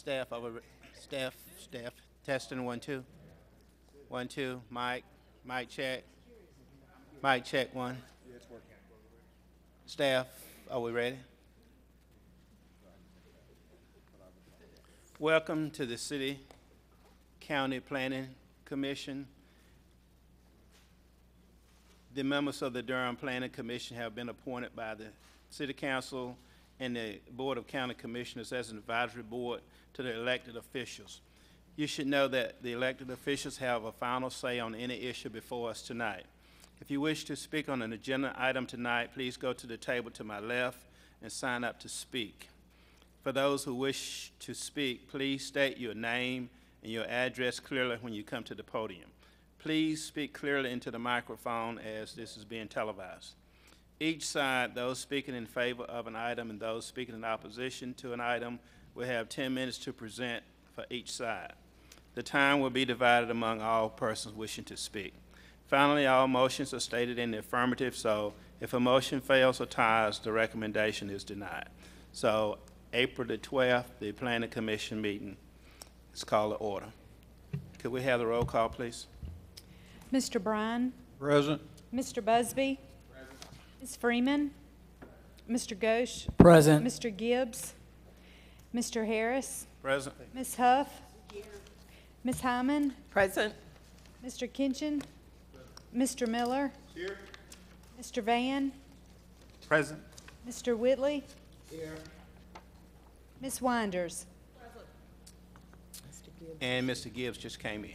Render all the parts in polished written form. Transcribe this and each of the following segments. staff over. Staff. Testing 1, 2. 1, 2. Mic. Mic check. Mic check 1. Staff, are we ready? Welcome to the City County Planning Commission. The members of the Durham Planning Commission have been appointed by the City Council and the Board of County Commissioners as an advisory board to the elected officials. You should know that the elected officials have a final say on any issue before us tonight. If you wish to speak on an agenda item tonight, please go to the table to my left and sign up to speak. For those who wish to speak, please state your name and your address clearly when you come to the podium. Please speak clearly into the microphone as this is being televised. Each side, those speaking in favor of an item and those speaking in opposition to an item, will have 10 minutes to present for each side. The time will be divided among all persons wishing to speak. Finally, all motions are stated in the affirmative, so if a motion fails or ties, the recommendation is denied. So April the 12th, the Planning Commission meeting is called to order. Could we have the roll call, please? Mr. Bryan. Present. Mr. Busby. Present. Ms. Freeman. Mr. Ghosh. Present. Mr. Gibbs. Mr. Harris. Present. Ms. Huff. Here. Ms. Hyman. Present. Mr. Kinchin. Present. Mr. Miller. Here. Mr. Van. Present. Mr. Whitley. Here. Ms. Winders. Present. Mr. Gibbs. And Mr. Gibbs just came in.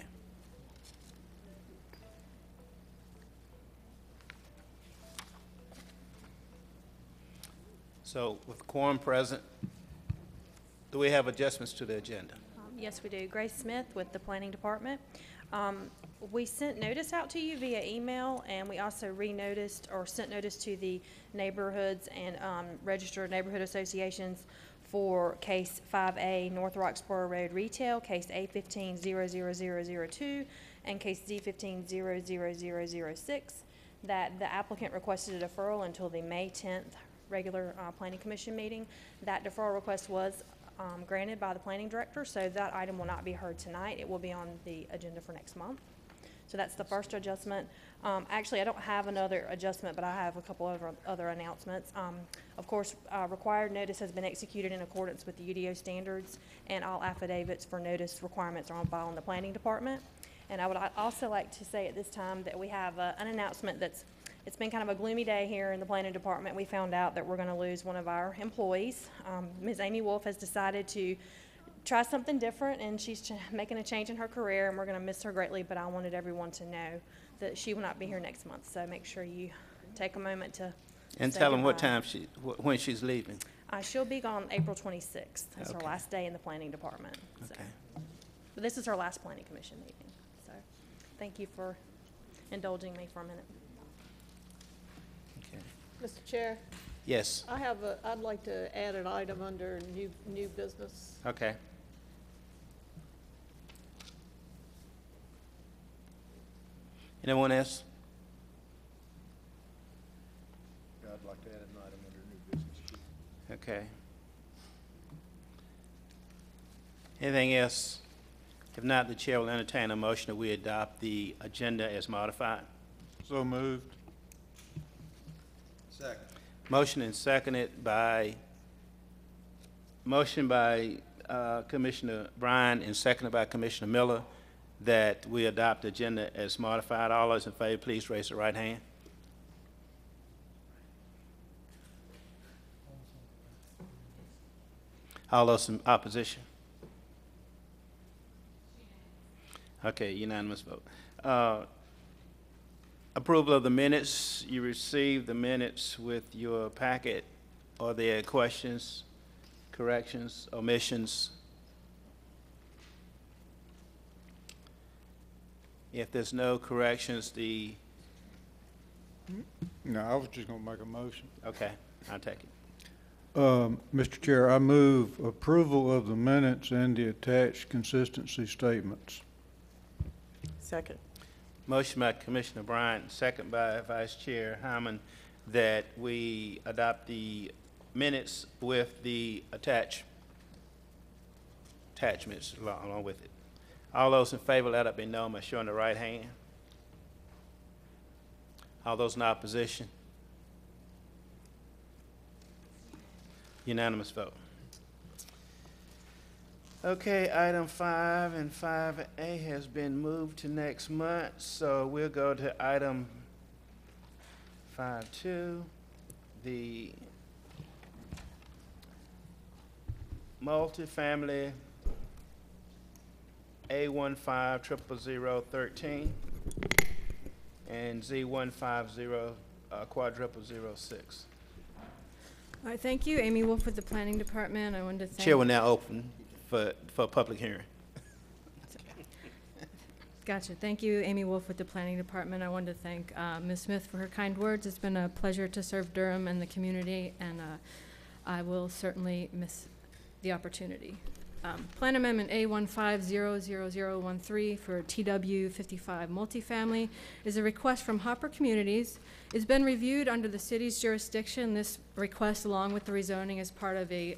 So with quorum present, do we have adjustments to the agenda? Yes, we do. Grace Smith with the Planning Department. We sent notice out to you via email, and we also re-noticed or sent notice to the neighborhoods and registered neighborhood associations for case 5A North Roxborough Road Retail, case A15-00002, and case D15-00006 that the applicant requested a deferral until the May 10th regular Planning Commission meeting. That deferral request was granted by the Planning Director, so that item will not be heard tonight. It will be on the agenda for next month. So that's the first adjustment. Actually, I don't have another adjustment, but I have a couple of other announcements. Of course, required notice has been executed in accordance with the UDO standards, and all affidavits for notice requirements are on file in the Planning Department. And I would also like to say at this time that we have an announcement that's it's been kind of a gloomy day here in the Planning Department. We found out that we're going to lose one of our employees. Ms. Amy Wolf has decided to try something different, and she's making a change in her career, and we're going to miss her greatly, but I wanted everyone to know that she will not be here next month, so make sure you take a moment to and tell them what time when she's leaving. She'll be gone April 26th. That's okay. Her last day in the Planning Department. So. Okay. But this is her last Planning Commission meeting, so thank you for indulging me for a minute. Mr. Chair? Yes. I'd like to add an item under new business. Okay. Anyone else? Yeah, I'd like to add an item under new business. Okay. Anything else? If not, the chair will entertain a motion that we adopt the agenda as modified. So moved. Second. Motion and seconded by Commissioner Bryan and seconded by Commissioner Miller that we adopt the agenda as modified. All those in favor, please raise the right hand. All those in opposition? Okay, unanimous vote. Approval of the minutes. You received the minutes with your packet. Are there questions, corrections, omissions? If there's no corrections, No, I was just going to make a motion. Okay, I'll take it. Mr. Chair, I move approval of the minutes and the attached consistency statements. Second. Motion by Commissioner Bryant, second by Vice Chair Hyman, that we adopt the minutes with the attached attachments along with it. All those in favor, let it be known by showing the right hand. All those in opposition? Unanimous vote. Okay, item 5 and 5A has been moved to next month, so we'll go to item 5.2, the multifamily A15000013 and Z1500006. All right, thank you. Amy Wolf with the Planning Department. I wanted to thank Chair will now open for public hearing. Gotcha. Thank you, Amy Wolf with the Planning Department. I wanted to thank Ms. Smith for her kind words. It's been a pleasure to serve Durham and the community, and I will certainly miss the opportunity. Plan Amendment A15000013 for TW/55 Multifamily is a request from Hopper Communities. It's been reviewed under the city's jurisdiction. This request, along with the rezoning, is part of a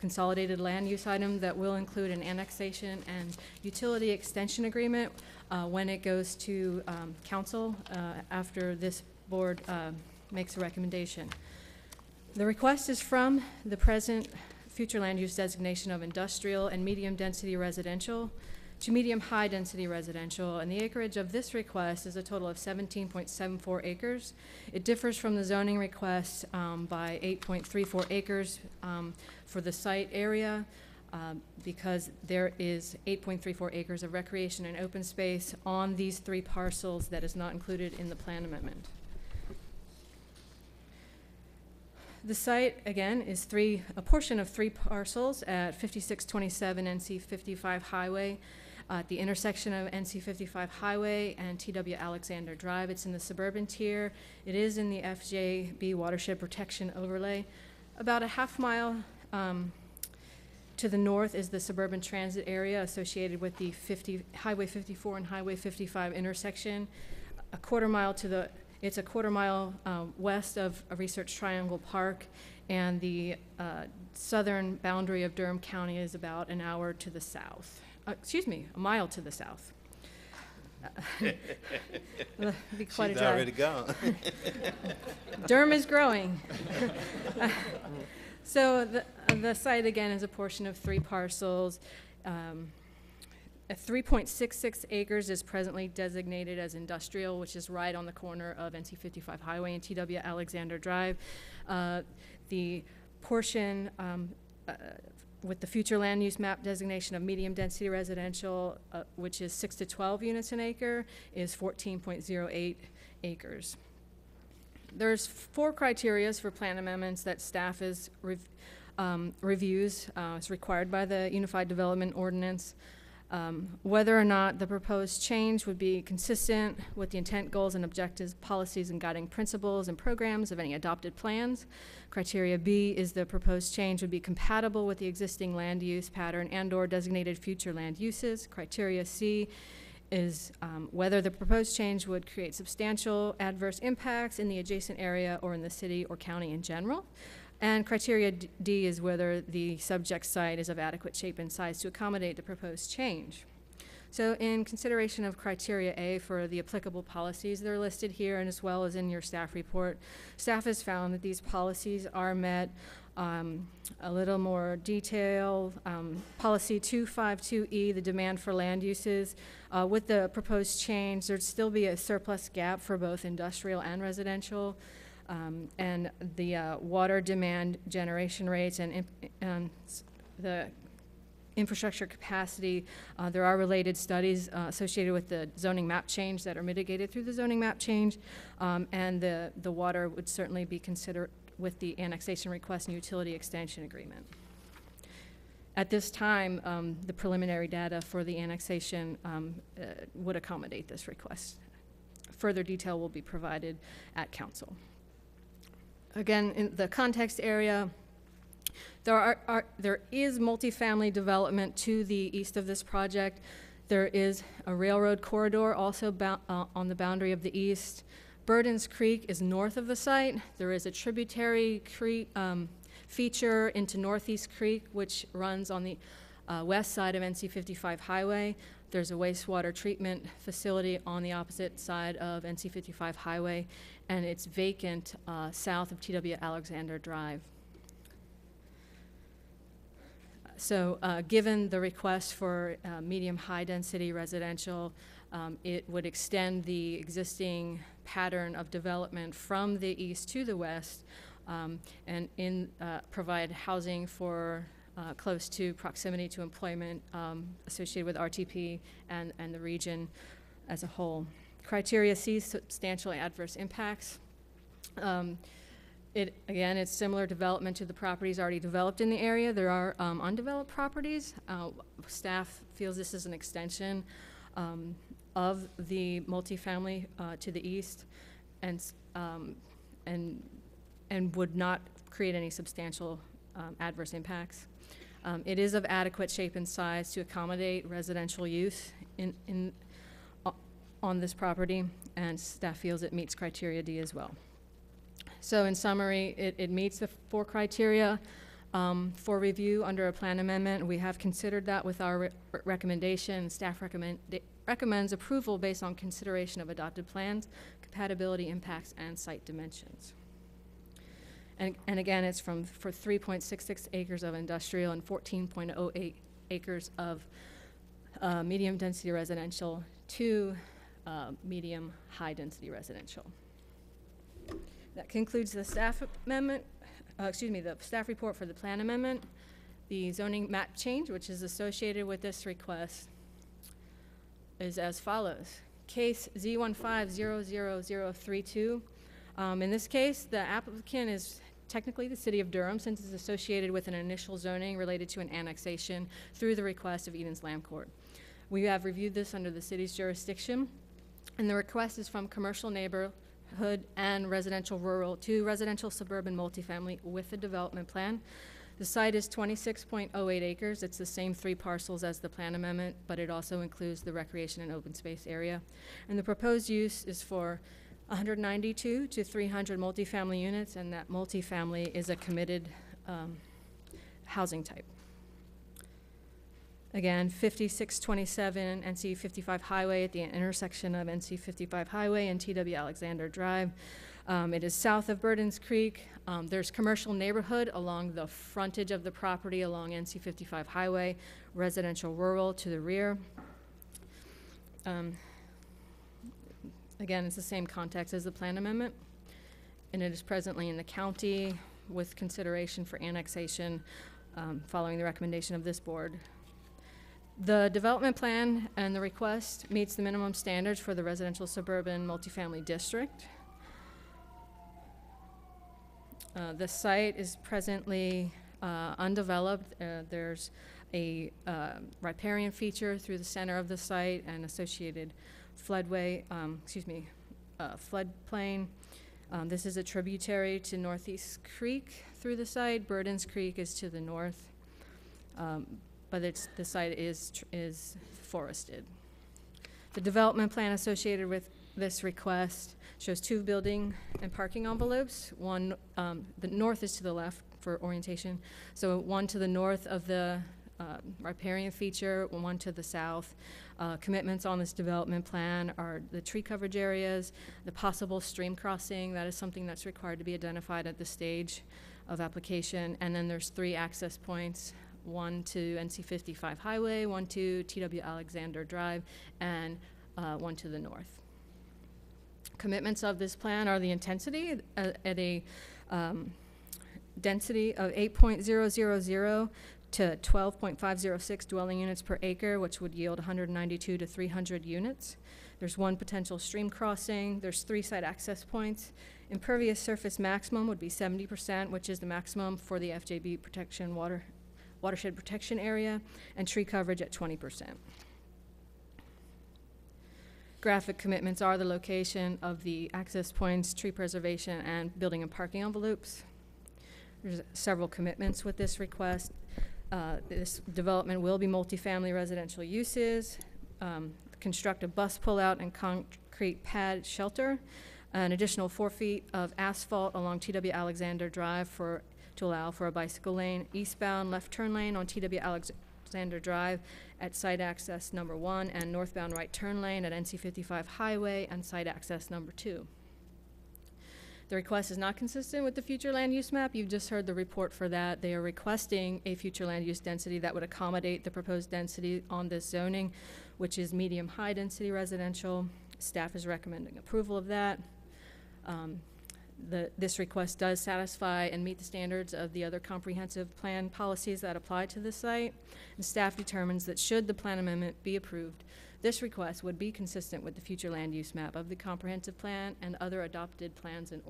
consolidated land use item that will include an annexation and utility extension agreement when it goes to council after this board makes a recommendation. The request is from the present future land use designation of industrial and medium density residential to medium high density residential, and the acreage of this request is a total of 17.74 acres. It differs from the zoning request by 8.34 acres for the site area because there is 8.34 acres of recreation and open space on these three parcels that is not included in the plan amendment. The site, again, is a portion of three parcels at 5627 NC 55 Highway, at the intersection of NC 55 Highway and TW Alexander Drive. It's in the suburban tier. It is in the FJB Watershed Protection Overlay. About a half mile to the north is the suburban transit area associated with the Highway 54 and Highway 55 intersection. It's a quarter mile west of Research Triangle Park, and the southern boundary of Durham County is about an hour to the south. Excuse me, a mile to the south. Be quite She's a already gone. Durham is growing. So the site, again, is a portion of three parcels. 3.66 acres is presently designated as industrial, which is right on the corner of NC 55 Highway and TW Alexander Drive. The portion with the future land use map designation of medium density residential, which is 6 to 12 units an acre, is 14.08 acres. There's 4 criteria for plan amendments that staff is reviews. It's required by the Unified Development Ordinance. Whether or not the proposed change would be consistent with the intent, goals, and objectives, policies, and guiding principles and programs of any adopted plans. Criteria B is the proposed change would be compatible with the existing land use pattern and/or designated future land uses. Criteria C is whether the proposed change would create substantial adverse impacts in the adjacent area or in the city or county in general. And criteria D is whether the subject site is of adequate shape and size to accommodate the proposed change. So in consideration of criteria A for the applicable policies that are listed here and as well as in your staff report, staff has found that these policies are met. A little more detail, policy 252E, the demand for land uses. With the proposed change, there'd still be a surplus gap for both industrial and residential. And the water demand generation rates and the infrastructure capacity. There are related studies associated with the zoning map change that are mitigated through the zoning map change, and the water would certainly be considered with the annexation request and utility extension agreement. At this time, the preliminary data for the annexation would accommodate this request. Further detail will be provided at council. Again, in the context area, there is multifamily development to the east of this project. There is a railroad corridor also on the boundary of the east. Burdens Creek is north of the site. There is a tributary creek feature into Northeast Creek, which runs on the west side of NC 55 Highway. There's a wastewater treatment facility on the opposite side of NC 55 Highway, and it's vacant south of TW Alexander Drive. So given the request for medium-high density residential, it would extend the existing pattern of development from the east to the west, and provide housing for close to proximity to employment associated with RTP and the region as a whole. Criteria C, substantial adverse impacts. Again, it's similar development to the properties already developed in the area. There are undeveloped properties. Staff feels this is an extension of the multifamily to the east, and would not create any substantial adverse impacts. It is of adequate shape and size to accommodate residential use on this property, and staff feels it meets criteria D as well. So in summary, it meets the four criteria for review under a plan amendment. We have considered that with our recommendation. Staff recommends approval based on consideration of adopted plans, compatibility impacts, and site dimensions. And again, it's for 3.66 acres of industrial and 14.08 acres of medium density residential to medium high density residential. That concludes the staff amendment, the staff report for the plan amendment, the zoning map change, which is associated with this request, is as follows. Case Z1500032. In this case, the applicant is technically the City of Durham, since it's associated with an initial zoning related to an annexation through the request of Eden's Land Court. We have reviewed this under the city's jurisdiction, and the request is from commercial neighbor and residential rural to residential suburban multifamily with a development plan. The site is 26.08 acres. It's the same three parcels as the plan amendment, but it also includes the recreation and open space area. And the proposed use is for 192 to 300 multifamily units, and that multifamily is a committed housing type. Again, 5627 NC 55 Highway at the intersection of NC 55 Highway and TW Alexander Drive. It is south of Burdens Creek. There's commercial neighborhood along the frontage of the property along NC 55 Highway, residential rural to the rear. Again, it's the same context as the plan amendment, and it is presently in the county with consideration for annexation following the recommendation of this board. The development plan and the request meets the minimum standards for the residential suburban multifamily district. The site is presently undeveloped. There's a riparian feature through the center of the site and associated floodplain. This is a tributary to Northeast Creek through the site. Burdens Creek is to the north. But the site is forested. The development plan associated with this request shows two building and parking envelopes. One, the north is to the left for orientation. So one to the north of the riparian feature, one to the south. Commitments on this development plan are the tree coverage areas, the possible stream crossing. That is something that's required to be identified at this stage of application. And then there's three access points. One to NC 55 Highway, one to TW Alexander Drive, and one to the north. Commitments of this plan are the intensity at a density of 8.000 to 12.506 dwelling units per acre, which would yield 192 to 300 units. There's one potential stream crossing. There's three site access points. Impervious surface maximum would be 70%, which is the maximum for the FJB protection watershed protection area, and tree coverage at 20%. Graphic commitments are the location of the access points, tree preservation, and building and parking envelopes. There's several commitments with this request. This development will be multifamily residential uses, construct a bus pullout and concrete pad shelter, an additional 4 feet of asphalt along TW Alexander Drive to allow for a bicycle lane, eastbound left turn lane on TW Alexander Drive at site access number 1 and northbound right turn lane at NC 55 Highway and site access number 2. The request is not consistent with the future land use map. You've just heard the report for that. They are requesting a future land use density that would accommodate the proposed density on this zoning, which is medium high density residential. Staff is recommending approval of that. This request does satisfy and meet the standards of the other comprehensive plan policies that apply to the site. And staff determines that should the plan amendment be approved, this request would be consistent with the future land use map of the comprehensive plan and other adopted plans and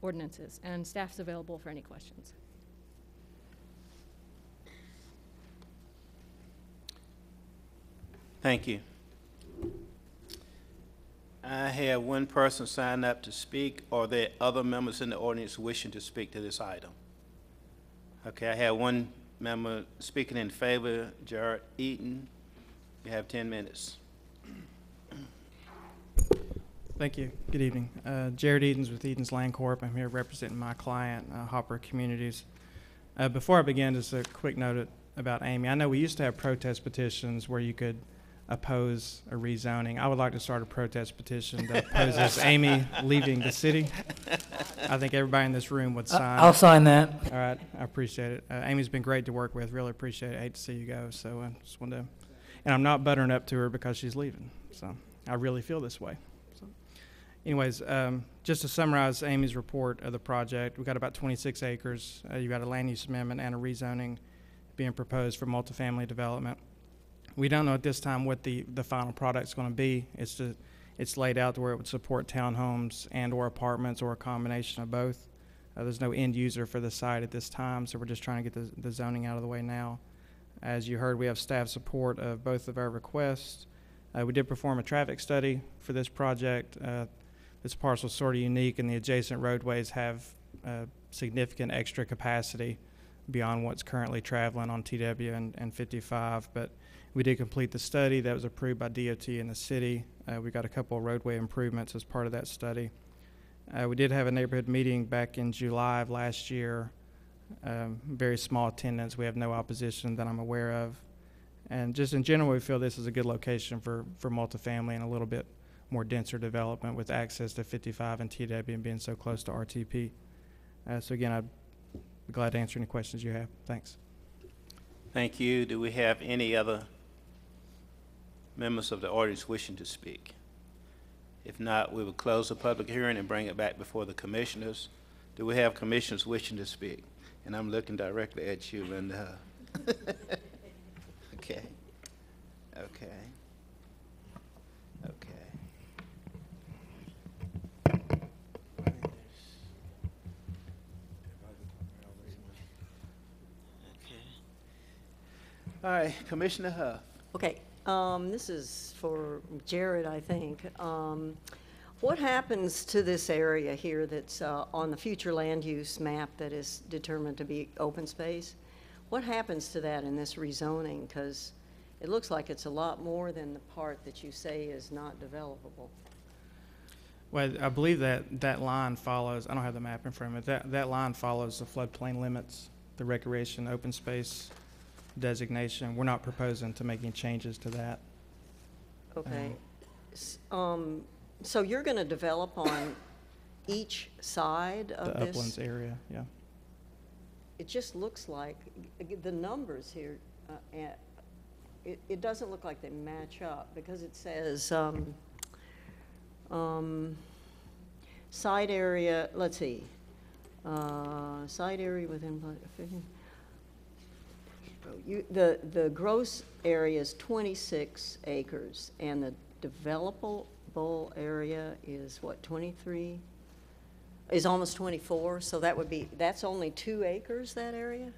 ordinances. And staff's available for any questions. Thank you. I have one person sign up to speak. Are there other members in the audience wishing to speak to this item? Okay, I have one member speaking in favor, Jared Eaton. You have 10 minutes. Thank you. Good evening. Jared Eaton's with Eaton's Land Corp. I'm here representing my client, Hopper Communities. Before I begin, just a quick note about Amy. I know we used to have protest petitions where you could oppose a rezoning. I would like to start a protest petition that opposes Amy leaving the city. I think everybody in this room would sign. I'll sign that. All right. I appreciate it. Amy's been great to work with. Really appreciate it. I hate to see you go. So I just wanted to. And I'm not buttering up to her because she's leaving. So I really feel this way. So anyways, just to summarize Amy's report of the project, we've got about 26 acres. You've got a land use amendment and a rezoning being proposed for multifamily development. We don't know at this time what the final product's going to be. It's laid out to where it would support townhomes and or apartments or a combination of both. There's no end user for the site at this time, so we're just trying to get the zoning out of the way now. As you heard, we have staff support of both of our requests. We did perform a traffic study for this project. This parcel is sort of unique, and the adjacent roadways have significant extra capacity beyond what's currently traveling on TW and 55. But we did complete the study that was approved by DOT and the city. We got a couple of roadway improvements as part of that study. We did have a neighborhood meeting back in July of last year. Very small attendance. We have no opposition that I'm aware of. And just in general, we feel this is a good location for multifamily and a little bit more denser development with access to 55 and TW and being so close to RTP. So again, I'd be glad to answer any questions you have. Thanks. Thank you. Do we have any other members of the audience wishing to speak? If not, we will close the public hearing and bring it back before the commissioners. Do we have commissioners wishing to speak? And I'm looking directly at you, Linda. Okay. Okay. Okay. All right, Commissioner Huff. Okay. This is for Jared, I think. What happens to this area here that's on the future land use map that is determined to be open space? What happens to that in this rezoning? Because it looks like it's a lot more than the part that you say is not developable. Well, I believe that line follows, I don't have the map in front of me, that line follows the floodplain limits, the recreation open space designation. We're not proposing to make any changes to that. Okay. So you're going to develop on each side of this? The uplands area, yeah. It just looks like the numbers here, it doesn't look like they match up because it says side area, let's see, side area within 15. The gross area is 26 acres and the developable area is what, 23? Is almost 24, so that would be, that's only 2 acres, that area?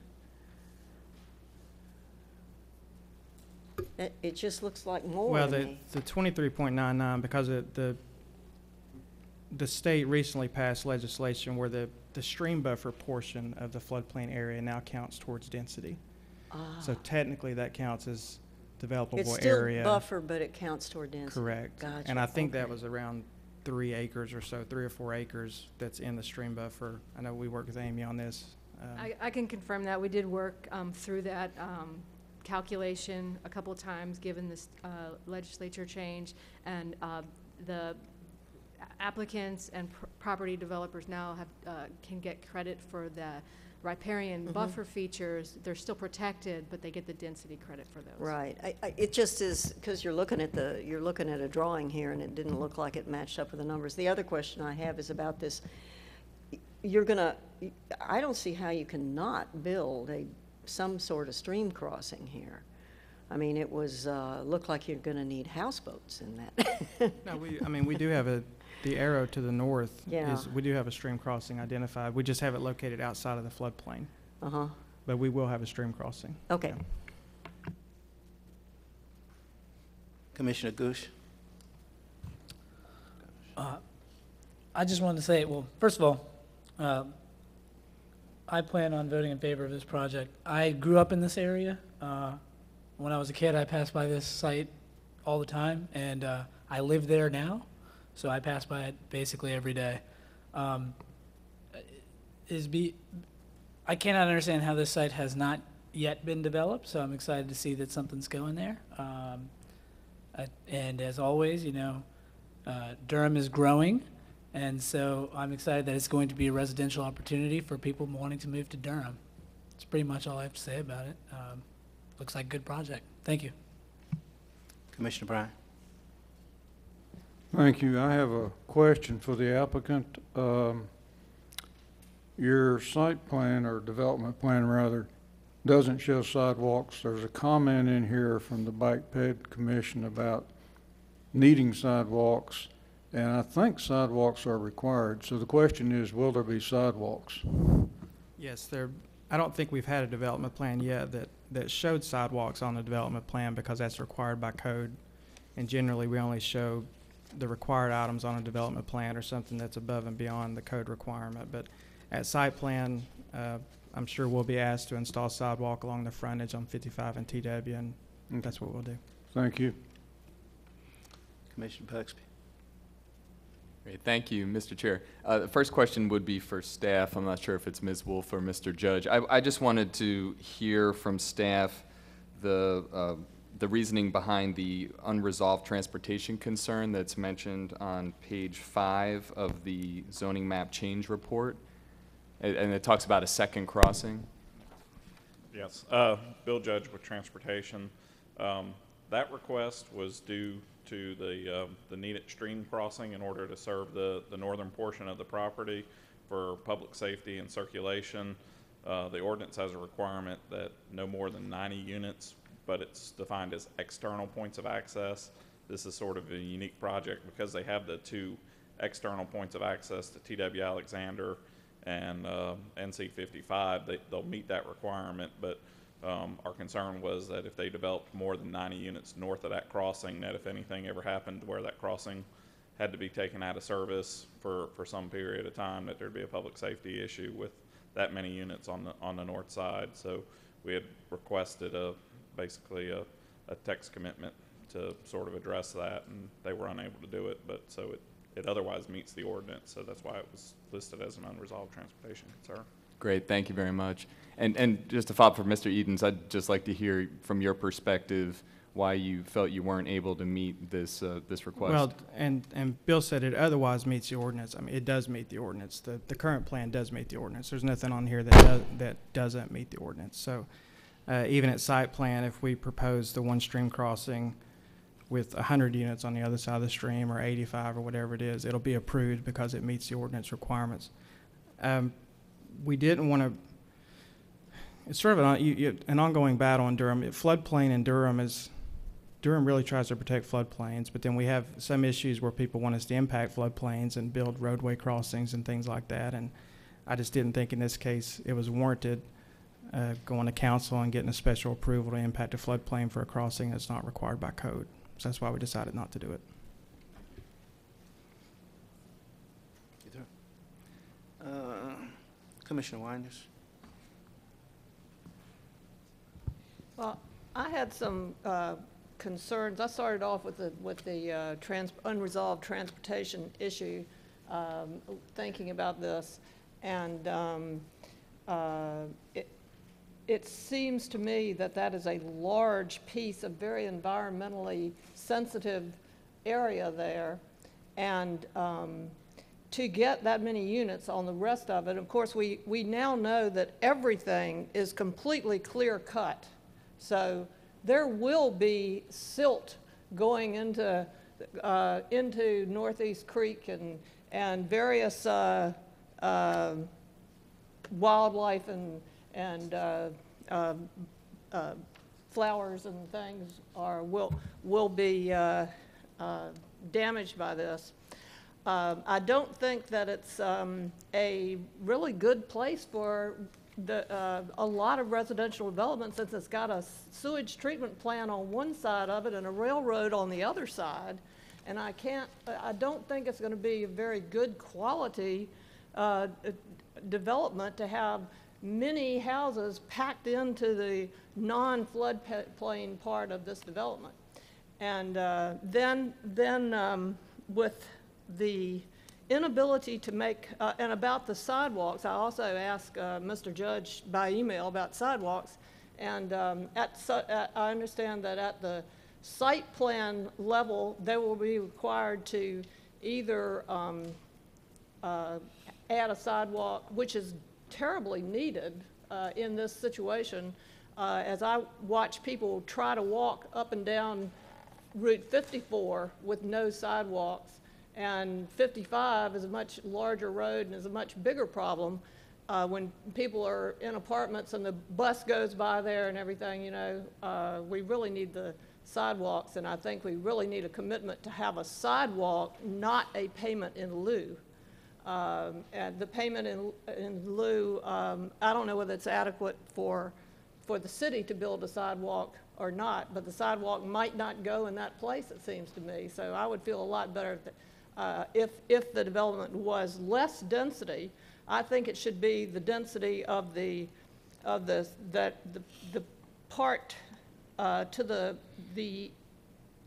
It just looks like more. Well, the 23.99, because the state recently passed legislation where the stream buffer portion of the floodplain area now counts towards density. So technically that counts as developable area. It's still area. Buffer, but it counts toward density. Correct. Gotcha. And I think okay. That was around 3 acres or so, 3 or 4 acres that's in the stream buffer. I know we worked with Amy on this. I can confirm that. We did work through that calculation a couple of times given this legislature change, and the applicants and property developers now have can get credit for the riparian buffer features. They're still protected, but they get the density credit for those. Right. It just is, because you're looking at a drawing here, and it didn't look like it matched up with the numbers. The other question I have is about this. I don't see how you can not build some sort of stream crossing here. I mean, it was looked like you're going to need houseboats in that. No, we do have the arrow to the north. Yeah. We do have a stream crossing identified. We just have it located outside of the floodplain. Uh-huh. But we will have a stream crossing. Okay. Yeah. Commissioner Goosh. I just wanted to say, well, first of all, I plan on voting in favor of this project. I grew up in this area. When I was a kid, I passed by this site all the time, and I live there now, so I pass by it basically every day. I cannot understand how this site has not yet been developed, so I'm excited to see that something's going there. And as always, Durham is growing, and so I'm excited that it's going to be a residential opportunity for people wanting to move to Durham. That's pretty much all I have to say about it. Looks like a good project. Thank you. Commissioner Bryan. Thank you. I have a question for the applicant. Your site plan, or development plan rather, doesn't show sidewalks. There's a comment in here from the Bike Ped Commission about needing sidewalks, and I think sidewalks are required. So the question is, will there be sidewalks? Yes, I don't think we've had a development plan yet that showed sidewalks on the development plan, because that's required by code, and generally we only show the required items on a development plan or something that's above and beyond the code requirement. But at site plan, I'm sure we'll be asked to install sidewalk along the frontage on 55 and TW, and that's what we'll do. Thank you. Commissioner Puxby. Great. Thank you, Mr. Chair. The first question would be for staff. I'm not sure if it's Ms. Wolf or Mr. Judge. I just wanted to hear from staff the reasoning behind the unresolved transportation concern that's mentioned on page 5 of the zoning map change report, and it talks about a second crossing. Yes, Bill Judge with Transportation. That request was due to the needed stream crossing in order to serve the northern portion of the property for public safety and circulation. The ordinance has a requirement that no more than 90 units, but it's defined as external points of access. This is sort of a unique project because they have the two external points of access to TW Alexander and NC 55. They'll meet that requirement, but our concern was that if they developed more than 90 units north of that crossing, that if anything ever happened where that crossing had to be taken out of service for some period of time, that there'd be a public safety issue with that many units on the north side. So we had requested basically a text commitment to sort of address that, and they were unable to do it, but so it otherwise meets the ordinance, so that's why it was listed as an unresolved transportation concern. Great, thank you very much. And just to follow up for Mr. Edens, I'd just like to hear from your perspective why you felt you weren't able to meet this this request. Well, and Bill said it otherwise meets the ordinance. I mean, it does meet the ordinance. The current plan does meet the ordinance. There's nothing on here that doesn't meet the ordinance. So even at site plan, if we propose the one stream crossing with 100 units on the other side of the stream, or 85 or whatever it is, it'll be approved because it meets the ordinance requirements. We didn't want to, it's sort of an ongoing battle in Durham. Floodplain in Durham Durham really tries to protect floodplains, but then we have some issues where people want us to impact floodplains and build roadway crossings and things like that. And I just didn't think in this case it was warranted going to council and getting a special approval to impact a floodplain for a crossing that's not required by code. So that's why we decided not to do it. Commissioner Winders. Well, I had some concerns. I started off with the unresolved transportation issue, thinking about this, and it seems to me that that is a large piece of very environmentally sensitive area there. And to get that many units on the rest of it, of course, we now know that everything is completely clear cut. So there will be silt going into Northeast Creek and various wildlife and flowers and things will be damaged by this. I don't think that it's a really good place for a lot of residential development, since it's got a sewage treatment plant on one side of it and a railroad on the other side. And I don't think it's going to be a very good quality development to have many houses packed into the non-floodplain part of this development. And then with the inability to make, and about the sidewalks, I also asked Mr. Judge by email about sidewalks, and I understand that at the site plan level, they will be required to either add a sidewalk, which is terribly needed in this situation. As I watch people try to walk up and down Route 54 with no sidewalks, and 55 is a much larger road and is a much bigger problem when people are in apartments and the bus goes by there and everything, you know. We really need the sidewalks, and I think we really need a commitment to have a sidewalk, not a payment in lieu. And the payment in lieu, I don't know whether it's adequate for the city to build a sidewalk or not, but the sidewalk might not go in that place, it seems to me. So I would feel a lot better if the development was less density. I think it should be the density of the part to the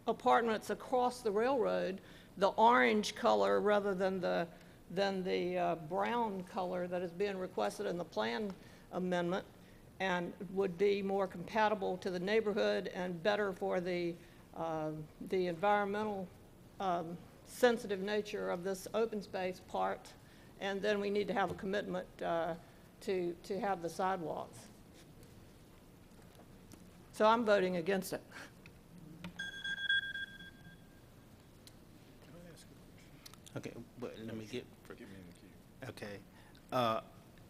apartments across the railroad, the orange color rather than the brown color that is being requested in the plan amendment, and would be more compatible to the neighborhood and better for the environmental sensitive nature of this open space part. And then we need to have a commitment to have the sidewalks. So I'm voting against it. Okay, but let me get. Forgive me in the queue. Okay,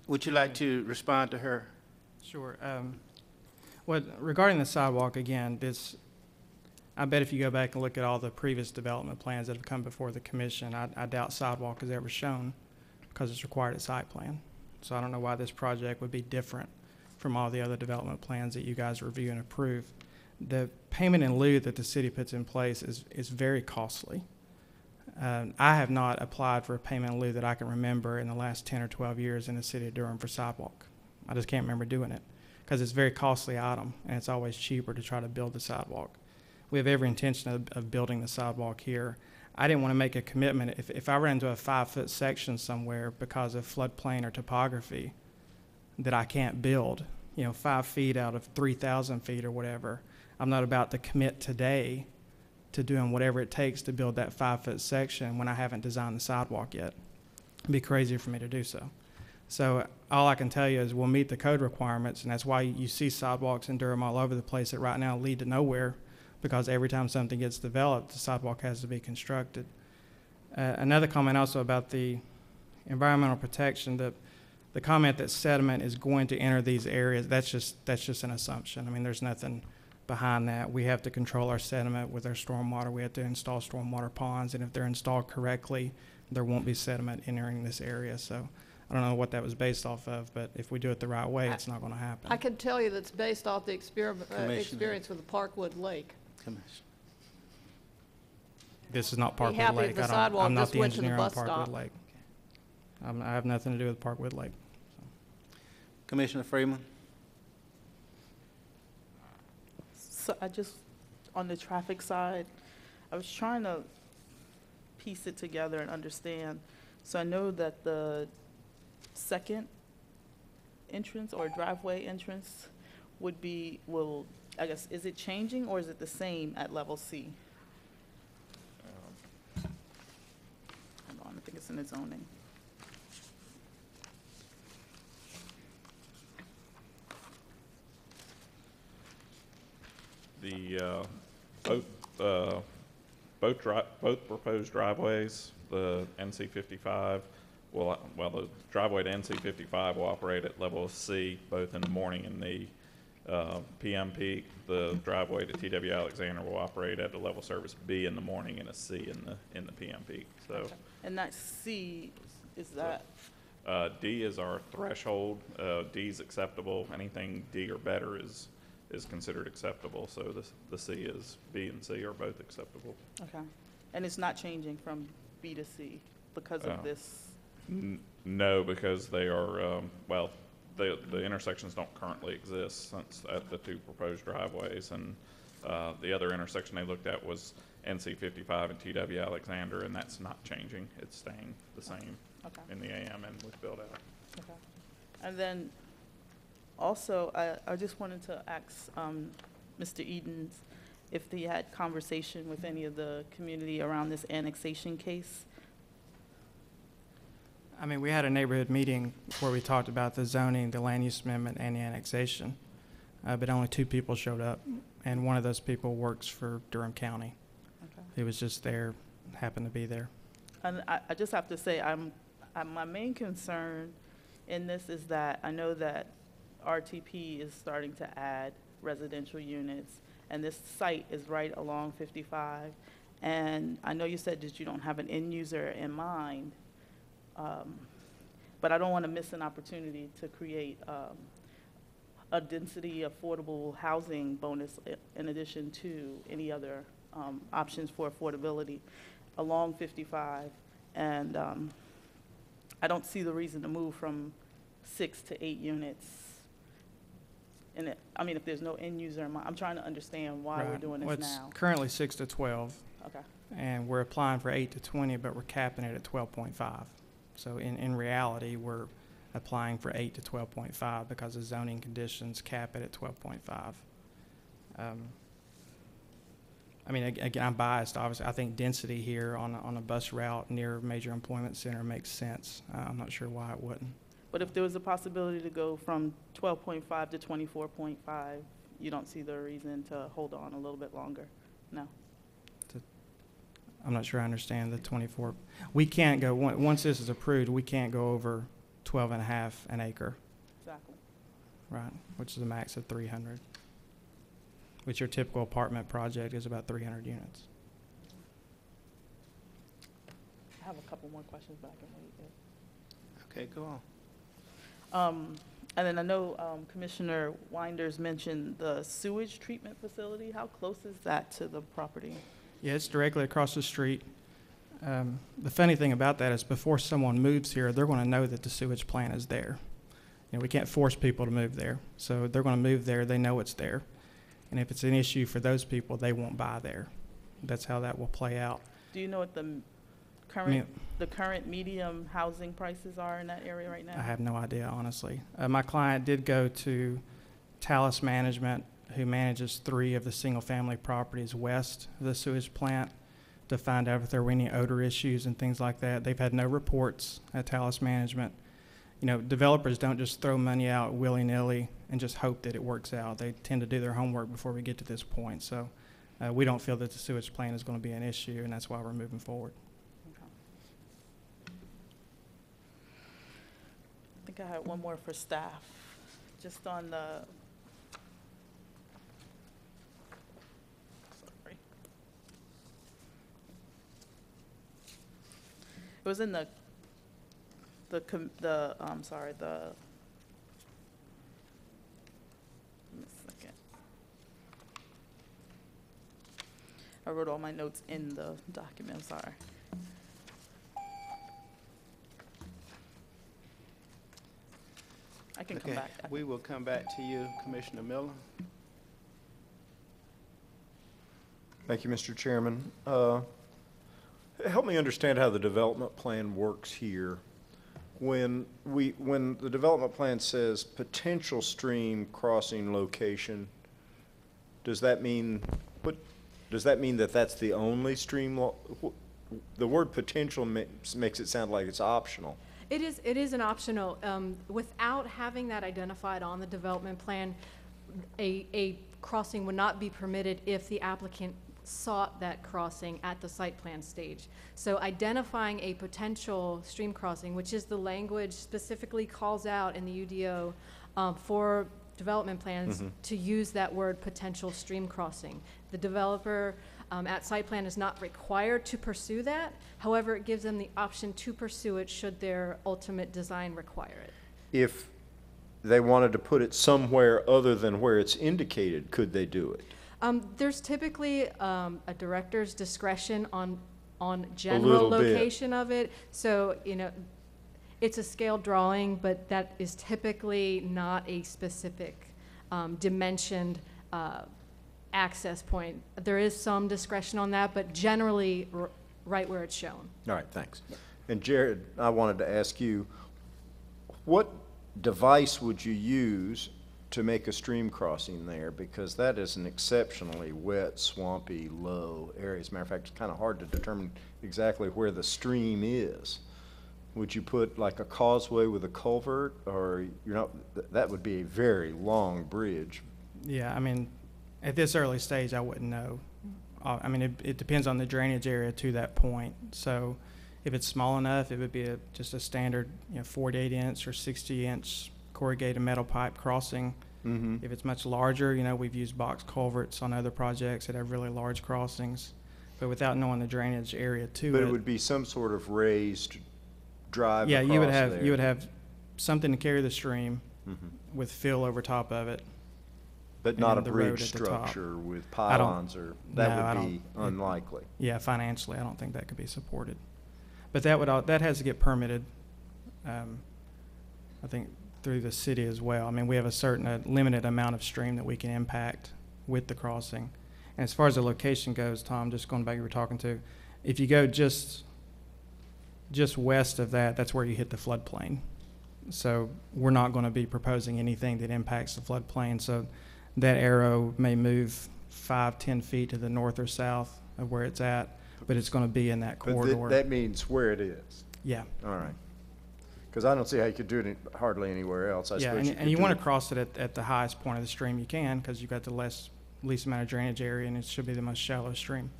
would you like to respond to her? Sure. Regarding the sidewalk again, I bet if you go back and look at all the previous development plans that have come before the commission, I doubt sidewalk is ever shown because it's required at site plan. So I don't know why this project would be different from all the other development plans that you guys review and approve. The payment in lieu that the city puts in place is very costly. I have not applied for a payment in lieu that I can remember in the last 10 or 12 years in the city of Durham for sidewalk. I just can't remember doing it because it's a very costly item, and it's always cheaper to try to build the sidewalk. We have every intention of building the sidewalk here. I didn't want to make a commitment. If I ran into a 5-foot section somewhere because of floodplain or topography that I can't build, you know, 5 feet out of 3,000 feet or whatever, I'm not about to commit today to doing whatever it takes to build that 5-foot section when I haven't designed the sidewalk yet. It'd be crazy for me to do so. So all I can tell you is we'll meet the code requirements, and that's why you see sidewalks in Durham all over the place that right now lead to nowhere, because every time something gets developed, the sidewalk has to be constructed. Another comment also about the environmental protection, the comment that sediment is going to enter these areas, that's just an assumption. I mean, there's nothing behind that. We have to control our sediment with our stormwater. We have to install stormwater ponds, and if they're installed correctly, there won't be sediment entering this area. So I don't know what that was based off of, but if we do it the right way, it's not going to happen. I can tell you that's based off the experience with the Parkwood Lake. This is not Parkwood Lake. I'm not the engineer on Parkwood Lake. Okay. I have nothing to do with Parkwood Lake. So. Commissioner Freeman. So on the traffic side, I was trying to piece it together and understand. So I know that the second entrance or driveway entrance would be, will, I guess, is it changing or is it the same at level C? Hold on, I think it's in the zoning. The both proposed driveways, the NC55, well, the driveway to NC55 will operate at level C, both in the morning and the PM peak. The driveway to TW Alexander will operate at a level service B in the morning and a C in the PM peak. So, okay. And that C is that? D is our threshold. D is acceptable. Anything D or better is considered acceptable. So the C is B and C are both acceptable. Okay, and it's not changing from B to C because of this. No, because they are well. The intersections don't currently exist since at the two proposed driveways, and the other intersection they looked at was NC55 and TW Alexander, and that's not changing. It's staying the same in the AM and was built out. Okay. And then also, I just wanted to ask Mr. Edens if he had conversation with any of the community around this annexation case. I mean, we had a neighborhood meeting where we talked about the zoning, the land use amendment, and the annexation, but only two people showed up, and one of those people works for Durham County. Okay. He was just there, happened to be there. And I just have to say, my main concern in this is that I know that RTP is starting to add residential units, and this site is right along 55, and I know you said that you don't have an end user in mind, but I don't want to miss an opportunity to create a density affordable housing bonus in addition to any other options for affordability along 55. And I don't see the reason to move from 6 to 8 units. And I mean, if there's no end user in mind, I'm trying to understand why we're doing this now. It's currently 6 to 12. Okay. And we're applying for 8 to 20, but we're capping it at 12.5. So in reality, we're applying for 8 to 12.5 because the zoning conditions cap it at 12.5. I mean, again, I'm biased, obviously. I think density here on a bus route near a major employment center makes sense. I'm not sure why it wouldn't. But if there was a possibility to go from 12.5 to 24.5, you don't see the reason to hold on a little bit longer? No. I'm not sure I understand the 24. We can't go, once this is approved, we can't go over 12.5 an acre. Exactly. Right, which is a max of 300, which your typical apartment project is about 300 units. I have a couple more questions, but I can wait. Okay, go on. And then I know Commissioner Winders mentioned the sewage treatment facility. How close is that to the property? Yeah, it's directly across the street. The funny thing about that is before someone moves here, they're going to know that the sewage plant is there. You know, we can't force people to move there. So they're going to move there. They know it's there. And if it's an issue for those people, they won't buy there. That's how that will play out. Do you know what the current medium housing prices are in that area right now? I have no idea, honestly. My client did go to Talos Management, who manages 3 of the single-family properties west of the sewage plant, to find out if there were any odor issues and things like that. They've had no reports at Talos Management. You know, developers don't just throw money out willy-nilly and just hope that it works out. They tend to do their homework before we get to this point. So we don't feel that the sewage plant is going to be an issue, and that's why we're moving forward. Okay. I think I had one more for staff, just on the it was in the I'm sorry, the, give me a second. I wrote all my notes in the document, I'm sorry. I can come back. We will come back to you, Commissioner Miller. Thank you, Mr. Chairman. Help me understand how the development plan works here. when the development plan says potential stream crossing location, does that mean that that's the only stream? The word potential makes it sound like it's optional. It is an optional. Without having that identified on the development plan, a crossing would not be permitted if the applicant sought that crossing at the site plan stage. So identifying a potential stream crossing, which is the language specifically calls out in the UDO for development plans to use that word potential stream crossing. The developer at site plan is not required to pursue that. However, it gives them the option to pursue it should their ultimate design require it. If they wanted to put it somewhere other than where it's indicated, could they do it? There's typically a director's discretion on general location of it. So, you know, it's a scaled drawing, but that is typically not a specific dimensioned access point. There is some discretion on that, but generally right where it's shown. All right, thanks. And Jared, I wanted to ask you, what device would you use to make a stream crossing there, because that is an exceptionally wet, swampy, low area. As a matter of fact, it's kind of hard to determine exactly where the stream is. Would you put like a causeway with a culvert, or you're not? That would be a very long bridge. Yeah, I mean, at this early stage, I wouldn't know. I mean, it depends on the drainage area to that point. So, if it's small enough, it would be just a standard, you know, 48-inch or 60-inch corrugated metal pipe crossing. If it's much larger, you know, we've used box culverts on other projects that have really large crossings, but without knowing the drainage area too. But it would be some sort of raised drive. Yeah, you would have there. You would have something to carry the stream with fill over top of it, but not a bridge structure with pylons or that would be unlikely. Yeah, financially, I don't think that could be supported. But that would that has to get permitted. I think through the city as well. I mean, we have a certain limited amount of stream that we can impact with the crossing. And as far as the location goes, Tom, just going back, you were talking to, if you go just west of that, that's where you hit the floodplain. So we're not going to be proposing anything that impacts the floodplain. So that arrow may move 5-10 feet to the north or south of where it's at, but it's going to be in that corridor. But that means where it is. Yeah. All right. Because I don't see how you could do it hardly anywhere else. I suppose you want to cross it at the highest point of the stream you can, because you've got the least amount of drainage area, and it should be the most shallow stream.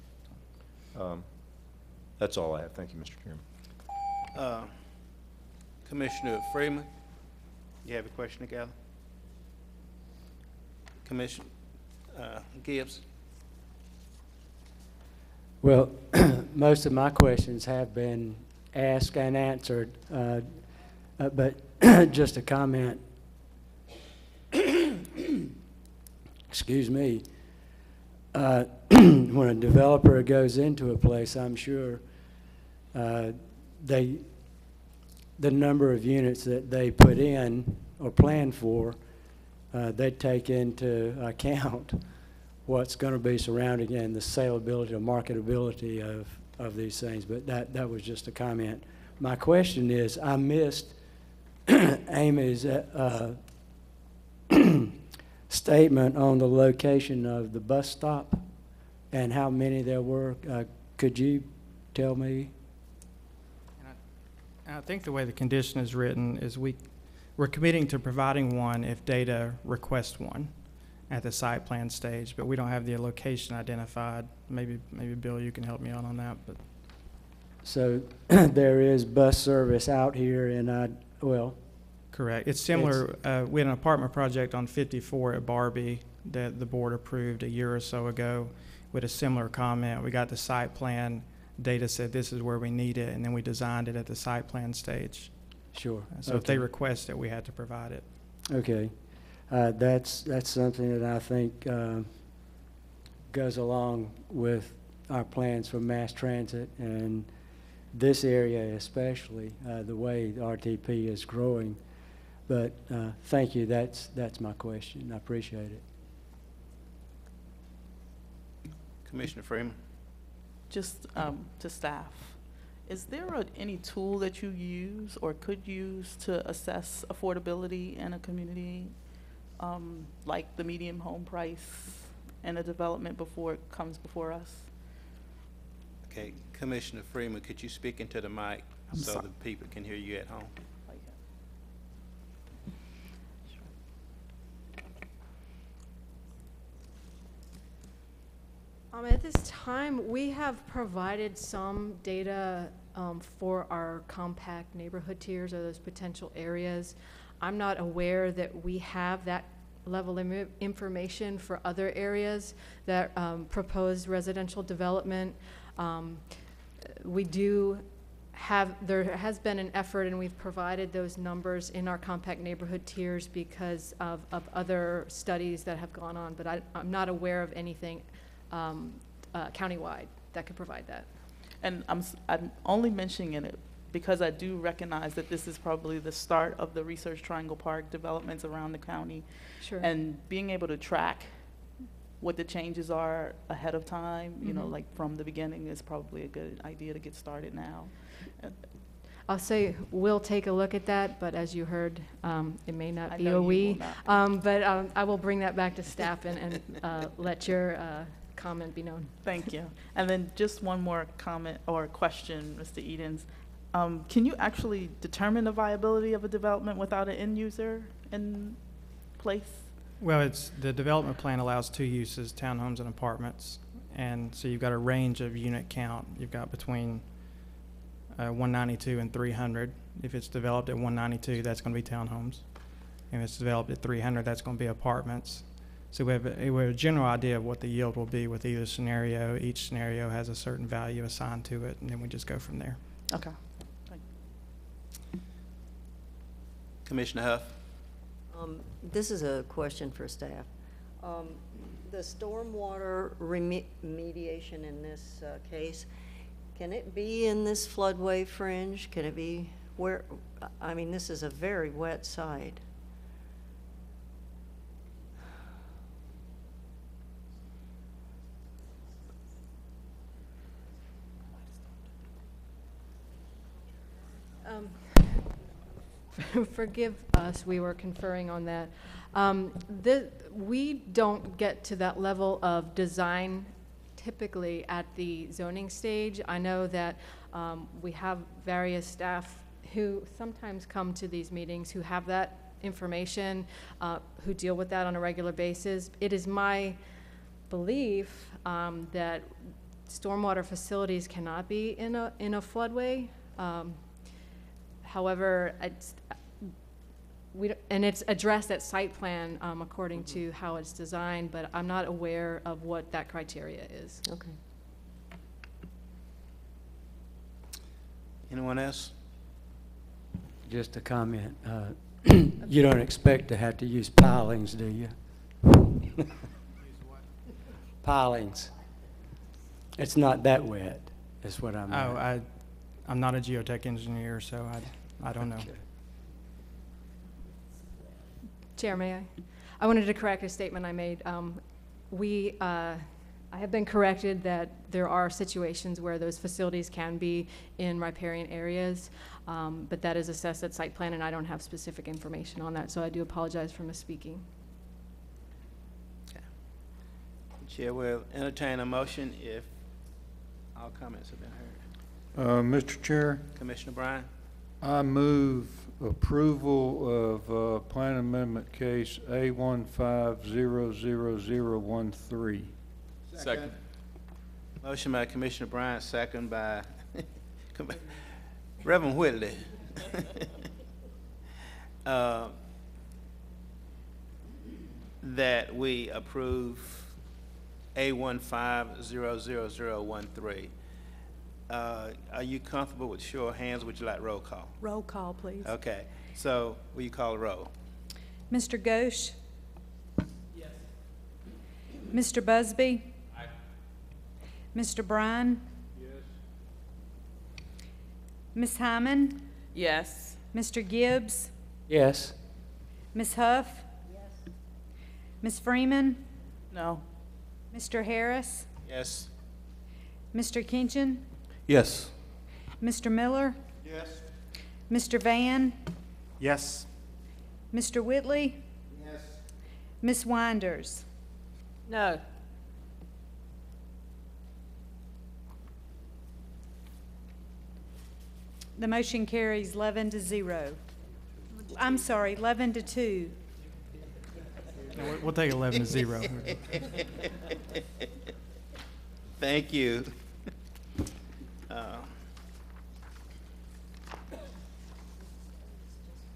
That's all I have. Thank you, Mr. Chairman. Commissioner Freeman, you have a question to gather? Commissioner Gibbs. Well, most of my questions have been asked and answered. But just a comment, excuse me, when a developer goes into a place, I'm sure the number of units that they put in or plan for, they take into account what's going to be surrounding it and the saleability or marketability of these things. But that was just a comment. My question is, I missed Amy's statement on the location of the bus stop and how many there were. Could you tell me? I think the way the condition is written is we're committing to providing one if data requests one at the site plan stage, but we don't have the location identified. Maybe Bill, you can help me out on that. But so there is bus service out here, and correct. It's similar. We had an apartment project on 54 at Barbie that the board approved a year or so ago with a similar comment. We got the site plan data, said this is where we need it, and then we designed it at the site plan stage. Sure. So if they request it, we had to provide it. Okay. That's something that I think goes along with our plans for mass transit and this area especially, the way the RTP is growing. But thank you, that's my question. I appreciate it. Commissioner Freeman. Just to staff, Is there any tool that you use or could use to assess affordability in a community, like the median home price and a development before it comes before us? Okay, Commissioner Freeman, could you speak into the mic so the people can hear you at home? At this time, we have provided some data for our compact neighborhood tiers or those potential areas. I'm not aware that we have that level of information for other areas that propose residential development. We do have, there has been an effort, and we've provided those numbers in our compact neighborhood tiers because of other studies that have gone on, but I'm not aware of anything countywide that could provide that. And I'm only mentioning it because I do recognize that this is probably the start of the Research Triangle Park developments around the county. Sure. And being able to track what the changes are ahead of time, you know, like from the beginning, is probably a good idea to get started now. I'll say we'll take a look at that, but as you heard, it may not be a we. But I will bring that back to staff and let your comment be known. Thank you. And then just one more comment or question, Mr. Edens. Can you actually determine the viability of a development without an end user in place? Well, it's the development plan allows two uses, townhomes and apartments. And so you've got a range of unit count. You've got between 192 and 300. If it's developed at 192, that's going to be townhomes. If it's developed at 300, that's going to be apartments. So we have a general idea of what the yield will be with either scenario. Each scenario has a certain value assigned to it, and then we just go from there. Okay. Commissioner Huff. This is a question for staff. The stormwater remediation in this case, can it be in this floodway fringe? Can it be where? I mean, this is a very wet site. Forgive us, we were conferring on that. We don't get to that level of design typically at the zoning stage. I know that we have various staff who sometimes come to these meetings who have that information, who deal with that on a regular basis. It is my belief that stormwater facilities cannot be in a floodway. However, it's addressed at site plan according to how it's designed, but I'm not aware of what that criteria is. Okay. Anyone else? Just a comment. You don't expect to have to use pilings, do you? Use what? Pilings. It's not that wet, is what I mean. Oh, I'm not a geotech engineer, so I don't know. Okay. Chair, may I? I wanted to correct a statement I made. I have been corrected that there are situations where those facilities can be in riparian areas, but that is assessed at site plan, and I don't have specific information on that, so I do apologize for misspeaking. Okay. Chair will entertain a motion if all comments have been heard. Mr. Chair. Commissioner Bryan. I move approval of plan amendment case A15000013. Second. Motion by Commissioner Bryan, second by Reverend Whitley. That we approve A15000013. Are you comfortable with show of hands? Would you like roll call? Roll call, please. Okay. So, will you call a roll? Mr. Ghosh? Yes. Mr. Busby? Aye. Mr. Bryan? Yes. Ms. Hyman? Yes. Mr. Gibbs? Yes. Ms. Huff? Yes. Ms. Freeman? No. Mr. Harris? Yes. Mr. Kinchin? Yes. Mr. Miller? Yes. Mr. Vann? Yes. Mr. Whitley? Yes. Ms. Winders? No. The motion carries 11-0. I'm sorry, 11-2. No, we'll take 11-0. Thank you.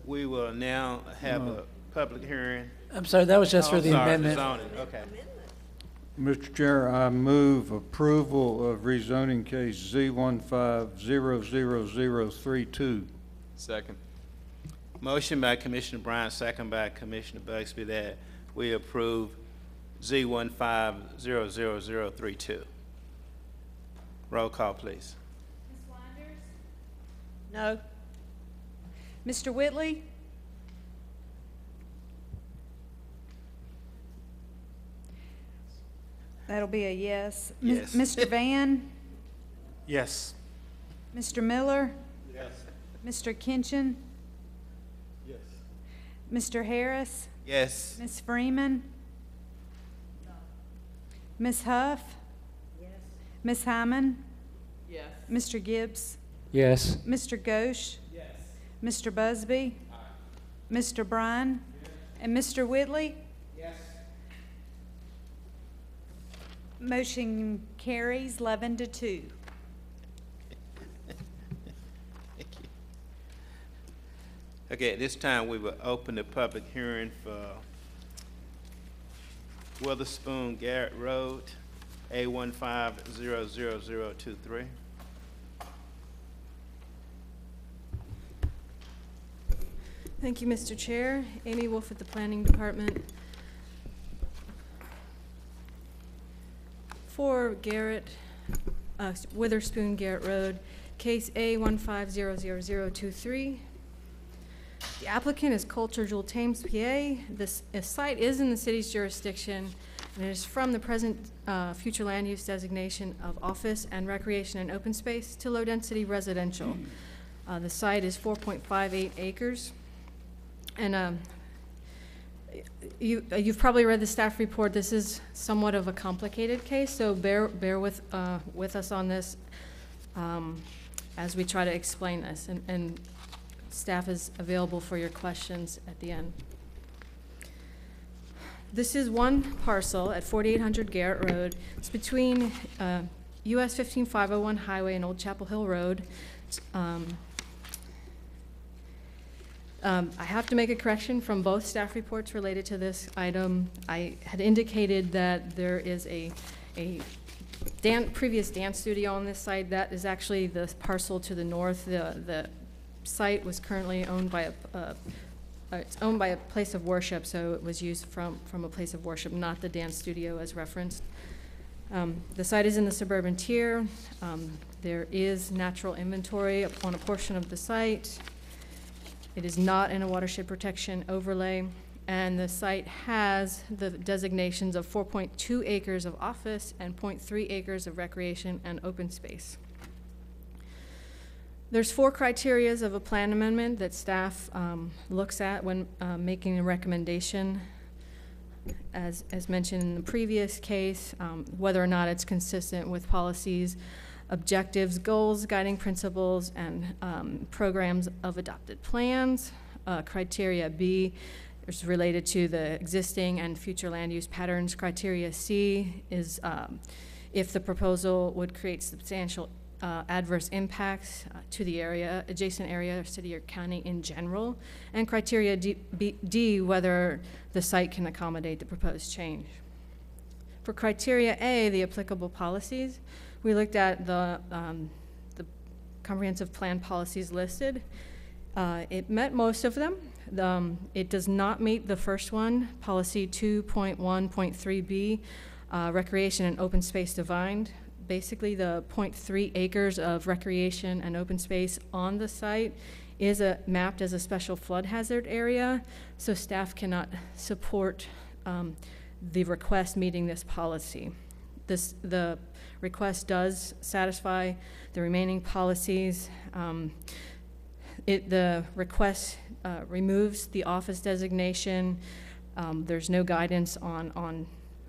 We will now have a public hearing. I'm sorry, that was just for the amendment. Okay. Mr. Chair, I move approval of rezoning case Z15000032. Second. Motion by Commissioner Bryant, second by Commissioner Bugsby that we approve Z15000032. Roll call, please. Ms. Winders? No. Mr. Whitley? That'll be a yes. Yes. Mr. Vann? Yes. Mr. Miller? Yes. Mr. Kinchin? Yes. Mr. Harris? Yes. Ms. Freeman? No. Ms. Huff? Yes. Ms. Hyman? Yes. Mr. Gibbs? Yes. Mr. Ghosh? Yes. Mr. Busby? Aye. Mr. Bryan? Yes. And Mr. Whitley? Yes. Motion carries 11-2. Thank you. Okay, at this time we will open the public hearing for Witherspoon Garrett Road, A15000023. Thank you, Mr. Chair. Amy Wolf at the Planning Department. For Witherspoon Garrett Road, case A15000023. The applicant is Culture Jewel Thames, PA. This site is in the city's jurisdiction, and it is from the present future land use designation of office and recreation and open space to low density residential. The site is 4.58 acres. And you've probably read the staff report. This is somewhat of a complicated case, so bear with us on this as we try to explain this. And staff is available for your questions at the end. This is one parcel at 4800 Garrett Road. It's between US 15501 Highway and Old Chapel Hill Road. I have to make a correction from both staff reports related to this item. I had indicated that there is a previous dance studio on this site. That is actually the parcel to the north. The site was currently owned by a place of worship, so it was used from a place of worship, not the dance studio as referenced. The site is in the suburban tier. There is natural inventory on a portion of the site. It is not in a watershed protection overlay, and the site has the designations of 4.2 acres of office and 0.3 acres of recreation and open space. There's four criteria of a plan amendment that staff looks at when making a recommendation. As mentioned in the previous case, whether or not it's consistent with policies, objectives, goals, guiding principles, and programs of adopted plans. Criteria B is related to the existing and future land use patterns. Criteria C is if the proposal would create substantial adverse impacts to the area, adjacent area, or city or county in general. And criteria D, whether the site can accommodate the proposed change. For criteria A, the applicable policies, we looked at the comprehensive plan policies listed. It met most of them. It does not meet the first one, policy 2.1.3B, recreation and open space defined. Basically, the 0.3 acres of recreation and open space on the site is mapped as a special flood hazard area, so staff cannot support the request meeting this policy. The request does satisfy the remaining policies. The request removes the office designation. There's no guidance on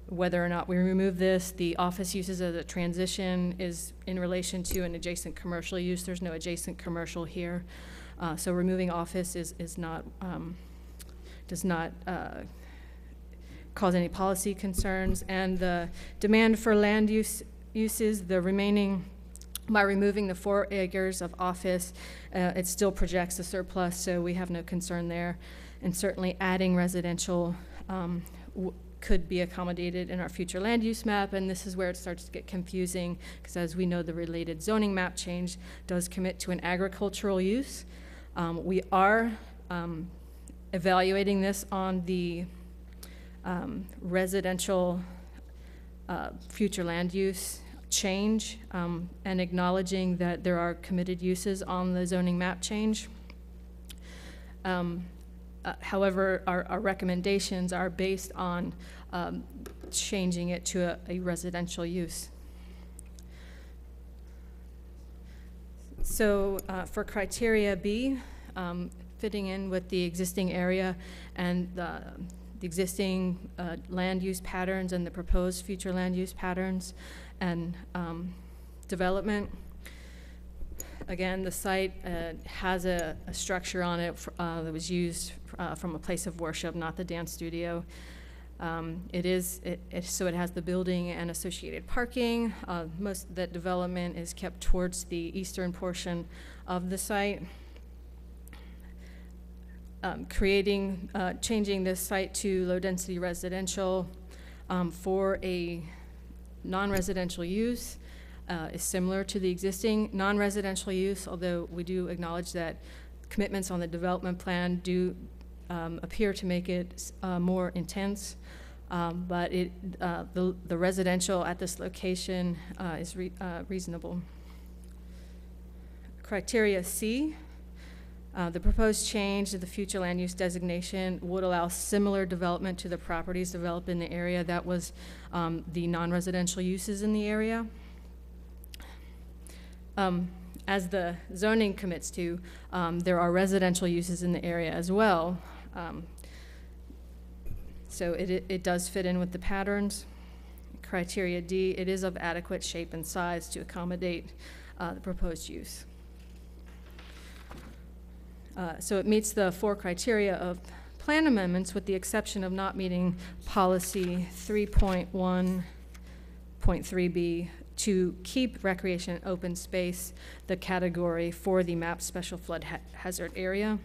whether or not we remove this. The office uses as a transition is in relation to an adjacent commercial use. There's no adjacent commercial here. So removing office is not, does not cause any policy concerns. And the demand for land uses, the remaining, by removing the 4 acres of office, it still projects a surplus, so we have no concern there. And certainly adding residential could be accommodated in our future land use map, and this is where it starts to get confusing, because as we know, the related zoning map change does commit to an agricultural use. We are evaluating this on the residential future land use change, and acknowledging that there are committed uses on the zoning map change. However, our recommendations are based on changing it to a residential use. So for criteria B, fitting in with the existing area and the existing land use patterns and the proposed future land use patterns and development. Again, the site has a structure on it that was used from a place of worship, not the dance studio. So it has the building and associated parking. Most of that development is kept towards the eastern portion of the site. Changing this site to low density residential for a non-residential use is similar to the existing non-residential use, although we do acknowledge that commitments on the development plan do appear to make it more intense, but the residential at this location is reasonable. Criteria C, the proposed change to the future land use designation would allow similar development to the properties developed in the area that was the non-residential uses in the area. As the zoning commits to, there are residential uses in the area as well. So it does fit in with the patterns. Criteria D, it is of adequate shape and size to accommodate the proposed use. So it meets the 4 criteria of plan amendments, with the exception of not meeting policy 3.1.3B to keep recreation and open space the category for the MAP special flood hazard area.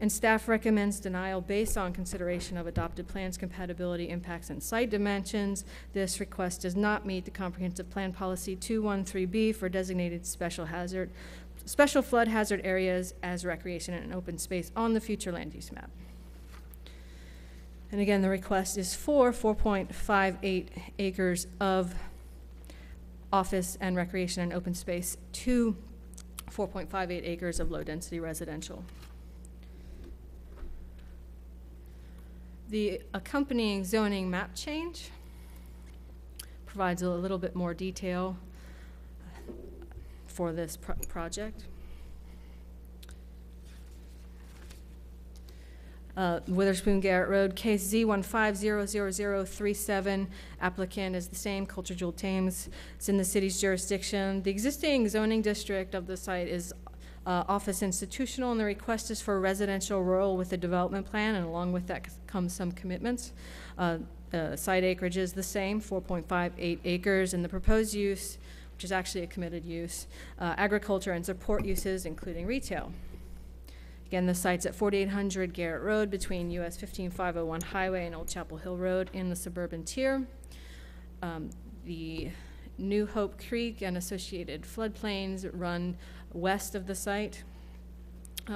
And staff recommends denial based on consideration of adopted plans, compatibility, impacts, and site dimensions. This request does not meet the comprehensive plan policy 213B for designated special flood hazard areas as recreation and open space on the future land use map. And again, the request is for 4.58 acres of office and recreation and open space to 4.58 acres of low density residential. The accompanying zoning map change provides a little bit more detail for this project. Witherspoon Garrett Road, case Z15000037. Applicant is the same, Culture Jewel Thames. It's in the city's jurisdiction. The existing zoning district of the site is office institutional, and the request is for residential rural with a development plan, and along with that comes some commitments. Site acreage is the same, 4.58 acres, and the proposed use, which is actually a committed use, agriculture and support uses, including retail. Again, the site's at 4800 Garrett Road between US 15501 Highway and Old Chapel Hill Road in the suburban tier. The New Hope Creek and associated floodplains run west of the site.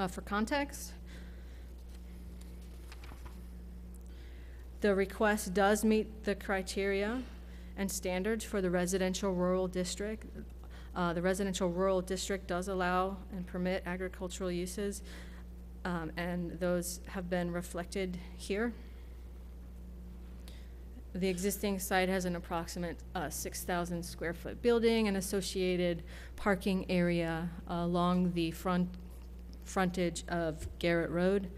For context, the request does meet the criteria and standards for the residential rural district. The residential rural district does allow and permit agricultural uses, and those have been reflected here. The existing site has an approximate 6,000 square foot building and associated parking area along the frontage of Garrett Road.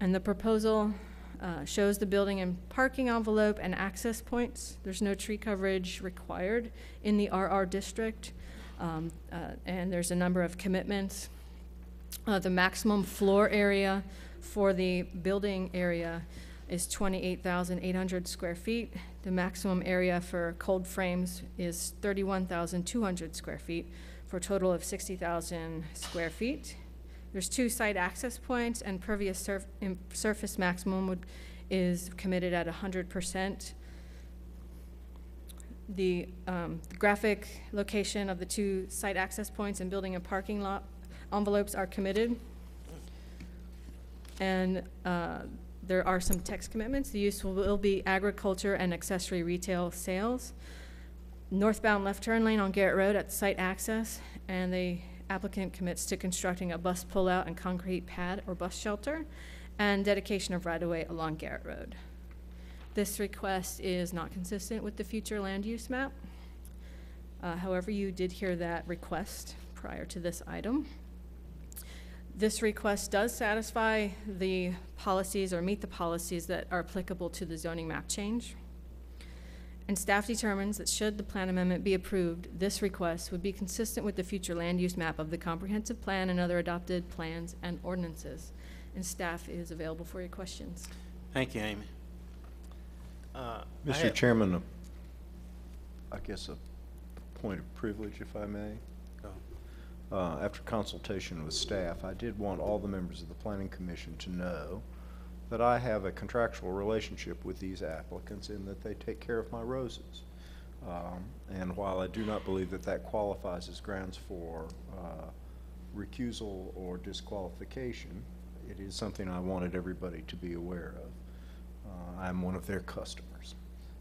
And the proposal shows the building and parking envelope and access points. There's no tree coverage required in the RR district. And there's a number of commitments. The maximum floor area for the building area is 28,800 square feet. The maximum area for cold frames is 31,200 square feet for a total of 60,000 square feet. There's 2 site access points, and pervious surface maximum is committed at 100%. The graphic location of the 2 site access points and building and parking lot envelopes are committed. And there are some text commitments. The use will be agriculture and accessory retail sales. Northbound left turn lane on Garrett Road at site access, and the applicant commits to constructing a bus pullout and concrete pad or bus shelter, and dedication of right-of-way along Garrett Road. This request is not consistent with the future land use map. However, you did hear that request prior to this item. This request does satisfy the policies or meet the policies that are applicable to the zoning map change. And staff determines that should the plan amendment be approved, this request would be consistent with the future land use map of the comprehensive plan and other adopted plans and ordinances. And staff is available for your questions. Thank you, Amy. Mr. Chairman, I guess a point of privilege, if I may. After consultation with staff, I did want all the members of the Planning Commission to know that I have a contractual relationship with these applicants in that they take care of my roses. And while I do not believe that that qualifies as grounds for recusal or disqualification, it is something I wanted everybody to be aware of. I'm one of their customers.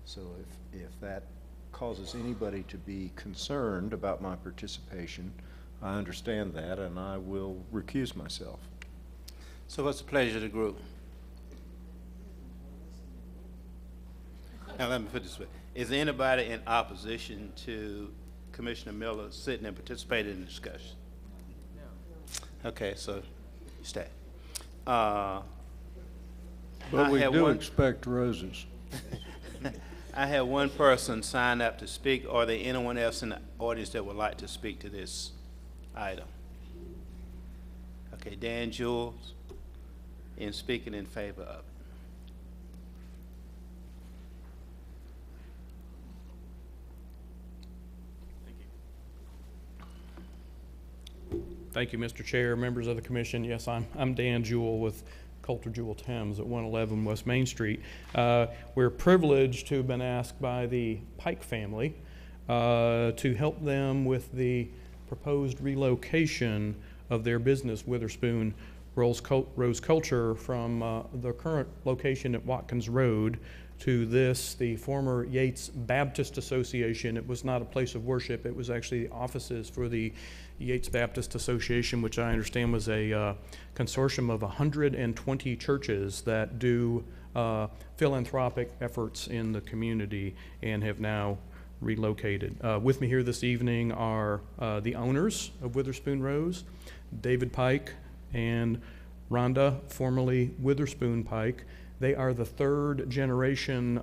So if that causes anybody to be concerned about my participation, I understand that, and I will recuse myself. So what's the pleasure of the group? Now, let me put this way. Is there anybody in opposition to Commissioner Miller sitting and participating in the discussion? No. Okay, so stay. But we do expect roses. I had one person sign up to speak. Are there anyone else in the audience that would like to speak to this item? Okay, Dan Jewell in speaking in favor of it. Thank you, Mr. Chair, members of the commission. Yes, I'm Dan Jewell with Coulter Jewell Thames at 111 West Main Street. We're privileged to have been asked by the Pike family to help them with the proposed relocation of their business, Witherspoon Rose Culture, from the current location at Watkins Road to this, the former Yates Baptist Association. It was not a place of worship. It was actually the offices for the Yates Baptist Association, which I understand was a consortium of 120 churches that do philanthropic efforts in the community and have now relocated. With me here this evening are the owners of Witherspoon Rose, David Pike and Rhonda, formerly Witherspoon Pike. They are the 3rd generation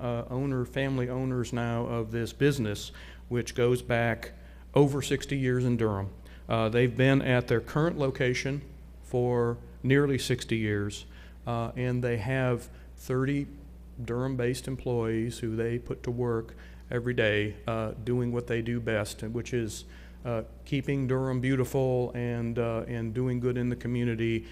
family owners now of this business, which goes back over 60 years in Durham. They've been at their current location for nearly 60 years, and they have 30 Durham-based employees who they put to work every day doing what they do best, which is keeping Durham beautiful and doing good in the community,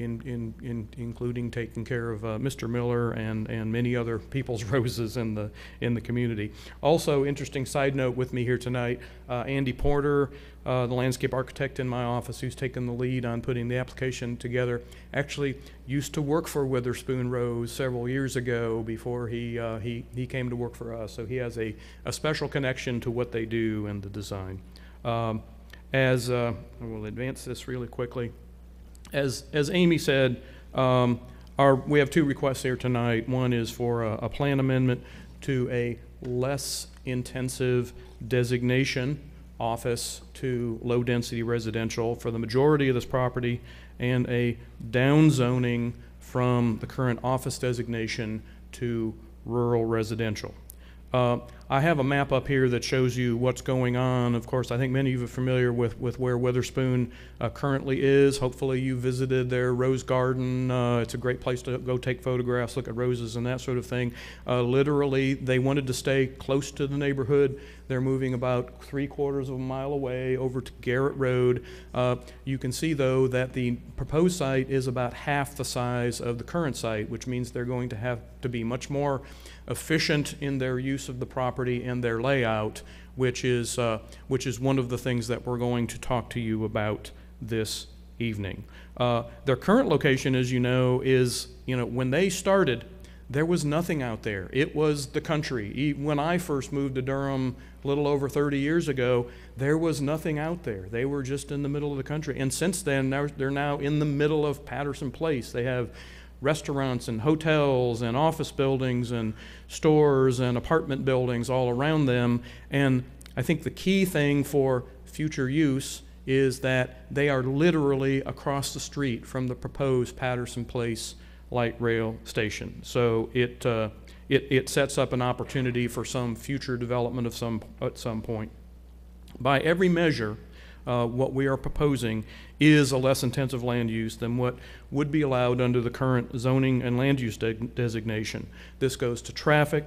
including taking care of Mr. Miller and many other people's roses in the community. Also, interesting side note with me here tonight, Andy Porter, the landscape architect in my office, who's taken the lead on putting the application together, actually used to work for Witherspoon Rose several years ago before he came to work for us. So he has a special connection to what they do and the design. I will advance this really quickly. As Amy said, We have two requests here tonight. One is for a plan amendment to a less intensive designation office to low density residential for the majority of this property, and a downzoning from the current office designation to rural residential. I have a map up here that shows you what's going on. Of course, I think many of you are familiar with where Witherspoon currently is. Hopefully you visited their rose garden. It's a great place to go take photographs, look at roses and that sort of thing. Literally, they wanted to stay close to the neighborhood. They're moving about 3/4 of a mile away over to Garrett Road. You can see, though, that the proposed site is about half the size of the current site, which means they're going to have to be much more efficient in their use of the property and their layout, which is one of the things that we're going to talk to you about this evening. Their current location, as you know, is, when they started, there was nothing out there. It was the country. When I first moved to Durham a little over 30 years ago, there was nothing out there. They were just in the middle of the country. And since then, they're now in the middle of Patterson Place. They have restaurants and hotels and office buildings and stores and apartment buildings all around them. And I think the key thing for future use is that they are literally across the street from the proposed Patterson Place light rail station. So it sets up an opportunity for some future development of at some point. By every measure, what we are proposing is a less intensive land use than what would be allowed under the current zoning and land use designation. This goes to traffic,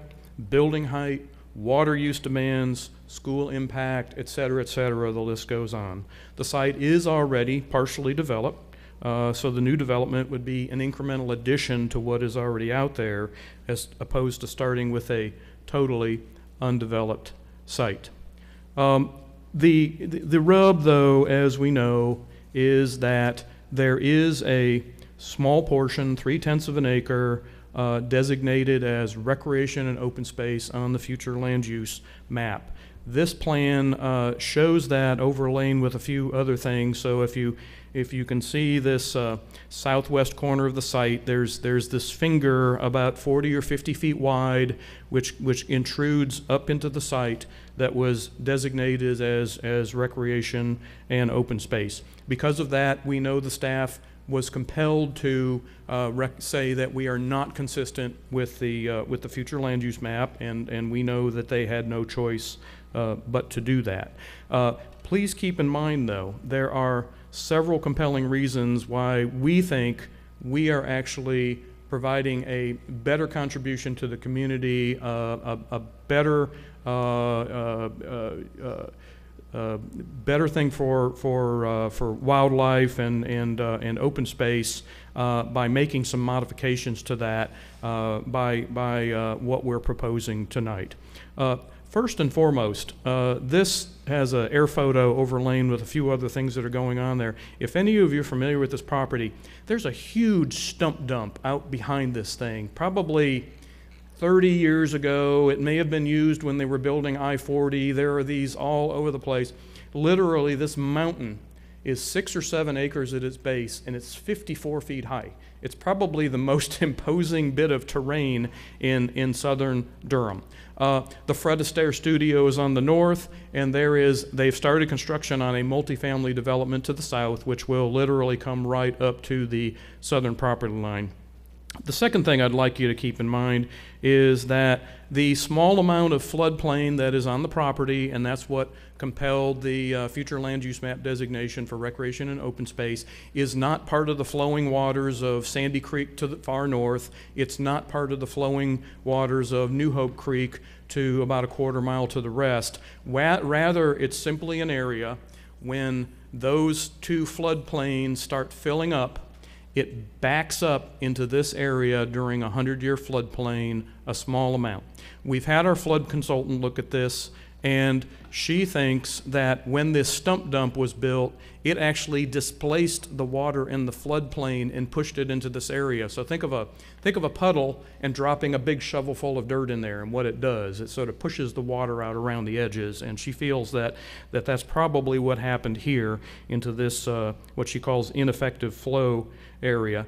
building height, water use demands, school impact, et cetera, the list goes on. The site is already partially developed. So the new development would be an incremental addition to what is already out there, as opposed to starting with a totally undeveloped site. The rub, though, as we know, is that there is a small portion, 0.3 acres, designated as recreation and open space on the future land use map. This plan shows that overlain with a few other things. So if you can see this southwest corner of the site, there's this finger about 40 or 50 feet wide, which intrudes up into the site that was designated as recreation and open space. Because of that, we know the staff was compelled to say that we are not consistent with the future land use map, and we know that they had no choice but to do that. Please keep in mind, though, there are several compelling reasons why we think we are actually providing a better contribution to the community, a better better thing for wildlife and open space by making some modifications to that by what we're proposing tonight. First and foremost, this has an air photo overlain with a few other things that are going on there. If any of you are familiar with this property, there's a huge stump dump out behind this thing. Probably 30 years ago, it may have been used when they were building I-40. There are these all over the place. Literally, this mountain is 6 or 7 acres at its base, and it's 54 feet high. It's probably the most imposing bit of terrain in southern Durham. The Fred Astaire studio is on the north, and they've started construction on a multifamily development to the south, which will literally come right up to the southern property line. The second thing I'd like you to keep in mind is that the small amount of floodplain that is on the property, and that's what compelled the future land use map designation for recreation and open space, is not part of the flowing waters of Sandy Creek to the far north. It's not part of the flowing waters of New Hope Creek to about 1/4 mile to the west. Rather, it's simply an area when those two floodplains start filling up, it backs up into this area during a 100-year floodplain, a small amount. We've had our flood consultant look at this, and she thinks that when this stump dump was built, it actually displaced the water in the floodplain and pushed it into this area. So think of a puddle and dropping a big shovelful of dirt in there, and what it does, it sort of pushes the water out around the edges. And she feels that that's probably what happened here into this what she calls ineffective flow area.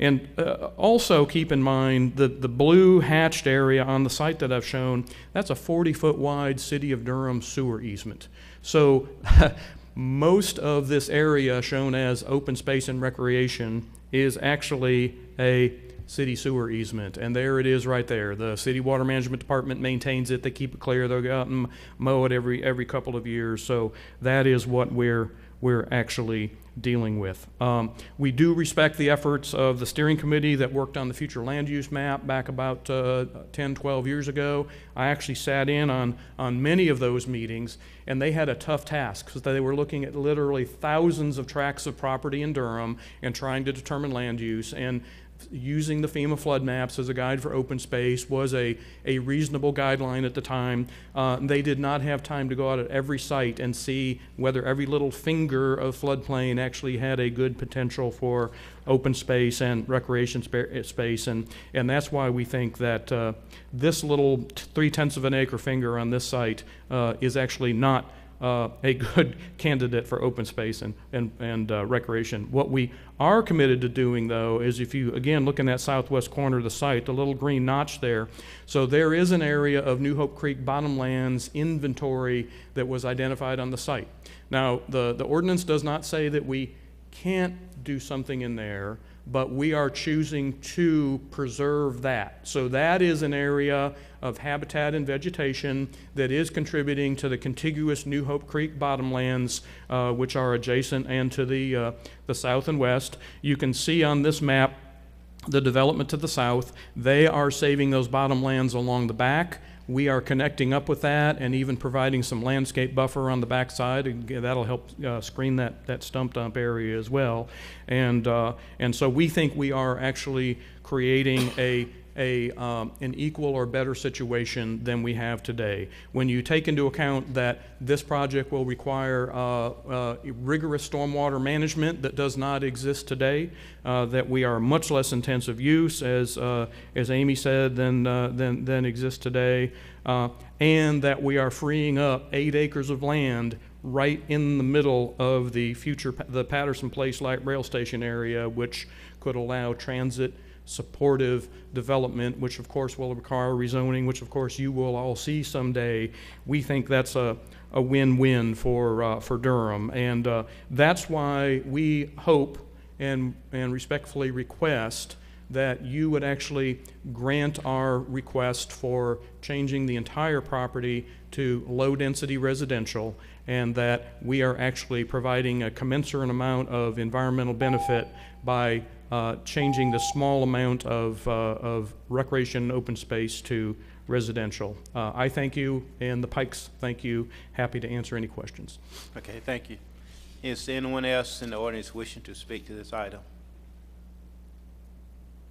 And also keep in mind that the blue hatched area on the site that I've shown, that's a 40-foot wide City of Durham sewer easement. So most of this area shown as open space and recreation is actually a city sewer easement, and there it is right there. The City Water Management Department maintains it. They keep it clear. They'll go out and mow it every couple of years. So that is what we're actually dealing with. We do respect the efforts of the steering committee that worked on the future land use map back about 10, 12 years ago. I actually sat in on many of those meetings, and they had a tough task because they were looking at literally thousands of tracts of property in Durham and trying to determine land use. And using the FEMA flood maps as a guide for open space was a reasonable guideline at the time. They did not have time to go out at every site and see whether every little finger of floodplain actually had a good potential for open space and recreation space. And that's why we think that this little 0.3 of an acre finger on this site is actually not a good candidate for open space and recreation. What we are committed to doing, though, is if you, again, look in that southwest corner of the site, the little green notch there. So there is an area of New Hope Creek bottomlands inventory that was identified on the site. Now, the ordinance does not say that we can't do something in there, but we are choosing to preserve that. So that is an area of habitat and vegetation that is contributing to the contiguous New Hope Creek bottomlands, which are adjacent and to the south and west. You can see on this map the development to the south. They are saving those bottomlands along the back. We are connecting up with that and even providing some landscape buffer on the backside, and that'll help screen that stump dump area as well. And so we think we are actually creating an equal or better situation than we have today. When you take into account that this project will require rigorous stormwater management that does not exist today, that we are much less intensive use, as Amy said, than exists today, and that we are freeing up 8 acres of land right in the middle of the future the Patterson Place light rail station area, which could allow transit supportive development, which of course will require rezoning, which of course you will all see someday. We think that's a win-win for Durham, and that's why we hope and respectfully request that you would actually grant our request for changing the entire property to low-density residential, and that we are actually providing a commensurate amount of environmental benefit by changing the small amount of recreation and open space to residential. I thank you, and the Pikes thank you. Happy to answer any questions. Okay, thank you. Is anyone else in the audience wishing to speak to this item?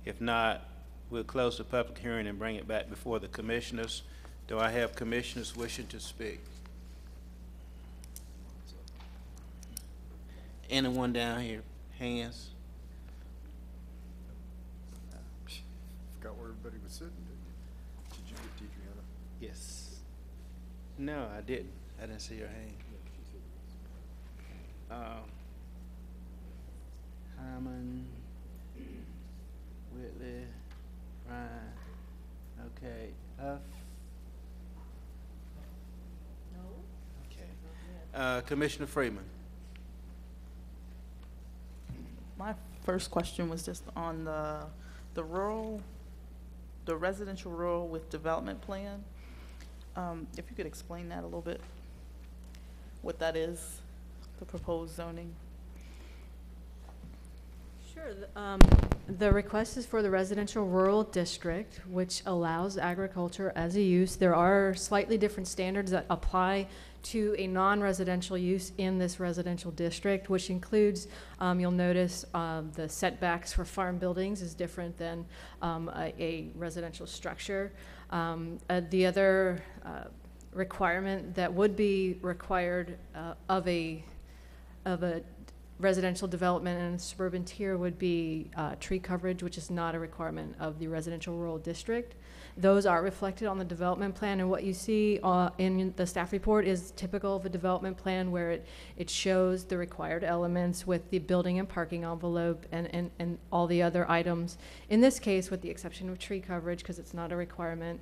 If not, we'll close the public hearing and bring it back before the commissioners. Do I have commissioners wishing to speak? Anyone down here? Hands. Where everybody was sitting, didn't you? Did you get Deidreana? Yes. No, I didn't. I didn't see your hand. Hyman, Whitley, Ryan. Okay. Huff. No. Okay. Commissioner Freeman. My first question was just on the rural. The residential rural with development plan. If you could explain that a little bit, what that is, the proposed zoning. Sure. The request is for the residential rural district, which allows agriculture as a use. There are slightly different standards that apply to a non-residential use in this residential district, which includes, you'll notice the setbacks for farm buildings is different than a residential structure. The other requirement that would be required of a residential development in the suburban tier would be tree coverage, which is not a requirement of the residential rural district. Those are reflected on the development plan, and what you see in the staff report is typical of a development plan where it shows the required elements with the building and parking envelope and all the other items. In this case, with the exception of tree coverage, because it's not a requirement,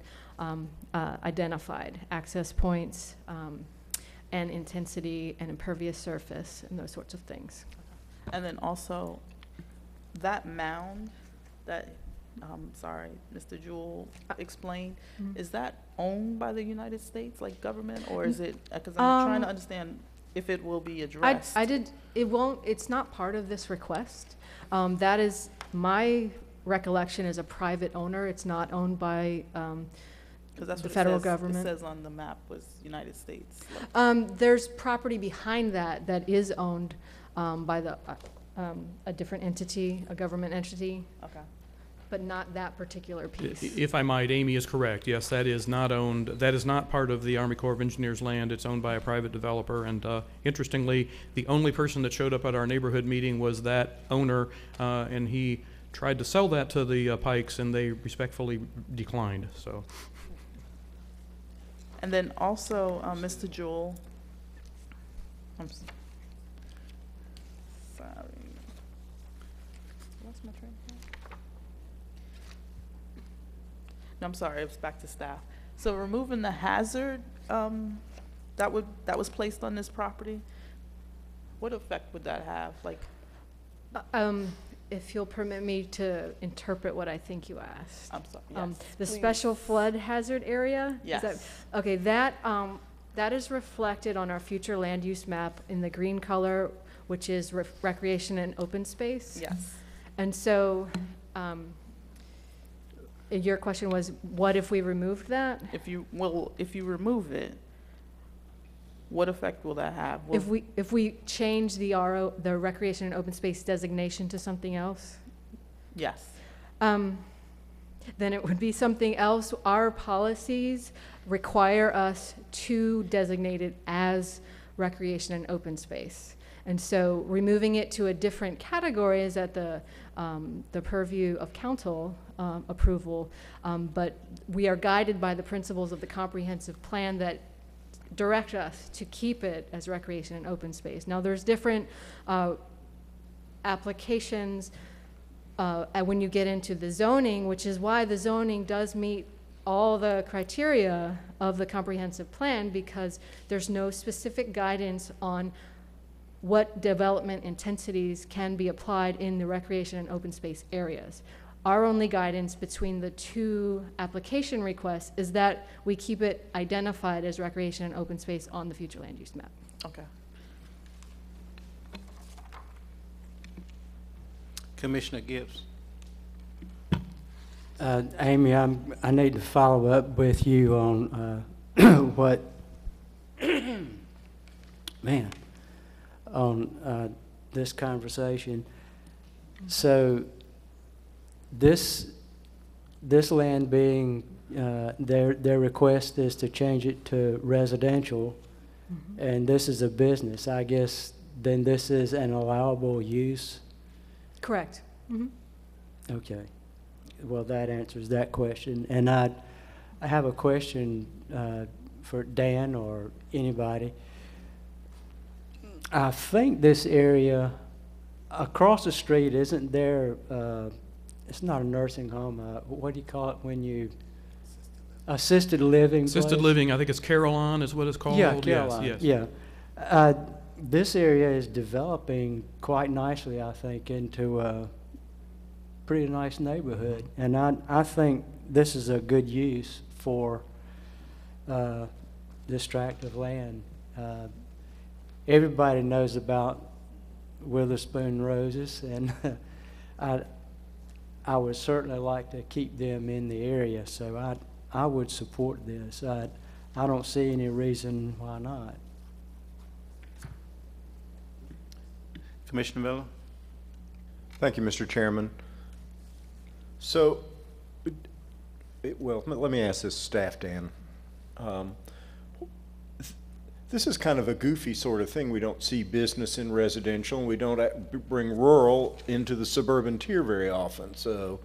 identified access points, and intensity and impervious surface and those sorts of things. And then also that mound that, sorry, Mr. Jewell explained, is that owned by the United States, like government, or is it, because I'm trying to understand if it will be addressed. It won't, it's not part of this request. That is, my recollection is a private owner. It's not owned by, that's the federal government. It says on the map was United States. There's property behind that that is owned by the a different entity, a government entity. Okay. But not that particular piece. If I might, Amy is correct. Yes, that is not owned. That is not part of the Army Corps of Engineers land. It's owned by a private developer. And interestingly, the only person that showed up at our neighborhood meeting was that owner, and he tried to sell that to the Pikes, and they respectfully declined. So. And then also, Mr. Jewell, I'm sorry, lost my train of thought. No, I'm sorry, it was back to staff. So removing the hazard that was placed on this property, what effect would that have? Like, if you'll permit me to interpret what I think you asked. I'm sorry, yes, the special flood hazard area? Yes. Okay, that is reflected on our future land use map in the green color, which is recreation and open space. Yes. And so your question was, what if we removed that? If you remove it, what effect will that have? Will if we change the recreation and open space designation to something else? Yes. Then it would be something else. Our policies require us to designate it as recreation and open space. And so removing it to a different category is at the purview of council approval. But we are guided by the principles of the comprehensive plan that direct us to keep it as recreation and open space. Now there's different applications when you get into the zoning, which is why the zoning does meet all the criteria of the comprehensive plan, because there's no specific guidance on what development intensities can be applied in the recreation and open space areas. Our only guidance between the two application requests is that we keep it identified as recreation and open space on the future land use map. Okay. Commissioner Gibbs. Amy, I need to follow up with you on what, man, on this conversation. So, this land being, their request is to change it to residential, and this is a business. I guess then this is an allowable use? Correct. Okay. Well, that answers that question. And I have a question for Dan or anybody. I think this area across the street, isn't there... it's not a nursing home. What do you call it when you assisted living? Assisted living. I think it's Caroline is what it's called. Yeah, Caroline. Yes, yes. Yeah. This area is developing quite nicely, I think, into a pretty nice neighborhood, and I think this is a good use for this tract of land. Everybody knows about Witherspoon Roses, and I would certainly like to keep them in the area, so I would support this. I don't see any reason why not. Commissioner Miller. Thank you, Mr. Chairman. So, well, let me ask this staff, Dan. This is kind of a goofy sort of thing. We don't see business in residential, and we don't bring rural into the suburban tier very often. So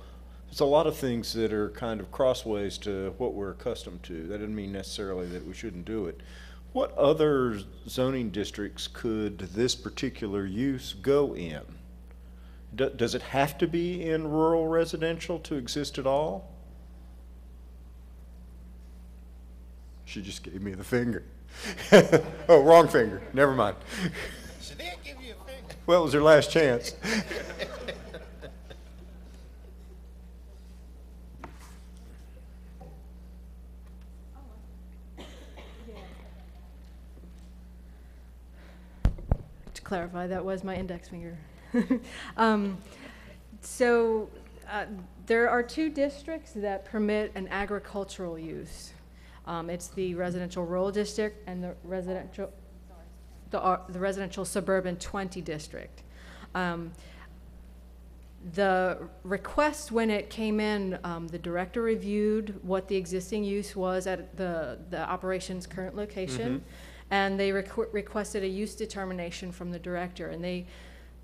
there's a lot of things that are kind of crossways to what we're accustomed to. That doesn't mean necessarily that we shouldn't do it. What other zoning districts could this particular use go in? Does it have to be in rural residential to exist at all? She just gave me the finger. Oh, wrong finger. Never mind. She didn't give you a finger. Well, it was her last chance. To clarify, that was my index finger. There are two districts that permit an agricultural use. It's the residential rural district and the residential, the residential suburban 20 district. The request when it came in, the director reviewed what the existing use was at the operation's current location, and they requested a use determination from the director. And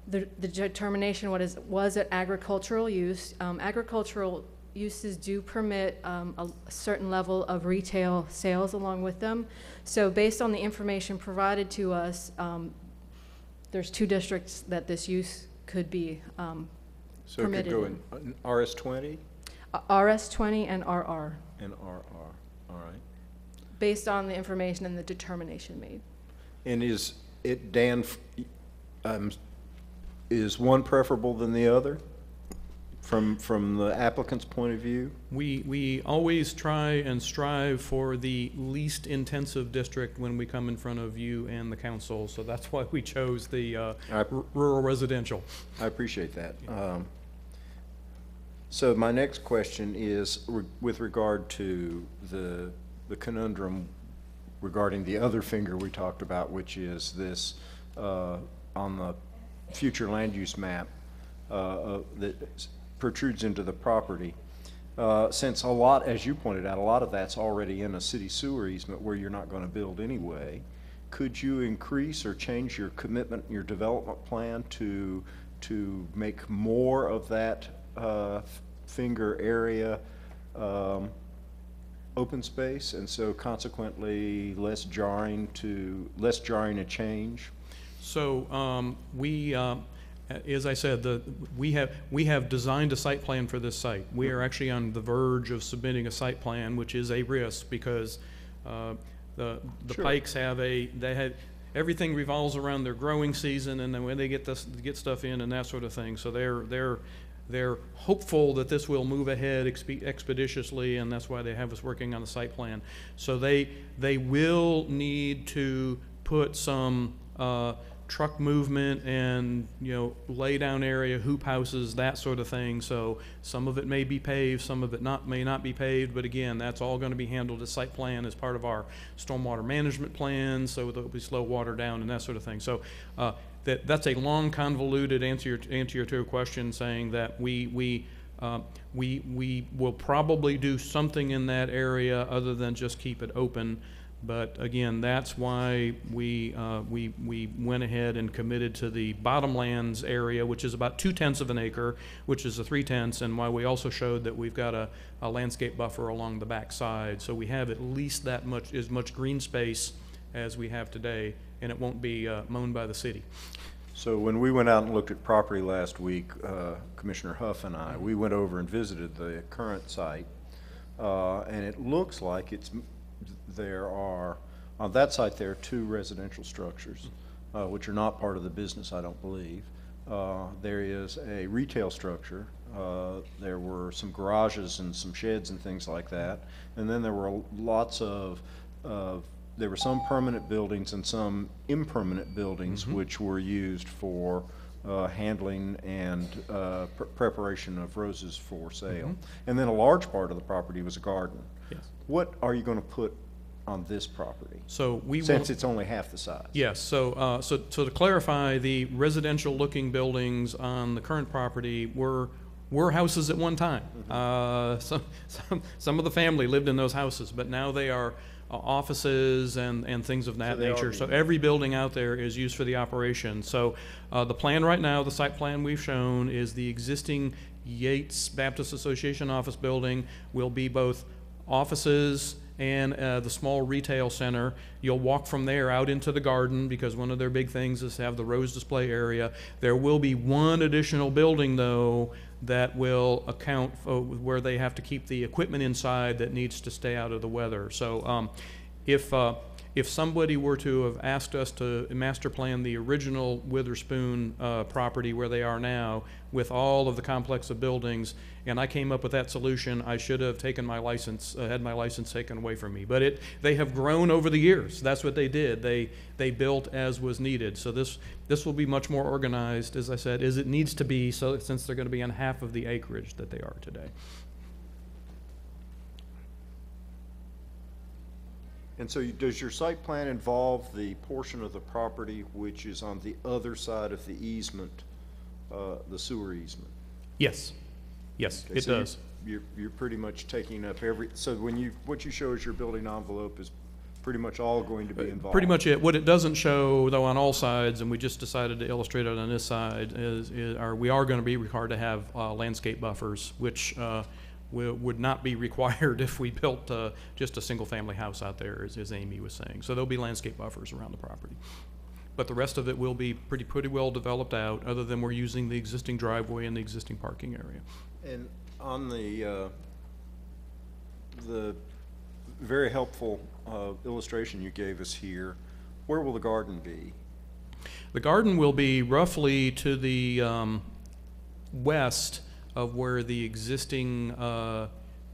the determination was an agricultural use. Agricultural uses do permit a certain level of retail sales along with them. So based on the information provided to us, there's two districts that this use could be permitted. So it could go in RS20? RS20 and RR. And RR, all right. Based on the information and the determination made. And is it, Dan, is one preferable than the other? From the applicant's point of view? We always try and strive for the least intensive district when we come in front of you and the council, so that's why we chose the rural residential. I appreciate that. Yeah. So my next question is with regard to the conundrum regarding the other finger we talked about, which is this on the future land use map that protrudes into the property, since a lot, as you pointed out, a lot of that's already in a city sewer easement where you're not going to build anyway. Could you increase or change your commitment, your development plan to make more of that finger area open space, and so consequently less jarring a change? So as I said, we have designed a site plan for this site. We are actually on the verge of submitting a site plan, which is a risk because the sure. Pikes have everything revolves around their growing season and then when they get stuff in and that sort of thing. So they're hopeful that this will move ahead expeditiously, and that's why they have us working on the site plan. So they will need to put some truck movement and, you know, lay down area, hoop houses, that sort of thing. So some of it may be paved, some of it may not be paved, but again, that's all going to be handled as site plan as part of our stormwater management plan, so there'll be slow water down and that sort of thing. So that's a long, convoluted answer to your question, saying that we will probably do something in that area other than just keep it open. But again, that's why we went ahead and committed to the bottomlands area, which is about 0.2 acres, which is the 0.3, and why we also showed that we've got a landscape buffer along the back side. So we have at least that much, as much green space as we have today, and it won't be mown by the city. So when we went out and looked at property last week, Commissioner Huff and I, we went over and visited the current site, and it looks like it's, there are, on that site there are 2 residential structures, which are not part of the business, I don't believe. There is a retail structure. There were some garages and some sheds and things like that. And then there were lots of, there were some permanent buildings and some impermanent buildings, which were used for handling and preparation of roses for sale. And then a large part of the property was a garden. Yes. What are you going to put on this property? So since it's only half the size. Yes. So, so to clarify, the residential-looking buildings on the current property were houses at one time. Some of the family lived in those houses, but now they are offices and things of that nature. So every building out there is used for the operation. So the plan right now, the site plan we've shown, is the existing Yates Baptist Association office building will be both offices and the small retail center. You'll walk from there out into the garden, because one of their big things is to have the rose display area. There will be one additional building, though, that will account for where they have to keep the equipment inside that needs to stay out of the weather. So if somebody were to have asked us to master plan the original Witherspoon property where they are now with all of the complex of buildings, and I came up with that solution, I should have taken my license, had my license taken away from me. But they have grown over the years. That's what they did. They built as was needed. So this will be much more organized, as I said, as it needs to be, so since they're going to be on half of the acreage that they are today. And so does your site plan involve the portion of the property which is on the other side of the easement, the sewer easement? Yes. Yes, okay, it so does. You're pretty much taking up every, so when you, what you show as your building envelope is pretty much all going to be involved. Pretty much it. What it doesn't show, though, on all sides, and we just decided to illustrate it on this side, we are going to be required to have landscape buffers, which would not be required if we built just a single-family house out there, as Amy was saying. So there'll be landscape buffers around the property. But the rest of it will be pretty well developed out, other than we're using the existing driveway and the existing parking area. And on the very helpful illustration you gave us here, where will the garden be? The garden will be roughly to the west of where the existing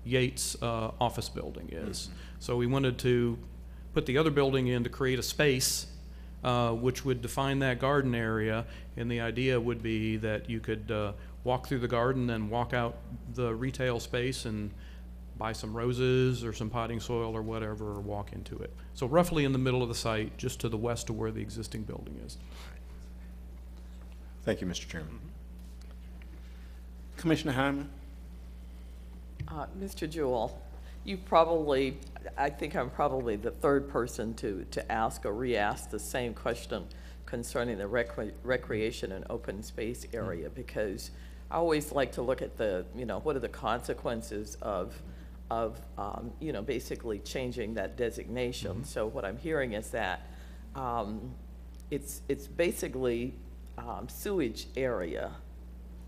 Yates office building is. Mm-hmm. So we wanted to put the other building in to create a space which would define that garden area, and the idea would be that you could walk through the garden and walk out the retail space and buy some roses or some potting soil or whatever, or walk into it. So roughly in the middle of the site, just to the west of where the existing building is. Thank you, Mr. Chairman. Mm-hmm. Commissioner Hyman. Mr. Jewell, you probably, I think I'm probably the third person to ask or re-ask the same question concerning the recreation and open space area, because I always like to look at the, what are the consequences of basically changing that designation. Mm-hmm. So what I'm hearing is that it's basically sewage area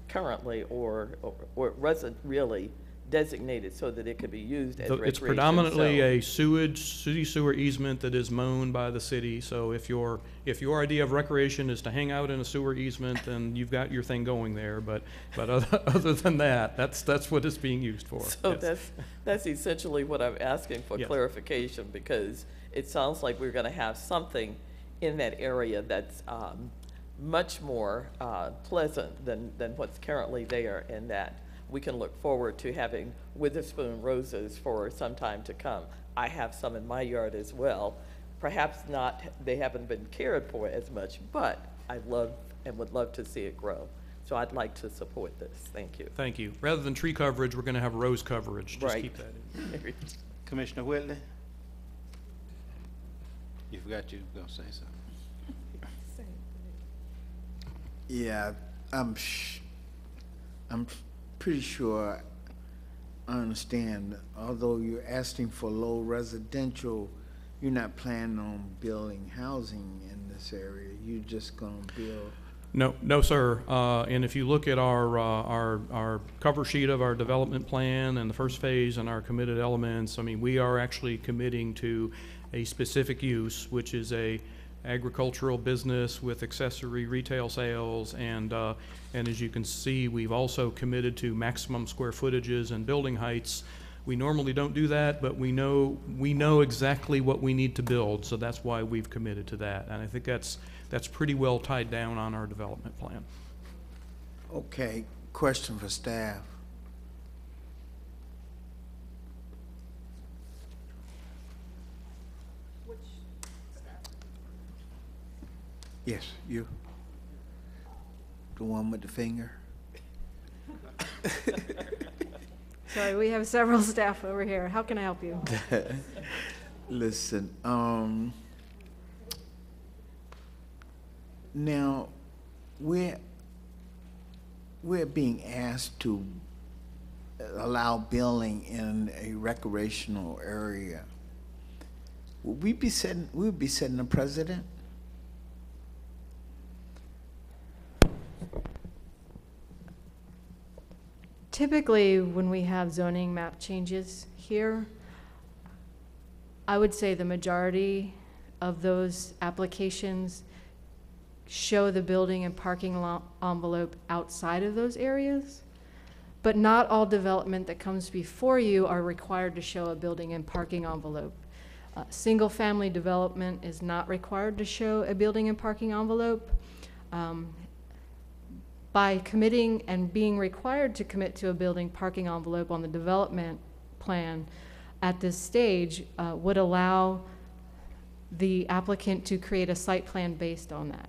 currently, or it wasn't really designated so that it could be used as recreation. It's predominantly a city sewer easement that is mown by the city. So if your idea of recreation is to hang out in a sewer easement, then you've got your thing going there. But other than that, that's what it's being used for. So yes. That's essentially what I'm asking for, yes. Clarification, because it sounds like we're going to have something in that area that's much more pleasant than what's currently there, and that we can look forward to having Witherspoon roses for some time to come. I have some in my yard as well. Perhaps not, they haven't been cared for as much, but I love and would love to see it grow. So I'd like to support this. Thank you. Thank you. Rather than tree coverage, we're going to have rose coverage. Just right. Keep that in. Commissioner Whitley, you forgot you were going to say something. Yeah, I'm pretty sure I understand. Although you're asking for low residential, you're not planning on building housing in this area. You're just going to build. No, sir. And if you look at our cover sheet of our development plan and the first phase and our committed elements, I mean, we are actually committing to a specific use, which is a agricultural business with accessory retail sales, and as you can see, we've also committed to maximum square footages and building heights. We normally don't do that, but we know exactly what we need to build, so that's why we've committed to that, and I think that's pretty well tied down on our development plan. Okay, question for staff. Yes, you. The one with the finger. Sorry, we have several staff over here. How can I help you? Listen, now we're being asked to allow building in a recreational area. Would we be setting, a precedent? Typically, when we have zoning map changes here, I would say the majority of those applications show the building and parking lot envelope outside of those areas, but not all development that comes before you are required to show a building and parking envelope. Single family development is not required to show a building and parking envelope. By committing and being required to commit to a building parking envelope on the development plan at this stage would allow the applicant to create a site plan based on that.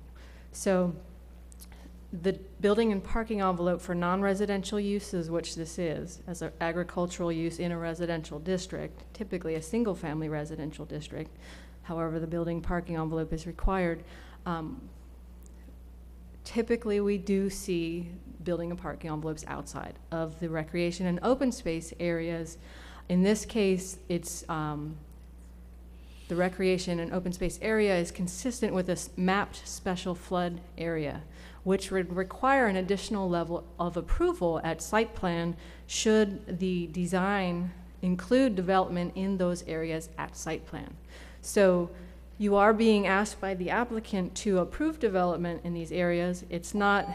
So the building and parking envelope for non-residential uses, which this is, as an agricultural use in a residential district, typically a single family residential district, however the building parking envelope is required, typically we do see building and parking envelopes outside of the recreation and open space areas. In this case, it's the recreation and open space area is consistent with a mapped special flood area, which would require an additional level of approval at site plan should the design include development in those areas at site plan. So you are being asked by the applicant to approve development in these areas. It's not,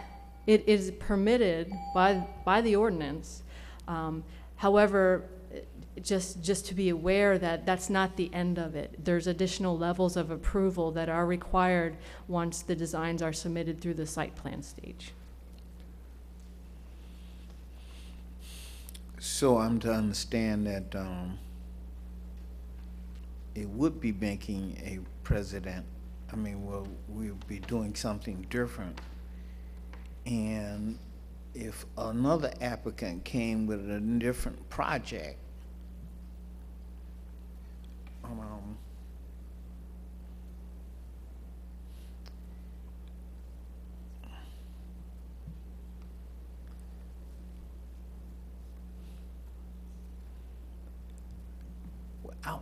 it is permitted by the ordinance. However, just to be aware that that's not the end of it. There's additional levels of approval that are required once the designs are submitted through the site plan stage. So I'm to understand that it would be making a precedent. I mean, well, we'll be doing something different. And if another applicant came with a different project,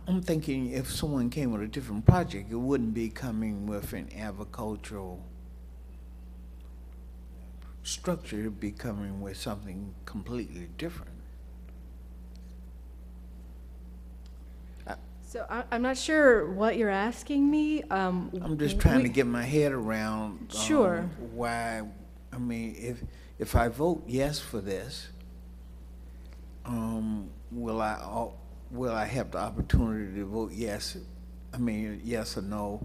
I'm thinking if someone came with a different project, it wouldn't be coming with an agricultural structure. It'd be coming with something completely different. So I'm not sure what you're asking me. I'm just trying to get my head around sure. Why, I mean, if I vote yes for this, will I have the opportunity to vote yes, I mean, yes or no,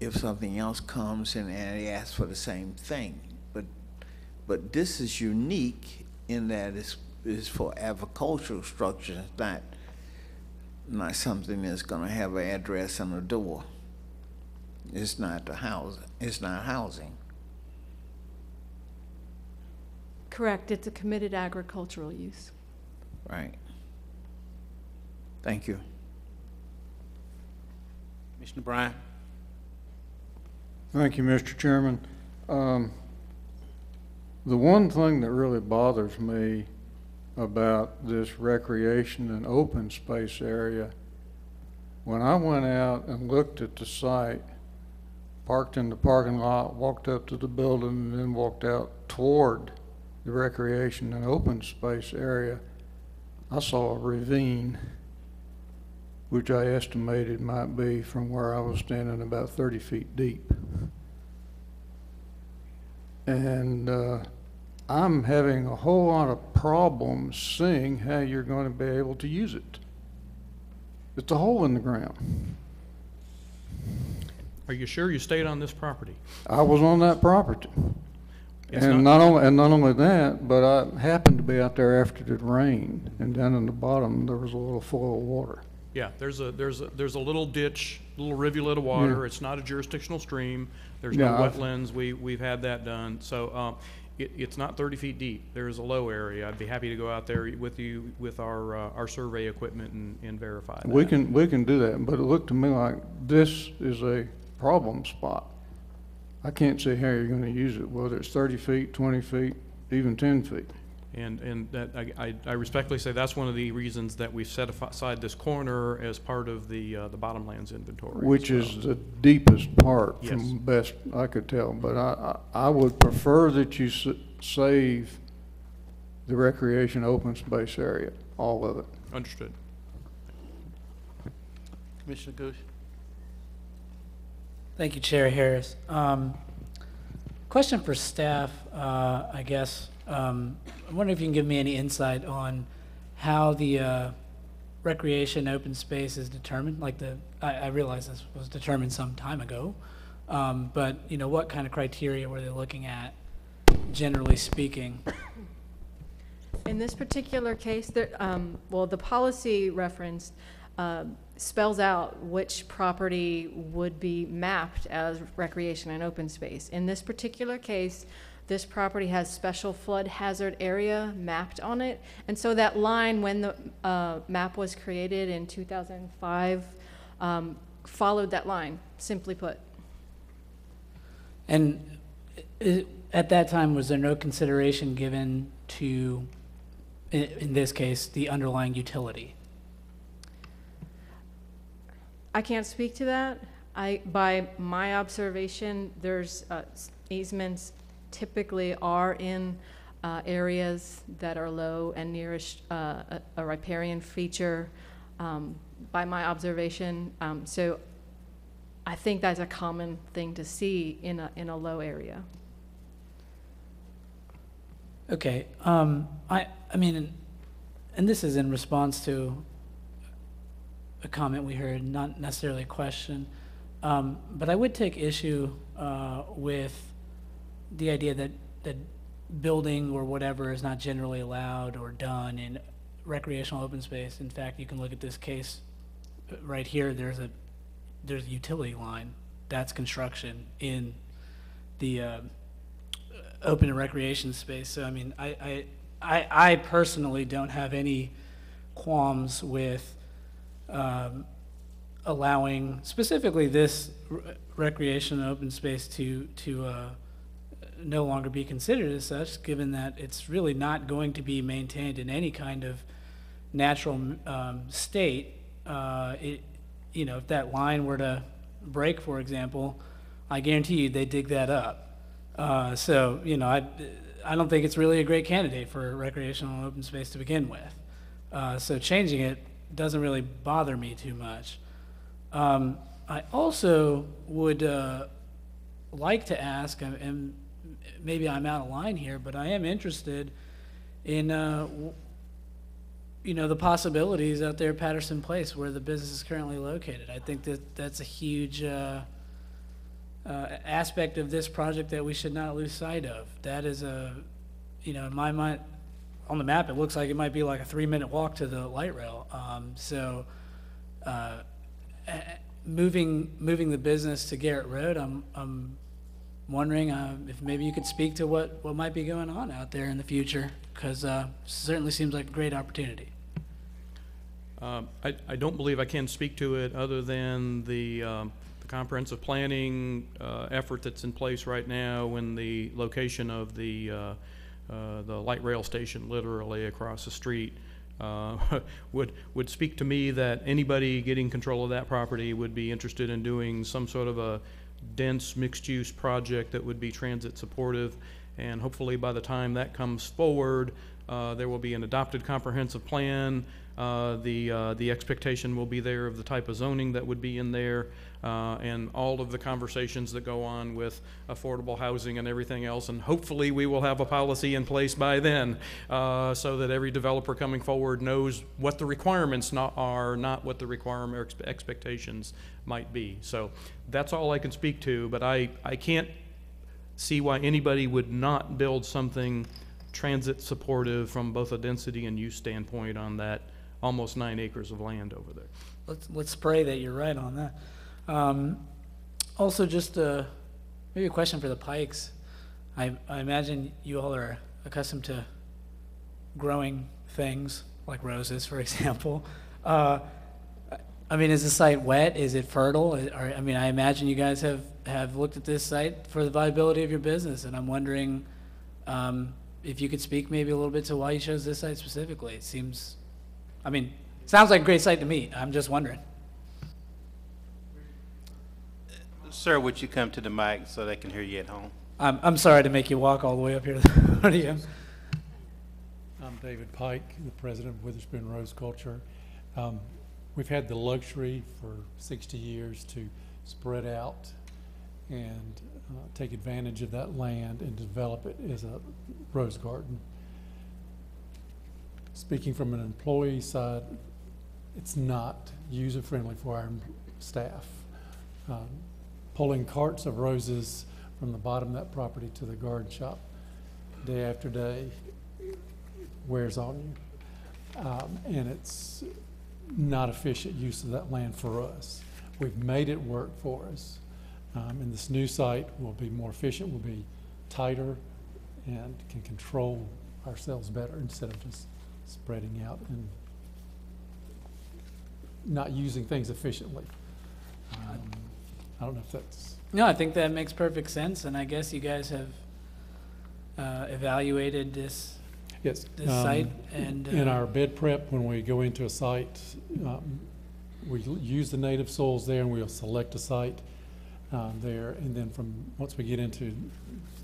if something else comes and they ask for the same thing? But this is unique in that it's for agricultural structures, not something that's going to have an address and a door. It's not the housing. It's not housing. Correct. It's a committed agricultural use. Right. Thank you. Commissioner Bryant. Thank you, Mr. Chairman. The one thing that really bothers me about this recreation and open space area. When I went out and looked at the site, parked in the parking lot, walked up to the building, and then walked out toward the recreation and open space area, I saw a ravine, which I estimated might be from where I was standing about 30 feet deep. And I'm having a whole lot of problems seeing how you're going to be able to use it. It's a hole in the ground. Are you sure you stayed on this property? I was on that property. And not only that, but I happened to be out there after it rained, and down in the bottom there was a little flow of water. Yeah, there's a little ditch, little rivulet of water. Yeah. It's not a jurisdictional stream. There's no wetlands. We've had that done. So it's not 30 feet deep. There is a low area. I'd be happy to go out there with you with our survey equipment and verify that. We can do that, but it looked to me like this is a problem spot. I can't see how you're going to use it, whether it's 30 feet, 20 feet, even 10 feet. And that I respectfully say that's one of the reasons that we've set aside this corner as part of the bottomlands inventory. Which is the deepest part, yes, from best I could tell. But I would prefer that you save the recreation open space area, all of it. Understood. Commissioner Gooch. Thank you, Chair Harris. Question for staff, I guess. I wonder if you can give me any insight on how the recreation open space is determined. Like I realize this was determined some time ago, but you know, what kind of criteria were they looking at, generally speaking? In this particular case, there, well, the policy referenced spells out which property would be mapped as recreation and open space. In this particular case, this property has special flood hazard area mapped on it. And so that line, when the map was created in 2005, followed that line, simply put. And at that time, was there no consideration given to, in this case, the underlying utility? I can't speak to that. By my observation, there's easements typically are in areas that are low and nearest a riparian feature, by my observation. So I think that's a common thing to see in a low area. Okay. I mean, and this is in response to a comment we heard, not necessarily a question, but I would take issue with the idea that building or whatever is not generally allowed or done in recreational open space. In fact, you can look at this case right here. There's a utility line. That's construction in the open and recreation space. So I mean, I personally don't have any qualms with allowing specifically this recreation open space to no longer be considered as such, given that it's really not going to be maintained in any kind of natural state. You know, if that line were to break, for example, I guarantee you they dig that up. So, you know, I don't think it's really a great candidate for recreational open space to begin with. So changing it doesn't really bother me too much. I also would like to ask, and maybe I'm out of line here, but I am interested in, you know, the possibilities out there at Patterson Place where the business is currently located. I think that that's a huge aspect of this project that we should not lose sight of. That is a, you know, in my mind, on the map, it looks like it might be like a 3-minute walk to the light rail. So moving the business to Garrett Road, I'm wondering if maybe you could speak to what might be going on out there in the future, because certainly seems like a great opportunity. I don't believe I can speak to it other than the comprehensive planning effort that's in place right now, and the location of the light rail station literally across the street would speak to me that anybody getting control of that property would be interested in doing some sort of a dense mixed-use project that would be transit supportive, and hopefully by the time that comes forward, there will be an adopted comprehensive plan. The expectation will be there of the type of zoning that would be in there, and all of the conversations that go on with affordable housing and everything else, and hopefully we will have a policy in place by then, so that every developer coming forward knows what the requirements are, not what the requirement expectations might be. So that's all I can speak to, but I can't see why anybody would not build something transit supportive from both a density and use standpoint on that almost 9 acres of land over there. Let's pray that you're right on that. Also, just maybe a question for the Pikes. I imagine you all are accustomed to growing things like roses, for example. I mean, is the site wet? Is it fertile? I mean, I imagine you guys have looked at this site for the viability of your business, and I'm wondering if you could speak maybe a little bit to why you chose this site specifically. It seems, I mean, sounds like a great site to me. I'm just wondering. Sir, would you come to the mic so they can hear you at home? I'm sorry to make you walk all the way up here to the podium. I'm David Pike, the president of Witherspoon Rose Culture. We've had the luxury for 60 years to spread out and take advantage of that land and develop it as a rose garden. Speaking from an employee side, it's not user-friendly for our staff. Pulling carts of roses from the bottom of that property to the garden shop day after day wears on you. And it's not efficient use of that land for us. We've made it work for us. And this new site will be more efficient, will be tighter, and can control ourselves better instead of just spreading out and not using things efficiently. I don't know if that's... No, I think that makes perfect sense, and I guess you guys have evaluated this, yes, this site. And in our bed prep, when we go into a site, we use the native soils there, and we'll select a site there, and then once we get into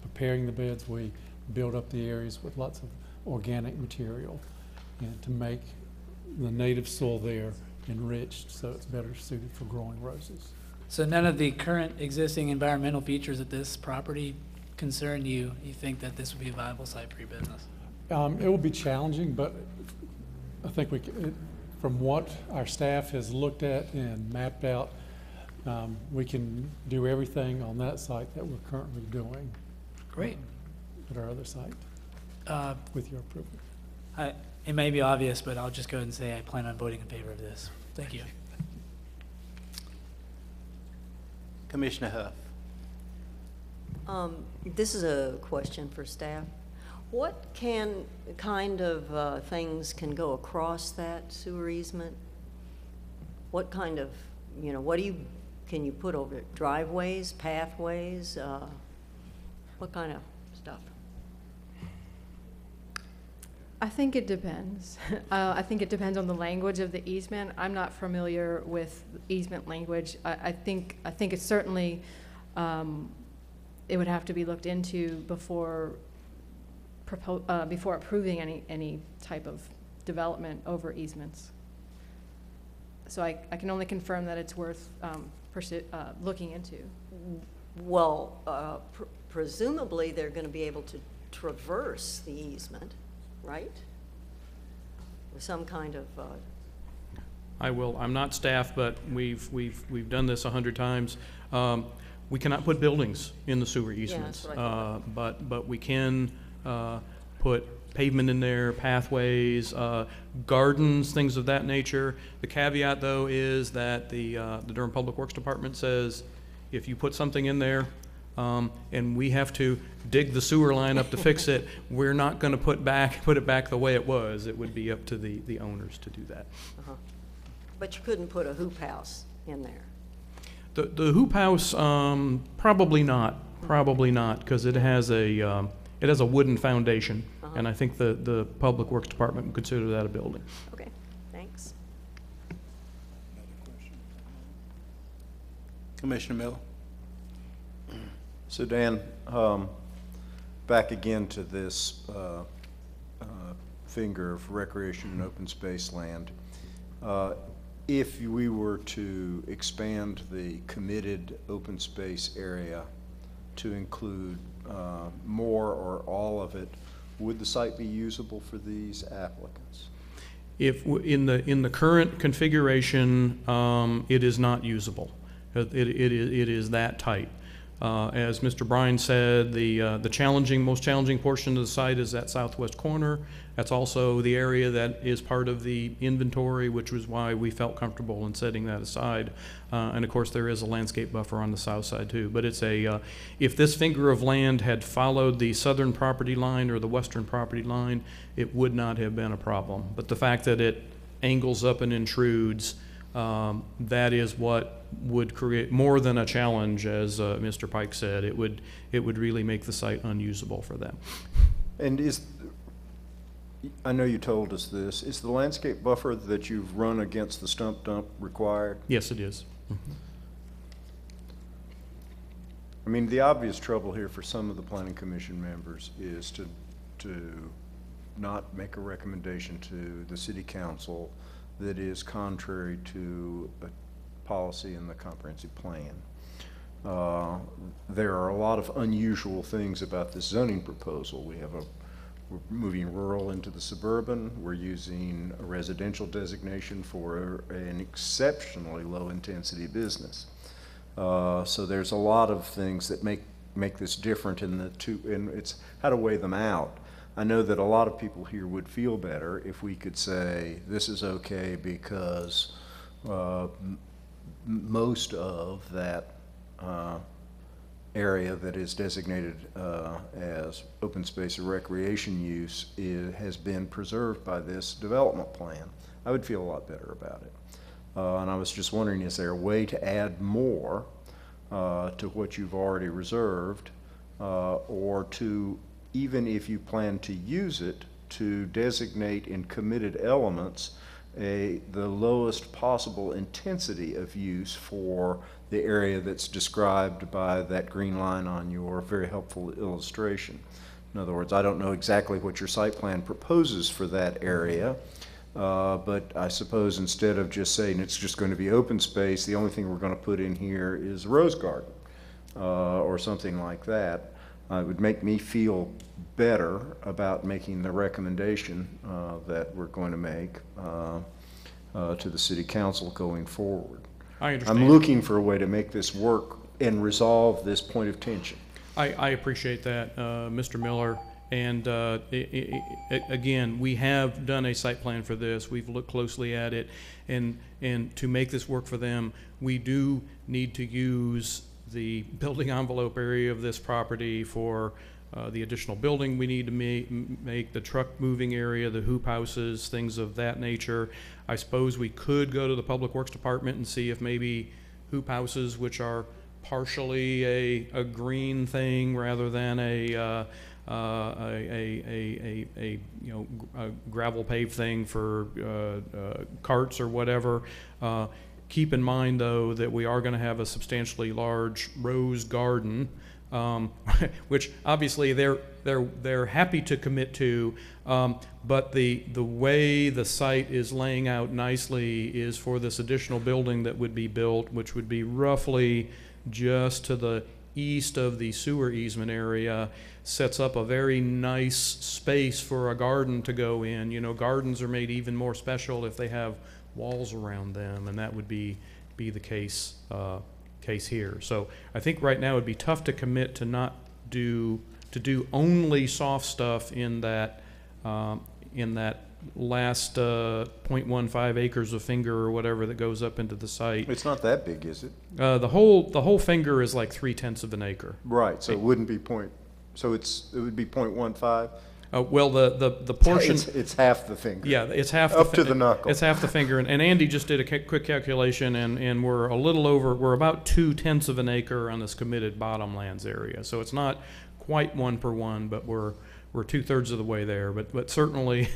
preparing the beds, we build up the areas with lots of organic material, and to make the native soil there enriched so it's better suited for growing roses. So none of the current existing environmental features at this property concern you? You think that this would be a viable site for your business? It will be challenging, but I think from what our staff has looked at and mapped out, we can do everything on that site that we're currently doing. Great. At our other site, with your approval. It may be obvious, but I'll just go ahead and say I plan on voting in favor of this. Thank you. Commissioner Huff. This is a question for staff. What kind of things can go across that sewer easement? What kind of, you know, can you put over it? Driveways, pathways, what kind of stuff? I think it depends. I think it depends on the language of the easement. I'm not familiar with easement language. I think it's certainly, it would have to be looked into before approving any type of development over easements. So I can only confirm that it's worth looking into. Well, presumably they're going to be able to traverse the easement, right? With some kind of. I'm not staff, but we've done this 100 times. We cannot put buildings in the sewer easements, yeah, but we can put pavement in there, pathways, gardens, things of that nature. The caveat, though, is that the Durham Public Works Department says if you put something in there and we have to dig the sewer line up to fix it, we're not going to put it back the way it was. It would be up to the owners to do that. Uh-huh. But you couldn't put a hoop house in there? The hoop house, probably not, because it has a wooden foundation. And I think the Public Works Department would consider that a building. Okay, thanks. Commissioner Miller. So Dan, back again to this finger of recreation and open space land. If we were to expand the committed open space area to include more or all of it, would the site be usable for these applicants? If in the current configuration, it is not usable. It is that tight. As Mr. Bryan said, the most challenging portion of the site is that southwest corner. That's also the area that is part of the inventory, which was why we felt comfortable in setting that aside. And of course, there is a landscape buffer on the south side too. But it's a, if this finger of land had followed the southern property line or the western property line, it would not have been a problem. But the fact that it angles up and intrudes, that is what would create more than a challenge, as Mr. Pike said. It would really make the site unusable for them. And is, I know you told us this, is the landscape buffer that you've run against the stump dump required? Yes, it is. Mm-hmm. I mean, the obvious trouble here for some of the Planning Commission members is to not make a recommendation to the City Council that is contrary to a policy in the comprehensive plan. There are a lot of unusual things about this zoning proposal. We're moving rural into the suburban. We're using a residential designation for an exceptionally low intensity business. So there's a lot of things that make this different in the two, and it's how to weigh them out. I know that a lot of people here would feel better if we could say this is okay because most of that area that is designated as open space or recreation use has been preserved by this development plan. I would feel a lot better about it. And I was just wondering, is there a way to add more to what you've already reserved, or to, even if you plan to use it, to designate in committed elements the lowest possible intensity of use for the area that's described by that green line on your very helpful illustration. In other words, I don't know exactly what your site plan proposes for that area, but I suppose instead of just saying it's just going to be open space, the only thing we're going to put in here is a rose garden or something like that. It would make me feel better about making the recommendation that we're going to make to the City Council going forward. I understand. I'm looking for a way to make this work and resolve this point of tension. I appreciate that, Mr. Miller. And again, we have done a site plan for this. We've looked closely at it. And to make this work for them, we do need to use the building envelope area of this property for the additional building we need to make, the truck moving area, the hoop houses, things of that nature. I suppose we could go to the Public Works Department and see if maybe hoop houses, which are partially a green thing rather than a you know, a gravel paved thing for carts or whatever. Keep in mind, though, that we are going to have a substantially large rose garden, which obviously they're happy to commit to. But the way the site is laying out nicely is for this additional building that would be built, which would be roughly just to the east of the sewer easement area, sets up a very nice space for a garden to go in. You know, gardens are made even more special if they have walls around them, and that would be the case here. So I think right now it'd be tough to commit to not do only soft stuff in that last 0.15 acres of finger or whatever that goes up into the site. It's not that big, is it? The whole finger is like 3/10 of an acre. Right. So it wouldn't be point. So it would be 0.15. Well, the portion... It's half the finger. Yeah, it's half the... Up to the knuckle. It's half the finger. And Andy just did a quick calculation, and we're a little over... We're about 0.2 of an acre on this committed bottomlands area. So it's not quite 1 for 1, but we're 2/3 of the way there. But certainly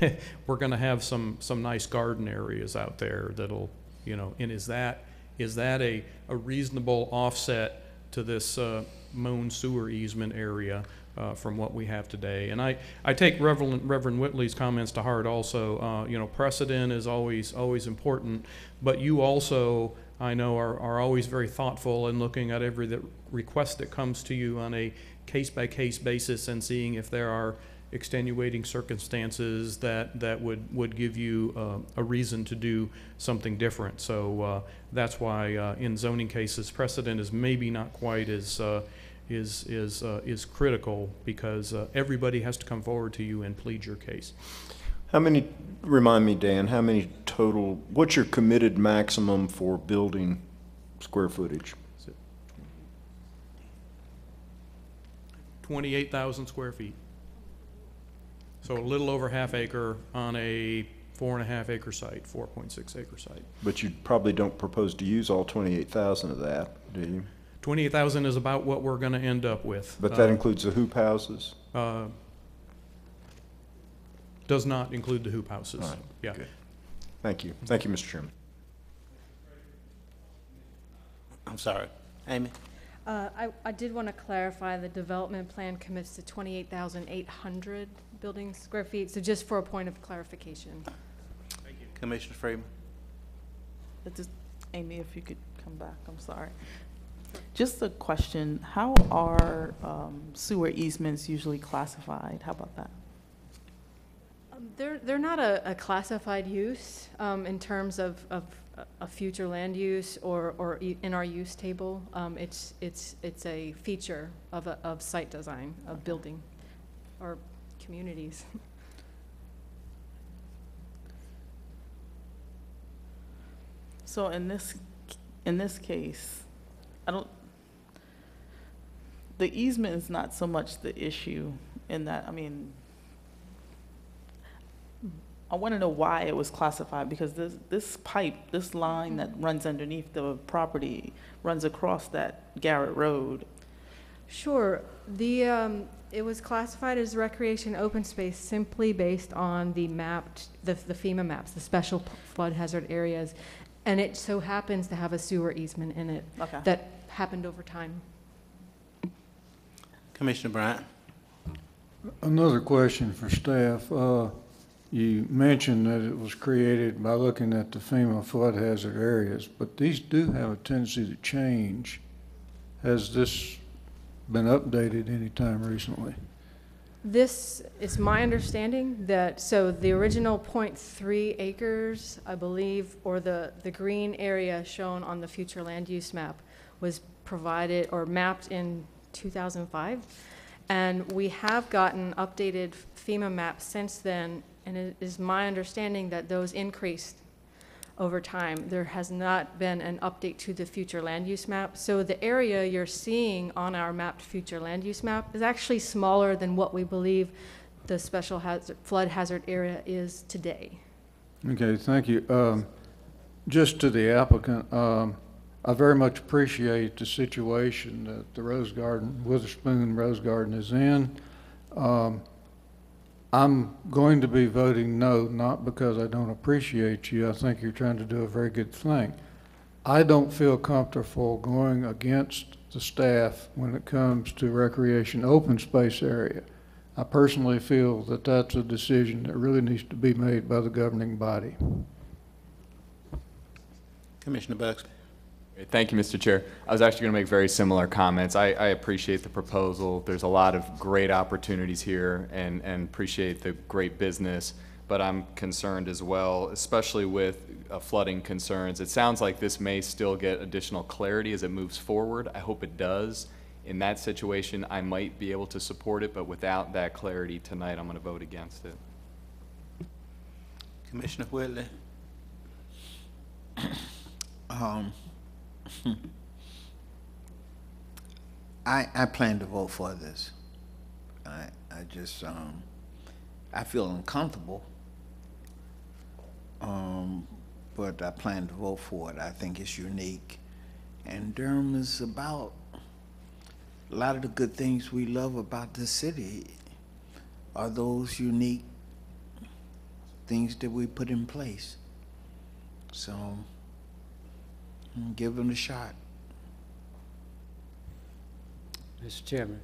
we're going to have some nice garden areas out there that'll, you know... And is that a reasonable offset to this mown sewer easement area? From what we have today. And I take Reverend Whitley's comments to heart also. You know, precedent is always important, but you also, I know, are always very thoughtful in looking at every request that comes to you on a case-by-case basis and seeing if there are extenuating circumstances that would give you a reason to do something different. So that's why in zoning cases, precedent is maybe not quite as is critical, because everybody has to come forward to you and plead your case. How many, remind me, Dan, how many total, what's your committed maximum for building square footage? 28,000 square feet. So a little over half acre on a 4.5 acre site, 4.6 acre site. But you probably don't propose to use all 28,000 of that, do you? 28,000 is about what we're going to end up with. But that includes the hoop houses? Does not include the hoop houses. All right. Yeah. Good. Thank you. Thank you, Mr. Chairman. I'm sorry. Amy? I did want to clarify the development plan commits to 28,800 building square feet. So just for a point of clarification. Thank you. Commissioner Freeman. Just, Amy, if you could come back, I'm sorry. Just a question, how are sewer easements usually classified? How about that? They're not a classified use in terms of a future land use or in our use table. It's a feature of site design, of building or communities. So in this case, the easement is not so much the issue in that, I mean, I want to know why it was classified, because this pipe, this line that runs underneath the property runs across that Garrett Road. Sure. It was classified as recreation open space simply based on the mapped, the FEMA maps, the special flood hazard areas, and it so happens to have a sewer easement in it. Okay. That happened over time. Commissioner Bryant. Another question for staff. You mentioned that it was created by looking at the FEMA flood hazard areas, but these do have a tendency to change. Has this been updated any time recently? This is my understanding that, so the original 0.3 acres, I believe, or the green area shown on the future land use map was provided or mapped in 2005. And we have gotten updated FEMA maps since then, and it is my understanding that those increased over time. There has not been an update to the future land use map. So the area you're seeing on our mapped future land use map is actually smaller than what we believe the special hazard, flood hazard area is today. Okay, thank you. Just to the applicant, I very much appreciate the situation that the Rose Garden, Witherspoon Rose Garden, is in. I'm going to be voting no, not because I don't appreciate you. I think you're trying to do a very good thing. I don't feel comfortable going against the staff when it comes to recreation open space area. I personally feel that that's a decision that really needs to be made by the governing body. Commissioner Buxton. Thank you, Mr. Chair. I was actually going to make very similar comments. I appreciate the proposal. There's a lot of great opportunities here, and appreciate the great business, but I'm concerned as well, especially with flooding concerns. It sounds like this may still get additional clarity as it moves forward. I hope it does. In that situation, I might be able to support it, but without that clarity tonight, I'm going to vote against it. Commissioner Whitley. I plan to vote for this. I just I feel uncomfortable, but I plan to vote for it. I think it's unique, and Durham is about a lot of the good things we love about this city are those unique things that we put in place. So give them a shot. Mr. Chairman.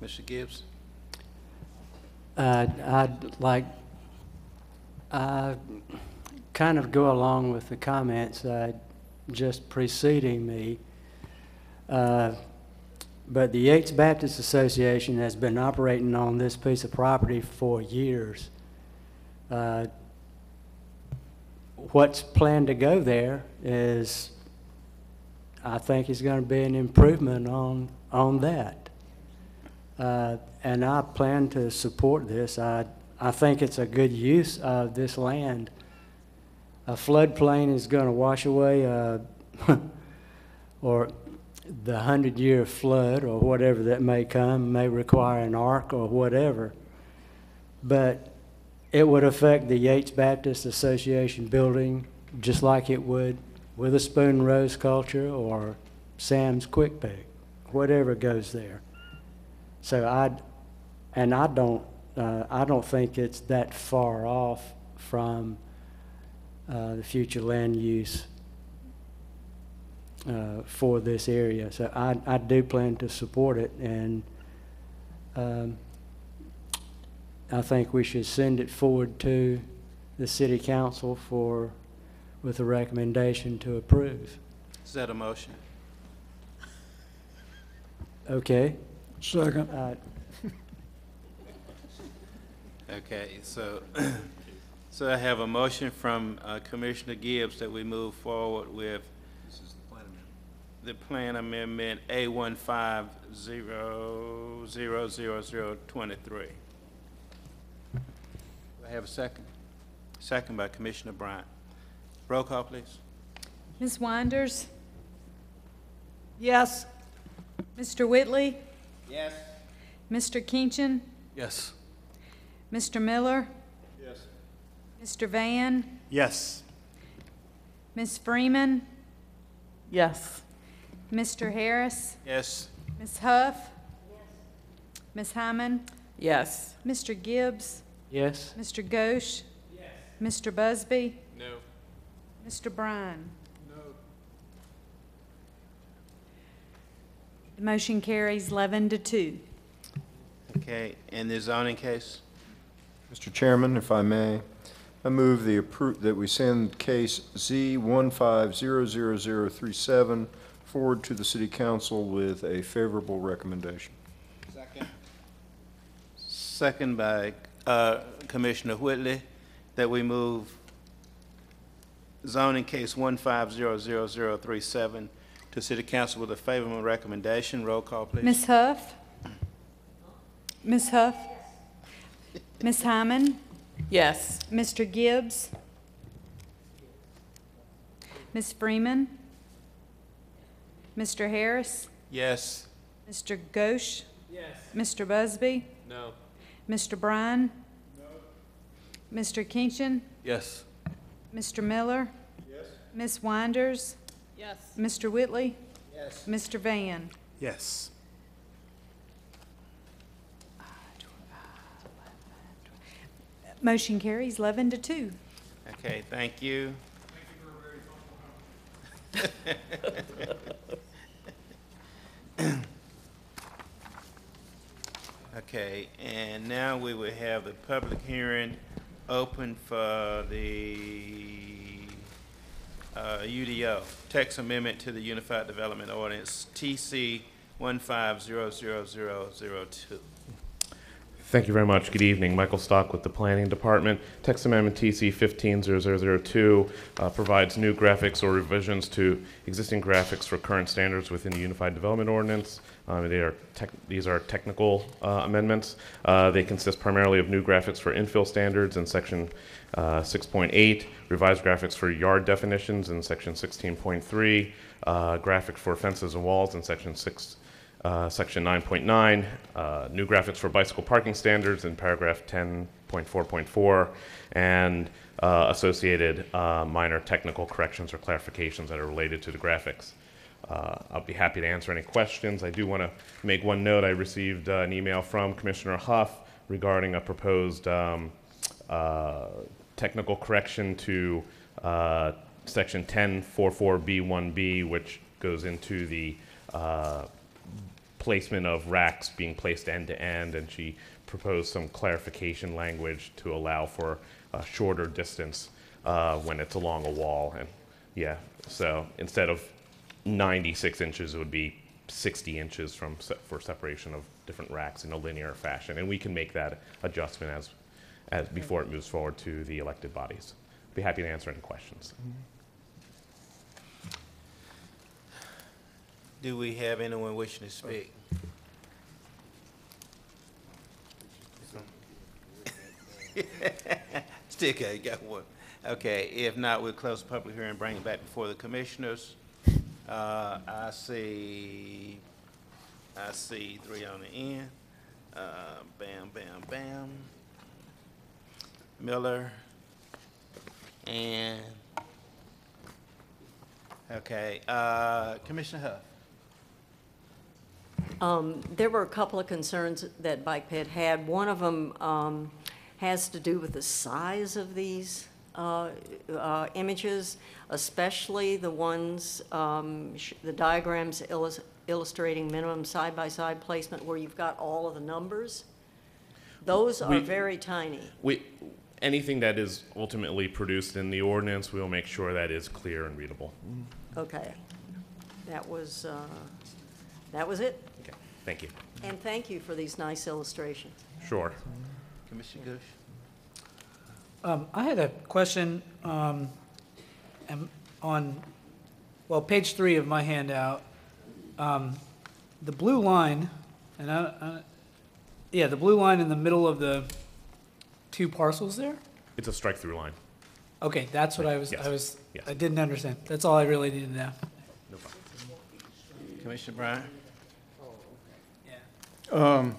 Mr. Gibbs. I'd kind of go along with the comments just preceding me, but the Yates Baptist Association has been operating on this piece of property for years. What's planned to go there is I think it's going to be an improvement on that. And I plan to support this. I think it's a good use of this land. A floodplain is going to wash away or the 100-year flood or whatever that may come, may require an arc or whatever. But it would affect the Yates Baptist Association building just like it would Witherspoon Rose Culture or Sam's Quick Pick, whatever goes there. So I don't think it's that far off from the future land use for this area. So I do plan to support it, and I think we should send it forward to the City Council for with a recommendation to approve. Is that a motion? Okay. Second. Okay, so I have a motion from Commissioner Gibbs that we move forward with the plan amendment A150000023. Do I have a second? Second by Commissioner Bryant. Roll call, please. Ms. Winders? Yes. Mr. Whitley? Yes. Mr. Kinchin? Yes. Mr. Miller? Yes. Mr. Van? Yes. Ms. Freeman? Yes. Mr. Harris? Yes. Ms. Huff? Yes. Ms. Hyman? Yes. Mr. Gibbs? Yes. Mr. Ghosh? Yes. Mr. Busby? No. Mr. Bryan? No. The motion carries 11-2. Okay, and the zoning case? Mr. Chairman, if I may, I move the that we send case Z1500037 forward to the City Council with a favorable recommendation. Second. Second by Commissioner Whitley, that we move zoning case 1500037 to City Council with a favorable recommendation. Roll call, please. Ms. Huff? Ms. Huff? Yes. Ms. Hyman? Yes. Mr. Gibbs? Ms. Freeman? Mr. Harris? Yes. Mr. Ghosh? Yes. Mr. Busby? No. Mr. Bryan? No. Mr. Kinchin? Yes. Mr. Miller? Yes. Ms. Winders? Yes. Mr. Whitley? Yes. Mr. Van? Yes. Motion carries 11-2. Okay, thank you. Thank you for a very thoughtful Okay, and now we will have the public hearing open for the UDO, text amendment to the Unified Development Ordinance, TC 1500002. Thank you very much. Good evening. Michael Stock with the Planning Department. Text Amendment TC 150002 provides new graphics or revisions to existing graphics for current standards within the Unified Development Ordinance. These are technical amendments. They consist primarily of new graphics for infill standards in Section 6.8, revised graphics for yard definitions in Section 16.3, graphics for fences and walls in Section 6. Section 9.9, new graphics for bicycle parking standards in paragraph 10.4.4, and associated minor technical corrections or clarifications that are related to the graphics. I'll be happy to answer any questions. I do want to make one note. I received an email from Commissioner Huff regarding a proposed technical correction to section 10.4.4b1b, which goes into the placement of racks being placed end to end, and she proposed some clarification language to allow for a shorter distance when it's along a wall. And yeah, so instead of 96 inches, it would be 60 inches for separation of different racks in a linear fashion. And we can make that adjustment as before it moves forward to the elected bodies. I'd be happy to answer any questions. Do we have anyone wishing to speak? Stick, I got one. Okay, if not, we'll close the public hearing and bring it back before the commissioners. I see three on the end. Bam, bam, bam. Miller. And okay, Commissioner Huff. There were a couple of concerns that Bike Ped had. One of them has to do with the size of these images, especially the ones, the diagrams illustrating minimum side-by-side placement where you've got all of the numbers. Those are very tiny. Anything that is ultimately produced in the ordinance, we'll make sure that is clear and readable. Okay. That was it. Okay. Thank you. And thank you for these nice illustrations. Sure. Commissioner Gush. I had a question on, well, page 3 of my handout. The blue line, and the blue line in the middle of the two parcels there. It's a strike-through line. Okay, that's what I didn't understand. That's all I really needed to know. No problem. Commissioner Bryant. Oh, okay. Yeah.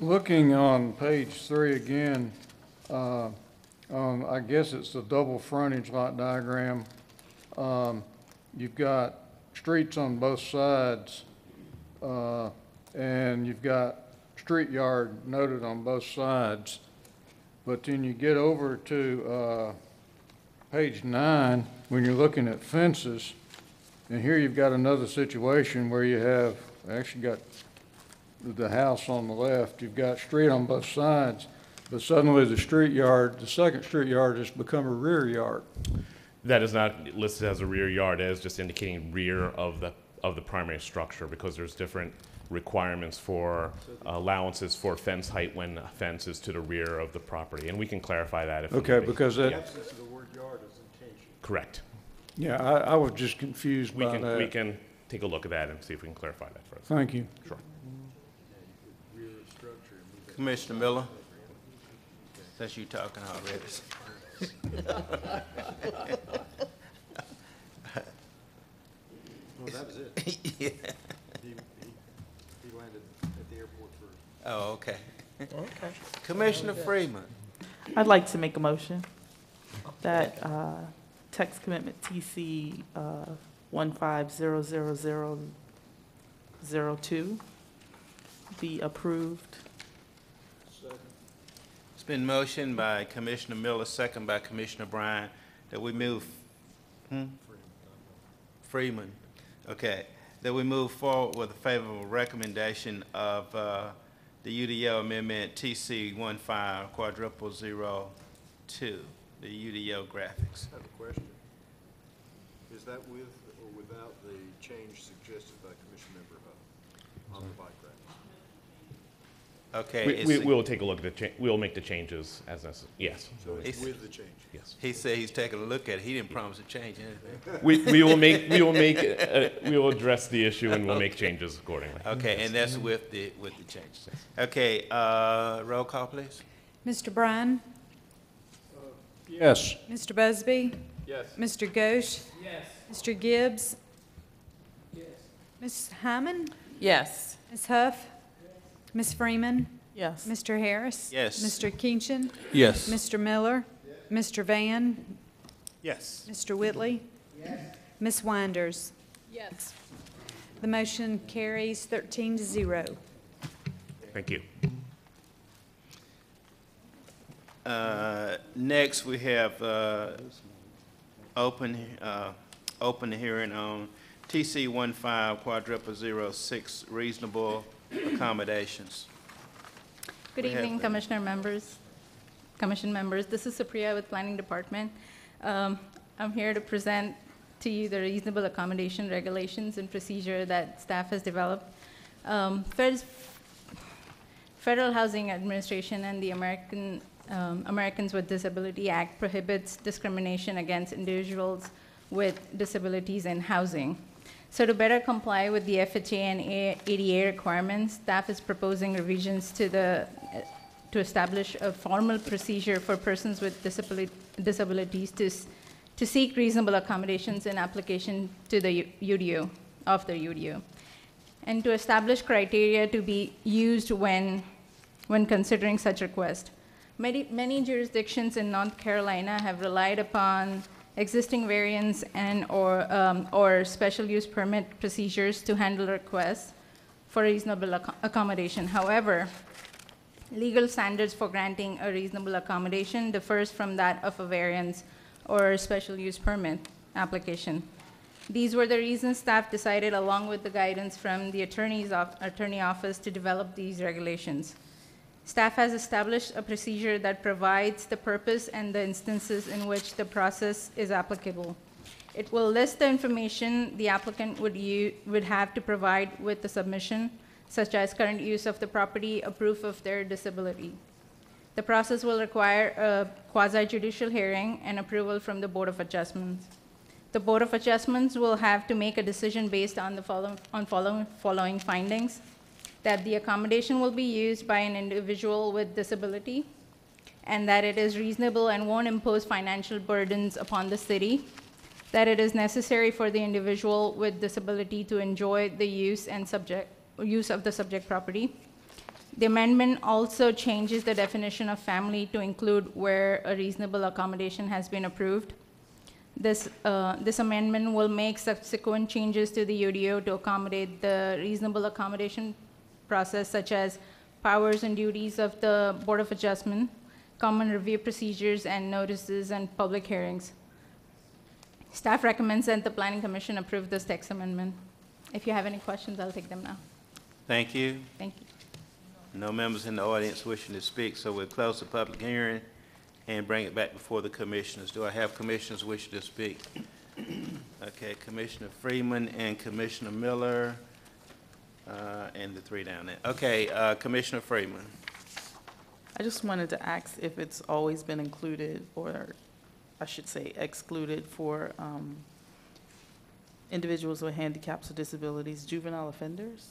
Looking on page 3 again. I guess it's the double frontage lot diagram. You've got streets on both sides, and you've got street yard noted on both sides. But then you get over to page 9 when you're looking at fences, and here you've got another situation where you have actually got the house on the left. You've got street on both sides. But suddenly the street yard, the second street yard, has become a rear yard. That is not listed as a rear yard. It is just indicating rear of the primary structure, because there's different requirements for allowances for fence height when a fence is to the rear of the property, and we can clarify that if okay, because the absence of the word yard is intention. Correct. Yeah, I was just confused by that. We can take a look at that and see if we can clarify that further. Thank you. Sure. Commissioner Miller. Since you're talking already. No, that was it. Yeah. He landed at the airport first. Oh, okay. Okay. Commissioner Freeman. I'd like to make a motion that text commitment TC 150002 be approved. It's been motioned by Commissioner Miller, second by Commissioner Bryant, that we move Freeman. Okay, that we move forward with a favorable recommendation of the UDO amendment TC 150002, the UDO graphics. I have a question. Is that with or without the change suggested by Commissioner Member Huff on the bike rack? Okay. We'll take a look at the change. We'll make the changes as necessary. Yes. So it's with the change. Yes. He said he's taking a look at it. He didn't promise to change anything. We will address the issue, and we'll make changes accordingly. Okay, yes. And that's with the changes. Okay. Roll call, please. Mr. Bryan. Yes. Mr. Busby. Yes. Mr. Ghosh. Yes. Mr. Gibbs. Yes. Ms. Hyman. Yes. Ms. Huff. Ms. Freeman? Yes. Mr. Harris? Yes. Mr. Kinchin? Yes. Mr. Miller? Yes. Mr. Van? Yes. Mr. Whitley? Yes. Ms. Winders? Yes. The motion carries 13-0. Thank you. Next, we have open hearing on TC 150006 reasonable accommodations. Good evening, Commission members. This is Supriya with Planning Department. I'm here to present to you the reasonable accommodation regulations and procedure that staff has developed. Federal Housing Administration and the Americans with Disability Act prohibits discrimination against individuals with disabilities in housing. So to better comply with the FHA and ADA requirements, staff is proposing revisions to the to establish a formal procedure for persons with disabilities to seek reasonable accommodations in application to the UDO, of the UDO, and to establish criteria to be used when considering such request. Many jurisdictions in North Carolina have relied upon existing variance and or special use permit procedures to handle requests for reasonable accommodation. However, legal standards for granting a reasonable accommodation differs from that of a variance or special use permit application. These were the reasons staff decided, along with the guidance from the attorney office, to develop these regulations. Staff has established a procedure that provides the purpose and the instances in which the process is applicable. It will list the information the applicant would have to provide with the submission, such as current use of the property, a proof of their disability. The process will require a quasi-judicial hearing and approval from the Board of Adjustments. The Board of Adjustments will have to make a decision based on the following findings: that the accommodation will be used by an individual with disability, and that it is reasonable and won't impose financial burdens upon the city, that it is necessary for the individual with disability to enjoy the use of the subject property. The amendment also changes the definition of family to include where a reasonable accommodation has been approved. This amendment will make subsequent changes to the UDO to accommodate the reasonable accommodation process, such as powers and duties of the Board of Adjustment, common review procedures and notices, and public hearings. Staff recommends that the Planning Commission approve this text amendment. If you have any questions, I'll take them now. Thank you. Thank you. No members in the audience wishing to speak, so we'll close the public hearing and bring it back before the commissioners. Do I have commissioners wishing to speak? Okay, Commissioner Freeman and Commissioner Miller. And the three down there. Okay, Commissioner Freeman. I just wanted to ask if it's always been included, or I should say excluded, for individuals with handicaps or disabilities, juvenile offenders.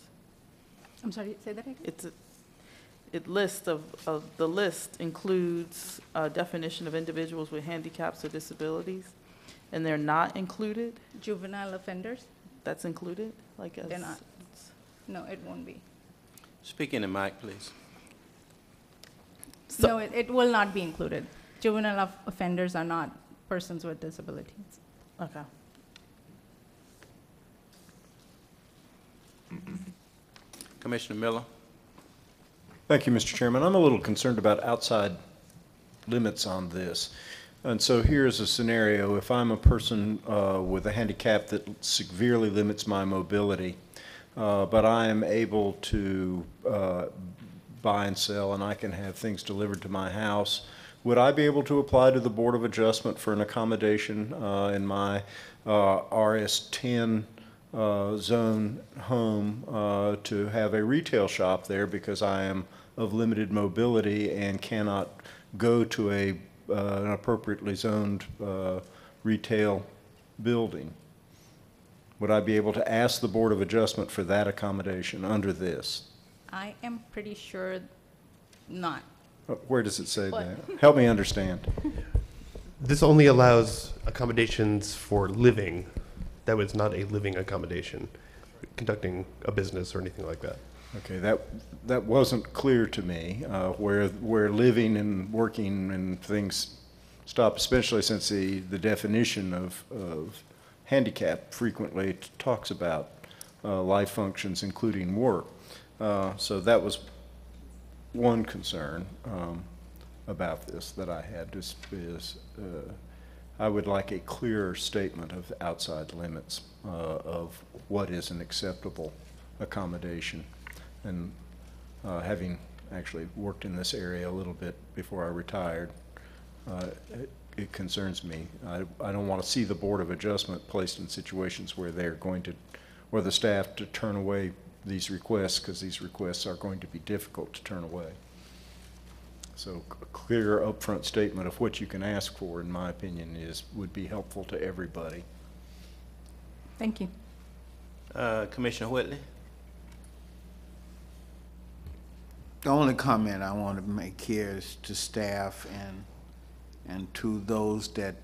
I'm sorry, say that again? The list includes a definition of individuals with handicaps or disabilities, and they're not included. Juvenile offenders? That's included? Like they're not. No, it won't be. Speak in the mic, please. So no, it will not be included. Juvenile offenders are not persons with disabilities. Okay. Commissioner Miller. Thank you, Mr. Chairman. I'm a little concerned about outside limits on this. And so here's a scenario. If I'm a person with a handicap that severely limits my mobility, but I am able to buy and sell, and I can have things delivered to my house, would I be able to apply to the Board of Adjustment for an accommodation in my RS10 zone home to have a retail shop there, because I am of limited mobility and cannot go to an appropriately zoned retail building? Would I be able to ask the Board of Adjustment for that accommodation under this? I am pretty sure not. Where does it say that? Help me understand. This only allows accommodations for living. That was not a living accommodation, conducting a business or anything like that. Okay, that wasn't clear to me, where living and working and things stop, especially since the definition of handicap frequently talks about life functions, including work. So that was one concern about this that I had, is I would like a clearer statement of outside limits of what is an acceptable accommodation. And having actually worked in this area a little bit before I retired, it concerns me. I don't want to see the Board of Adjustment placed in situations where they're going to, or the staff, to turn away these requests, because these requests are going to be difficult to turn away. So a clear upfront statement of what you can ask for, in my opinion, would be helpful to everybody. Thank you. Commissioner Whitley. The only comment I want to make here is to staff and to those that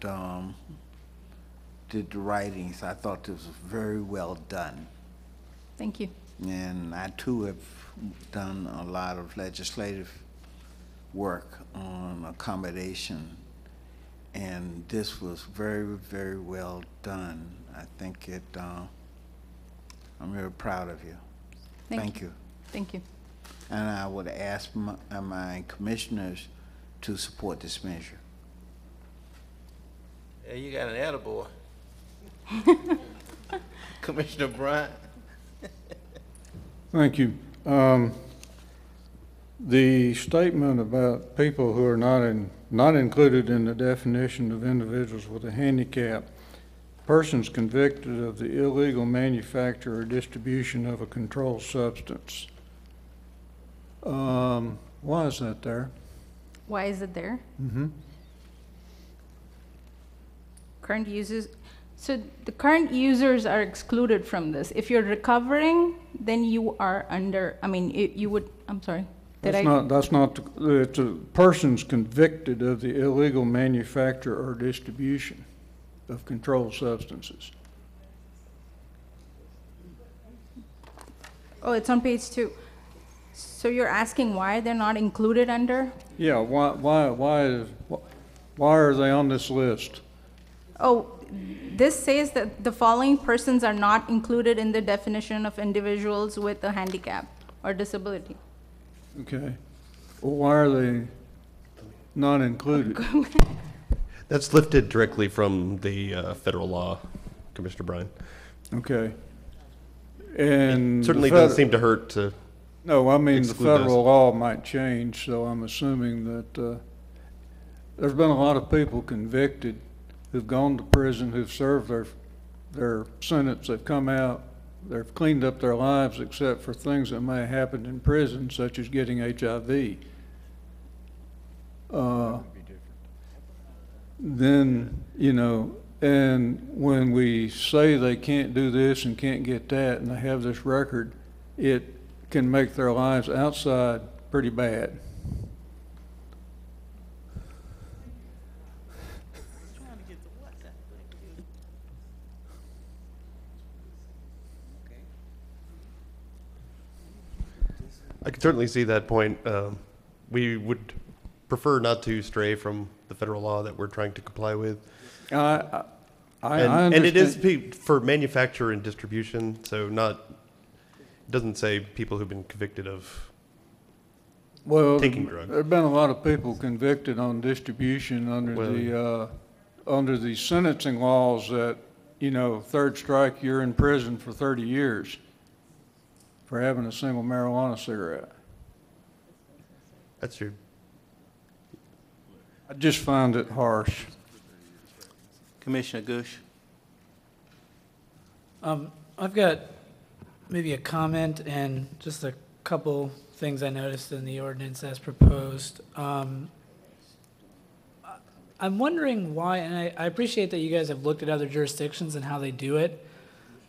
did the writings. I thought this was very well done. Thank you. And I too have done a lot of legislative work on accommodation, and this was very, very well done. I think it, I'm very proud of you. Thank you. Thank you. And I would ask my commissioners to support this measure. Yeah, you got an attaboy. Commissioner Bryant. Thank you. The statement about people who are not included in the definition of individuals with a handicap, persons convicted of the illegal manufacture or distribution of a controlled substance. Why is that there? Why is it there? Mm-hmm. Current users. So the current users are excluded from this. If you're recovering, then you are under, I mean, you would, I'm sorry. That's persons convicted of the illegal manufacture or distribution of controlled substances. Oh, it's on page 2. So you're asking why they're not included under? Yeah, why are they on this list? Oh, this says that the following persons are not included in the definition of individuals with a handicap or disability. Okay. Well, why are they not included? That's lifted directly from the federal law, Commissioner Bryan. Okay. And it certainly doesn't seem to hurt to. No, I mean, the federal law might change, so I'm assuming that there's been a lot of people convicted who've gone to prison, who've served their sentence, they've come out, they've cleaned up their lives except for things that may have happened in prison, such as getting HIV. Then, you know, and when we say they can't do this and can't get that and they have this record, it can make their lives outside pretty bad. I can certainly see that point. We would prefer not to stray from the federal law that we're trying to comply with. I understand. And it is for manufacture and distribution, so not, it doesn't say people who've been convicted of taking drugs. There have been a lot of people convicted on distribution under the sentencing laws that, you know, third strike, you're in prison for 30 years. For having a single marijuana cigarette. That's true. I just find it harsh. Commissioner Goosh. I've got maybe a comment and just a couple things I noticed in the ordinance as proposed. I'm wondering why, and I appreciate that you guys have looked at other jurisdictions and how they do it.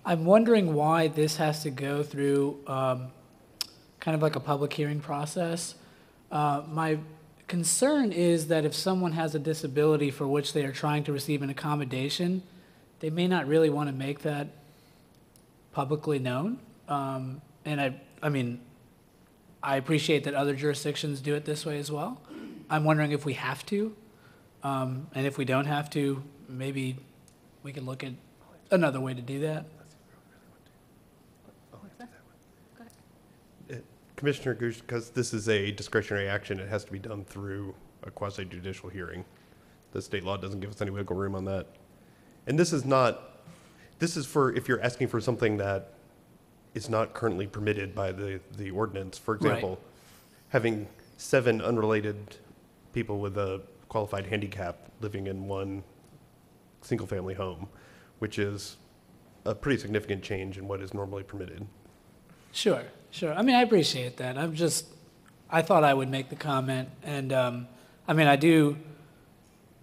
I'm wondering why this has to go through kind of like a public hearing process. My concern is that if someone has a disability for which they are trying to receive an accommodation, they may not really want to make that publicly known. And I mean, I appreciate that other jurisdictions do it this way as well. I'm wondering if we have to, and if we don't have to, maybe we can look at another way to do that. Commissioner Goosh, because this is a discretionary action, it has to be done through a quasi-judicial hearing. The state law doesn't give us any wiggle room on that. And this is not, this is for if you're asking for something that is not currently permitted by the ordinance. For example, right. Having 7 unrelated people with a qualified handicap living in one single-family home, which is a pretty significant change in what is normally permitted. Sure, sure. I mean, I appreciate that. I'm just, I thought I would make the comment. And I mean, I do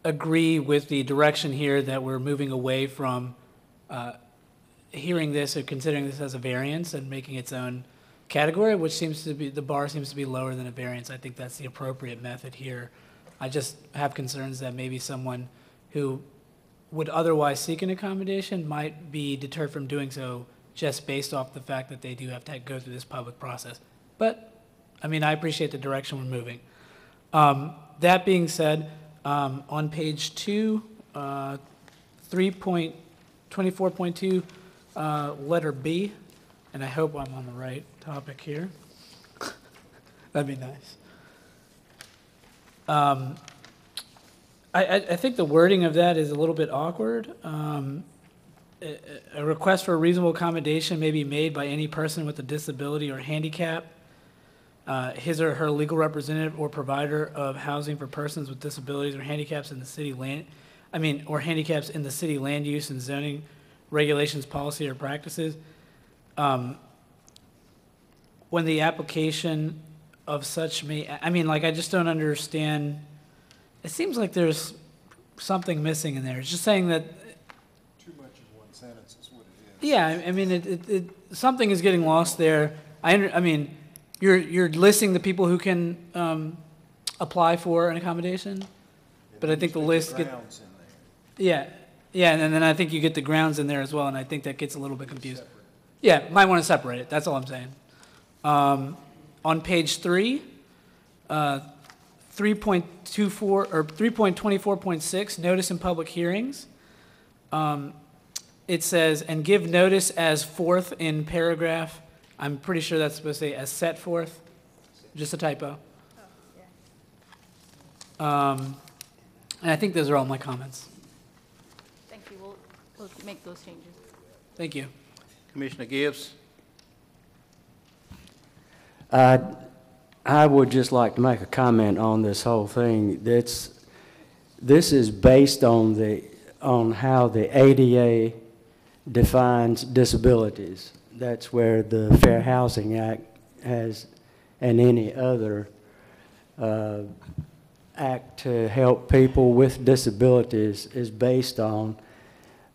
agree with the direction here that we're moving away from hearing this or considering this as a variance and making its own category, which seems to be, the bar seems to be lower than a variance. I think that's the appropriate method here. I just have concerns that maybe someone who would otherwise seek an accommodation might be deterred from doing so just based off the fact that they do have to go through this public process. But, I mean, I appreciate the direction we're moving. That being said, on page 2, 3.24.2, letter B, and I hope I'm on the right topic here. That'd be nice. I think the wording of that is a little bit awkward. A request for a reasonable accommodation may be made by any person with a disability or handicap, his or her legal representative or provider of housing for persons with disabilities or handicaps in the city land, or handicaps in the city land use and zoning regulations, policy, or practices. When the application of such may, I just don't understand. It seems like there's something missing in there. It's just saying that. Too much in one sentence is what it is. Yeah, something is getting lost there. You're listing the people who can apply for an accommodation, but I think the list gets. Yeah. Yeah, and then I think you get the grounds in there as well, and I think that gets a little bit confused. Yeah, might want to separate it. That's all I'm saying. On page 3, 3.24 or 3.24.6, notice in public hearings. It says, and give notice as forth in paragraph. I'm pretty sure that's supposed to say as set forth. Just a typo. Oh, yeah. And I think those are all my comments. We'll make those changes. Thank you. Commissioner Gibbs. I would just like to make a comment on this whole thing. This is based on how the ADA defines disabilities. That's where the Fair Housing Act has, and any other act to help people with disabilities is based on.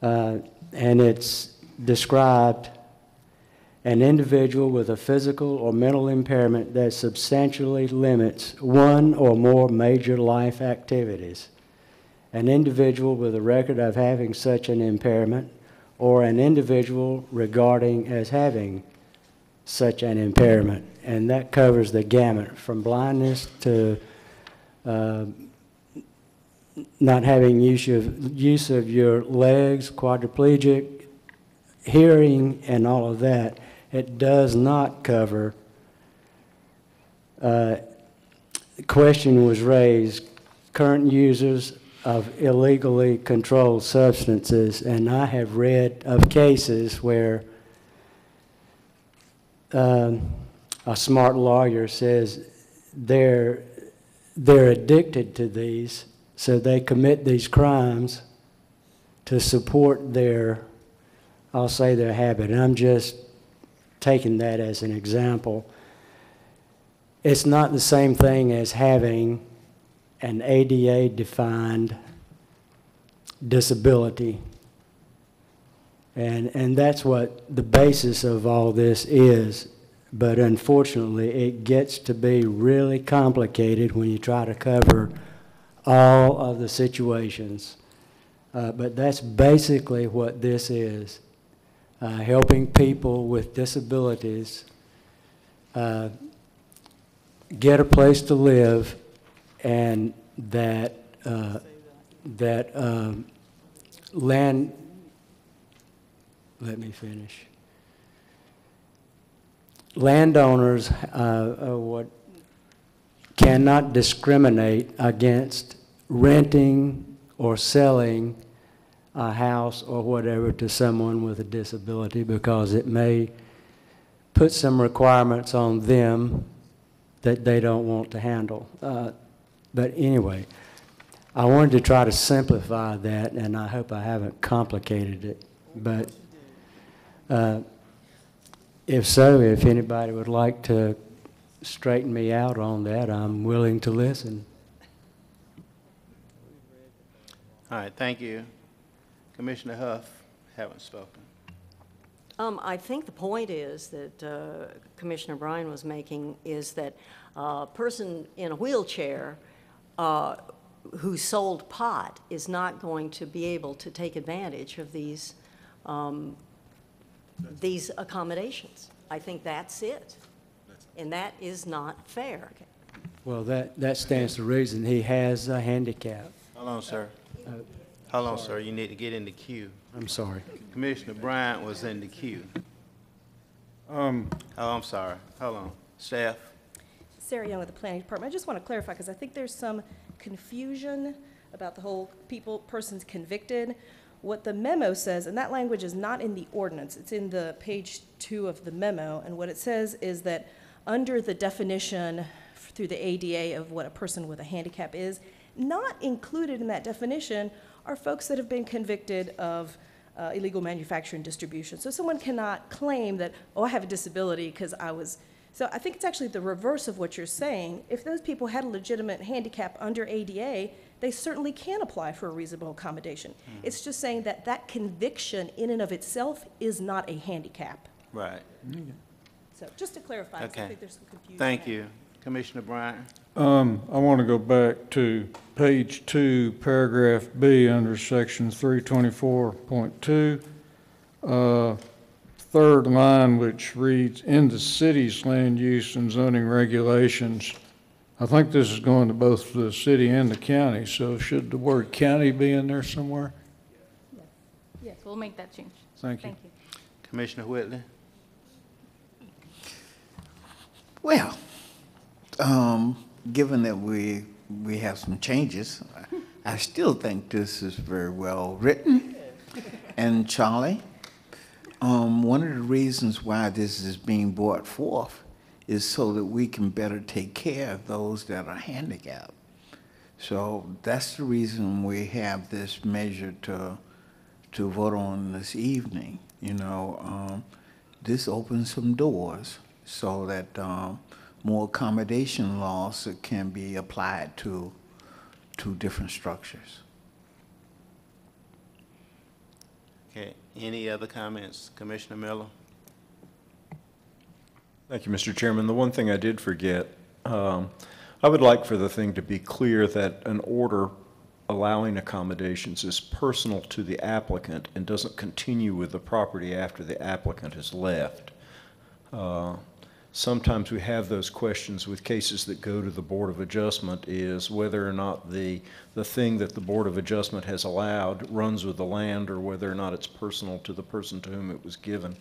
And it's described an individual with a physical or mental impairment that substantially limits one or more major life activities, an individual with a record of having such an impairment, or an individual regarding as having such an impairment. And that covers the gamut from blindness to not having use of your legs, quadriplegic, hearing, and all of that. It does not cover, the question was raised, current users of illegally controlled substances, and I have read of cases where a smart lawyer says they're addicted to these. So they commit these crimes to support their, I'll say their habit. And I'm just taking that as an example. It's not the same thing as having an ADA-defined disability. And that's what the basis of all this is. But unfortunately, it gets to be really complicated when you try to cover all of the situations, but that's basically what this is, helping people with disabilities get a place to live, and that land, let me finish, landowners what cannot discriminate against renting or selling a house or whatever to someone with a disability, because it may put some requirements on them that they don't want to handle. But anyway, I wanted to try to simplify that, and I hope I haven't complicated it. But if so, if anybody would like to straighten me out on that, I'm willing to listen. All right, thank you. Commissioner Huff, haven't spoken. I think the point is that Commissioner Bryan was making is that a person in a wheelchair who sold pot is not going to be able to take advantage of these accommodations. I think that's it, and that is not fair. Well, that stands to reason. He has a handicap. Hold on, sir. Hold on, sir. You need to get in the queue. I'm sorry. Commissioner Bryant was in the queue. Oh, I'm sorry. Hold on. Staff. Sarah Young with the Planning Department. I just want to clarify, because I think there's some confusion about the whole persons convicted. What the memo says, and that language is not in the ordinance. It's in the page 2 of the memo. And what it says is that under the definition through the ADA of what a person with a handicap is, not included in that definition are folks that have been convicted of illegal manufacture and distribution. So someone cannot claim that, oh, I have a disability because I was. So I think it's actually the reverse of what you're saying. If those people had a legitimate handicap under ADA, they certainly can apply for a reasonable accommodation. Mm-hmm. It's just saying that that conviction in and of itself is not a handicap. Right. Mm-hmm. So just to clarify, okay. I think there's some confusion. Thank you. Commissioner Bryan. I want to go back to page 2, paragraph B under section 324.2, third line, which reads, in the city's land use and zoning regulations. I think this is going to both the city and the county, so should the word county be in there somewhere? Yes, yes, we'll make that change. Thank you. Commissioner Whitley. Well, given that we have some changes, I still think this is very well written. And Charlie, one of the reasons why this is being brought forth is so that we can better take care of those that are handicapped. So that's the reason we have this measure to vote on this evening. You know, this opens some doors so that more accommodation laws that can be applied to different structures. Okay, any other comments? Commissioner Miller. Thank you, Mr. Chairman. The one thing I did forget, I would like for the thing to be clear that an order allowing accommodations is personal to the applicant and doesn't continue with the property after the applicant has left. Sometimes we have those questions with cases that go to the Board of Adjustment, is whether or not the thing that the Board of Adjustment has allowed runs with the land or whether or not it's personal to the person to whom it was given.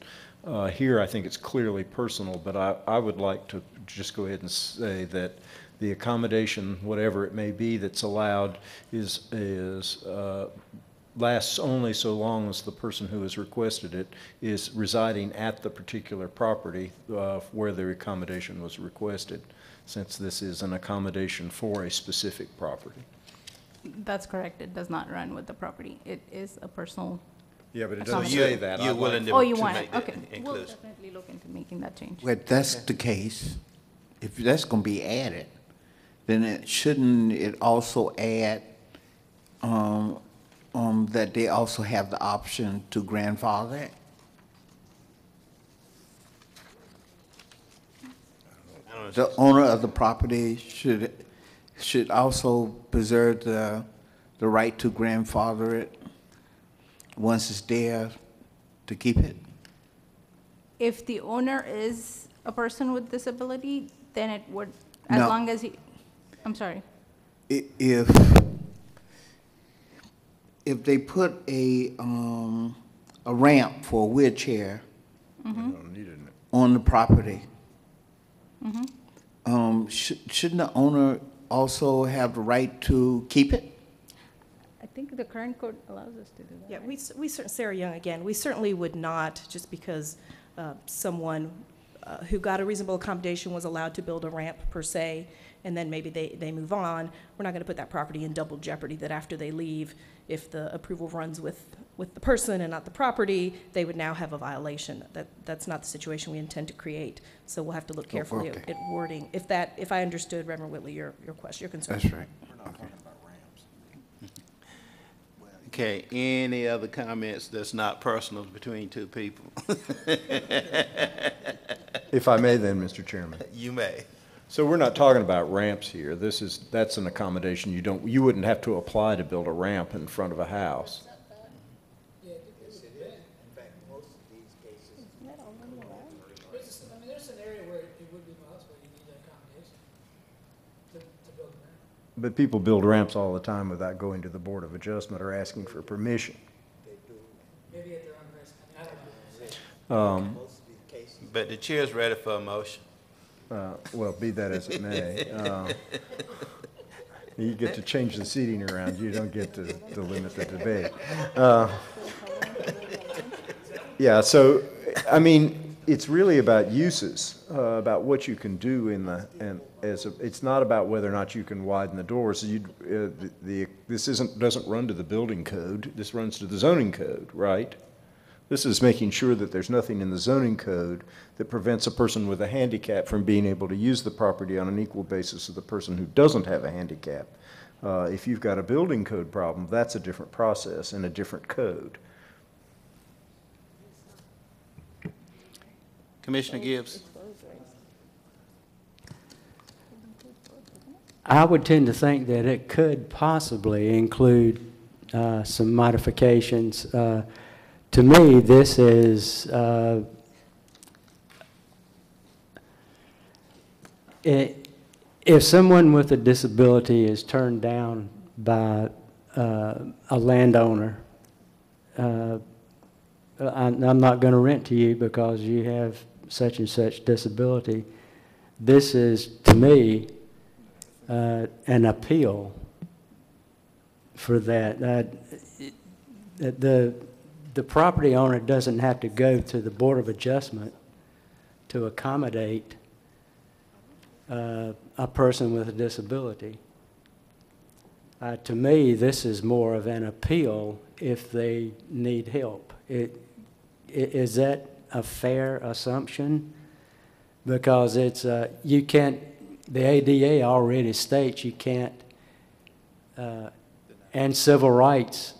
Here I think it's clearly personal, but I would like to just go ahead and say that the accommodation, whatever it may be that's allowed, lasts only so long as the person who has requested it is residing at the particular property where the accommodation was requested, since this is an accommodation for a specific property. That's correct. It does not run with the property. It is a personal. Yeah, but it doesn't say that. You're willing to make that inclusive. Okay, we'll definitely look into making that change. Well, that's the case. If that's going to be added, then it shouldn't. It also add. That they also have the option to grandfather it? The owner of the property should also preserve the right to grandfather it once it's there to keep it? If the owner is a person with disability, then it would, as no. long as he, I'm sorry. If they put a ramp for a wheelchair mm-hmm. on the property, mm-hmm. Shouldn't the owner also have the right to keep it? I think the current code allows us to do that. Yeah, right? we Sarah Young again. We certainly would not, just because someone who got a reasonable accommodation was allowed to build a ramp per se, and then maybe they move on. We're not going to put that property in double jeopardy that after they leave, if the approval runs with the person and not the property, they would now have a violation. That's not the situation we intend to create. So we'll have to look carefully at wording. If I understood, Reverend Whitley, your question, your concern. That's right. We're not talking about ramps. Okay, any other comments that's not personal between two people? If I may then, Mr. Chairman. You may. So we're not talking about ramps here. This is, that's an accommodation. You wouldn't have to apply to build a ramp in front of a house. But people build ramps all the time without going to the Board of Adjustment or asking for permission. Maybe at their own risk. I mean, I don't know. But the chair is ready for a motion. Well, be that as it may. You get to change the seating around. You don't get to limit the debate. Yeah, so, I mean, it's really about uses, about what you can do in the... it's not about whether or not you can widen the doors. This doesn't run to the building code. This runs to the zoning code, right? This is making sure that there's nothing in the zoning code that prevents a person with a handicap from being able to use the property on an equal basis with the person who doesn't have a handicap. If you've got a building code problem, that's a different process and a different code. Commissioner Gibbs. I would tend to think that it could possibly include some modifications. To me, this is, if someone with a disability is turned down by a landowner, I'm not going to rent to you because you have such and such disability. This is, to me, an appeal for that. The property owner doesn't have to go to the Board of Adjustment to accommodate a person with a disability. To me, this is more of an appeal if they need help. Is that a fair assumption? Because it's you can't. The ADA already states you can't, and civil rights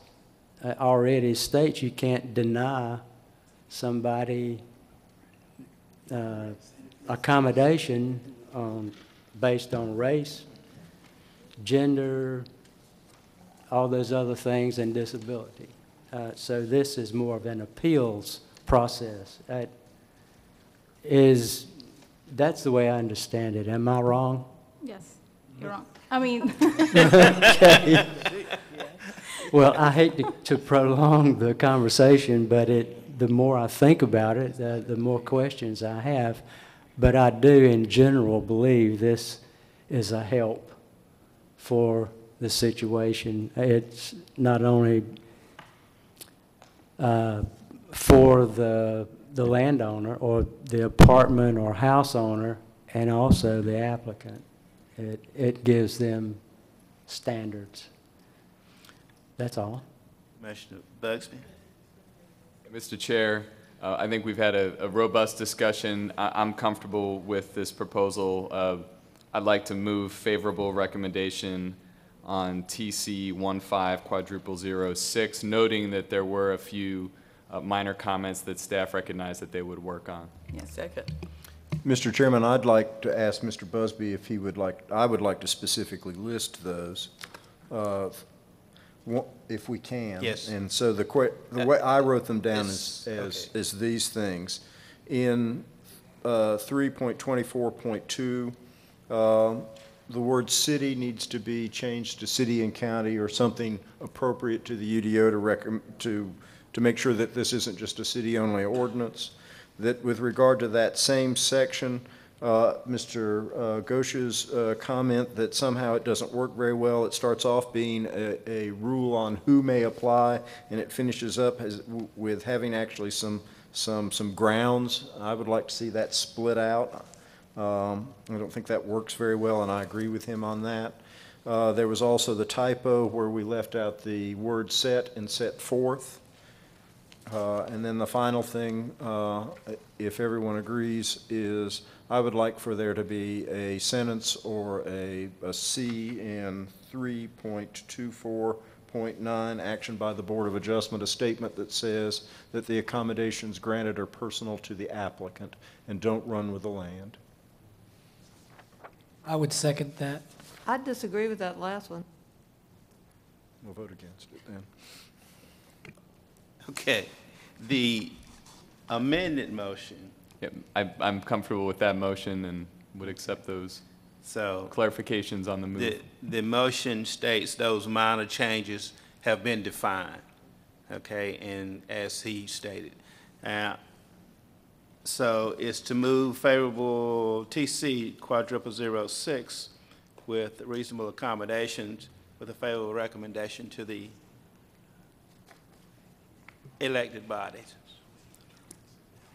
already states you can't deny somebody accommodation based on race, gender, all those other things, and disability. So this is more of an appeals process. That's the way I understand it. Am I wrong? Yes, you're wrong. I mean. Okay. Well, I hate to prolong the conversation, but the more I think about it, the more questions I have. But I do, in general, believe this is a help for the situation. It's not only for the landowner or the apartment or house owner, and also the applicant. It gives them standards. That's all. Commissioner Bugsby. Mr. Chair, I think we've had a robust discussion. I'm comfortable with this proposal. I'd like to move favorable recommendation on TC 150006, noting that there were a few minor comments that staff recognized that they would work on. Yes, second. Mr. Chairman, I'd like to ask Mr. Busby if he would like, I would like to specifically list those if we can. Yes. And so the way I wrote them down is these things. In 3.24.2, the word city needs to be changed to city and county or something appropriate to the UDO to make sure that this isn't just a city-only ordinance. That with regard to that same section, Mr. Ghosh's comment that somehow it doesn't work very well, it starts off being a rule on who may apply, and it finishes up with having actually some grounds. I would like to see that split out. I don't think that works very well, and I agree with him on that. There was also the typo where we left out the word set and set forth. And then the final thing, if everyone agrees, is I would like for there to be a sentence or a C in 3.24.2 5.9, action by the Board of Adjustment, a statement that says that the accommodations granted are personal to the applicant and don't run with the land. I would second that. I disagree with that last one. We'll vote against it then. Okay. The amended motion. Yep, I'm comfortable with that motion and would accept those clarifications on the move. The motion states those minor changes have been defined, okay, and as he stated. So it's to move favorable TC 0006 with reasonable accommodations with a favorable recommendation to the elected bodies.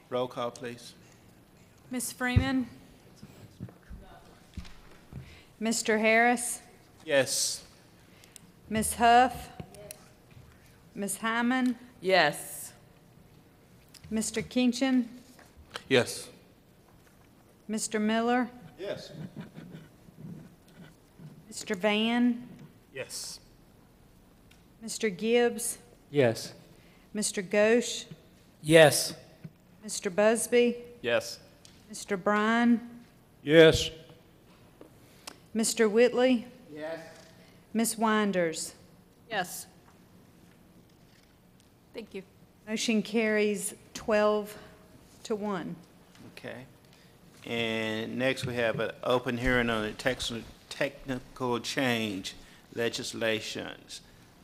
Roll call, please. Ms. Freeman? Mr. Harris? Yes. Ms. Huff? Yes. Ms. Hyman? Yes. Mr. Kinchin? Yes. Mr. Miller? Yes. Mr. Van? Yes. Mr. Gibbs? Yes. Mr. Ghosh? Yes. Mr. Busby? Yes. Mr. Bryan? Yes. Mr. Whitley? Yes. Ms. Winders? Yes. Thank you. Motion carries 12-1. Okay. And next we have an open hearing on the technical change legislations.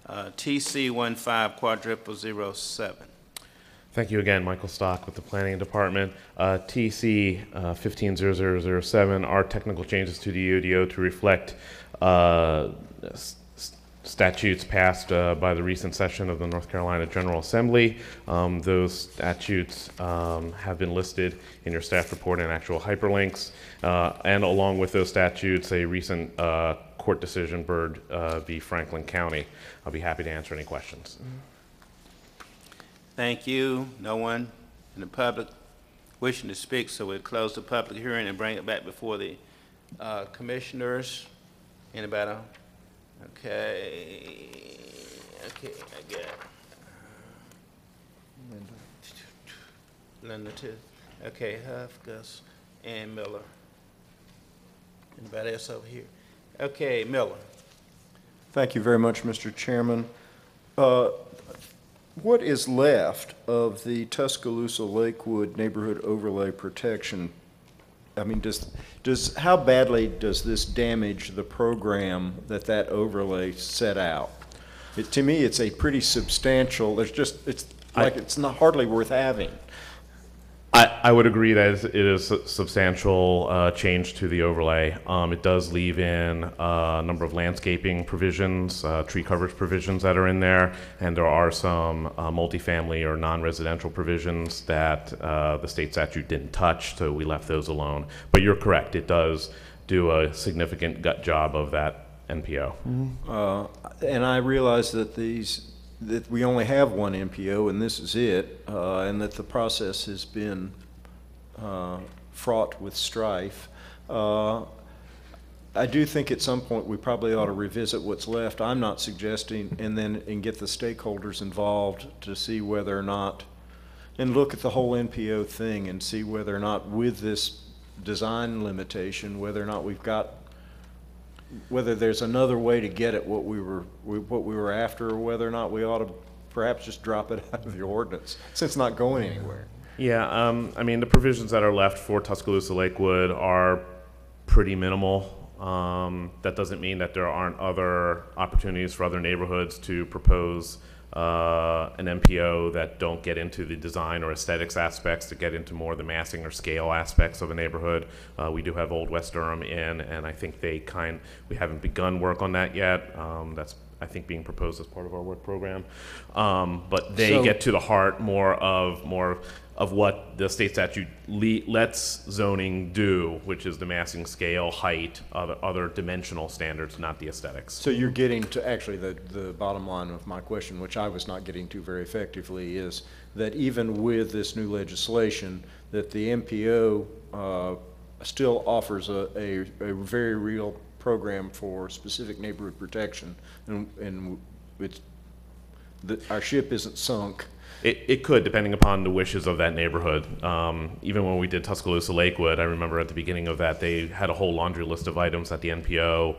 TC 150007. Thank you again, Michael Stock with the Planning Department. TC 150007 are technical changes to the UDO to reflect statutes passed by the recent session of the North Carolina General Assembly. Those statutes have been listed in your staff report and actual hyperlinks. And along with those statutes, a recent court decision, Byrd v. Franklin County. I'll be happy to answer any questions. Thank you. No one in the public wishing to speak, so we'll close the public hearing and bring it back before the commissioners. Anybody? Okay. Okay, I got Linda. Linda too. Okay, Huff, Gus, and Miller. Anybody else over here? Okay, Miller. Thank you very much, Mr. Chairman. What is left of the Tuscaloosa Lakewood neighborhood overlay protection? I mean, does how badly does this damage the program that that overlay set out? To me, it's a pretty substantial. There's just it's not hardly worth having. I would agree that it is a substantial change to the overlay. It does leave in a number of landscaping provisions, tree coverage provisions that are in there, and there are some multifamily or non-residential provisions that the state statute didn't touch, so we left those alone. But you're correct, it does do a significant gut job of that NPO. Mm-hmm. And I realize that that we only have one NPO and this is it, and that the process has been fraught with strife. I do think at some point we probably ought to revisit what's left. I'm not suggesting, and get the stakeholders involved to see whether or not, and look at the whole NPO thing and see whether or not with this design limitation, whether or not we've got whether there's another way to get at what we were after, or whether or not we ought to perhaps just drop it out of the ordinance since it's not going anywhere. Yeah, I mean, the provisions that are left for Tuscaloosa Lakewood are pretty minimal. That doesn't mean that there aren't other opportunities for other neighborhoods to propose an NPO that don't get into the design or aesthetics aspects, to get into more the massing or scale aspects of a neighborhood. We do have Old West Durham in, and I think we haven't begun work on that yet. That's, I think, being proposed as part of our work program. But they get to the heart more of what the state statute lets zoning do, which is the massing, scale, height, other dimensional standards, not the aesthetics. So you're getting to actually the bottom line of my question, which I was not getting to very effectively, is that even with this new legislation, that the MPO still offers a very real program for specific neighborhood protection, and our ship isn't sunk. It could, depending upon the wishes of that neighborhood. Even when we did Tuscaloosa Lakewood, I remember at the beginning of that, they had a whole laundry list of items that the NPO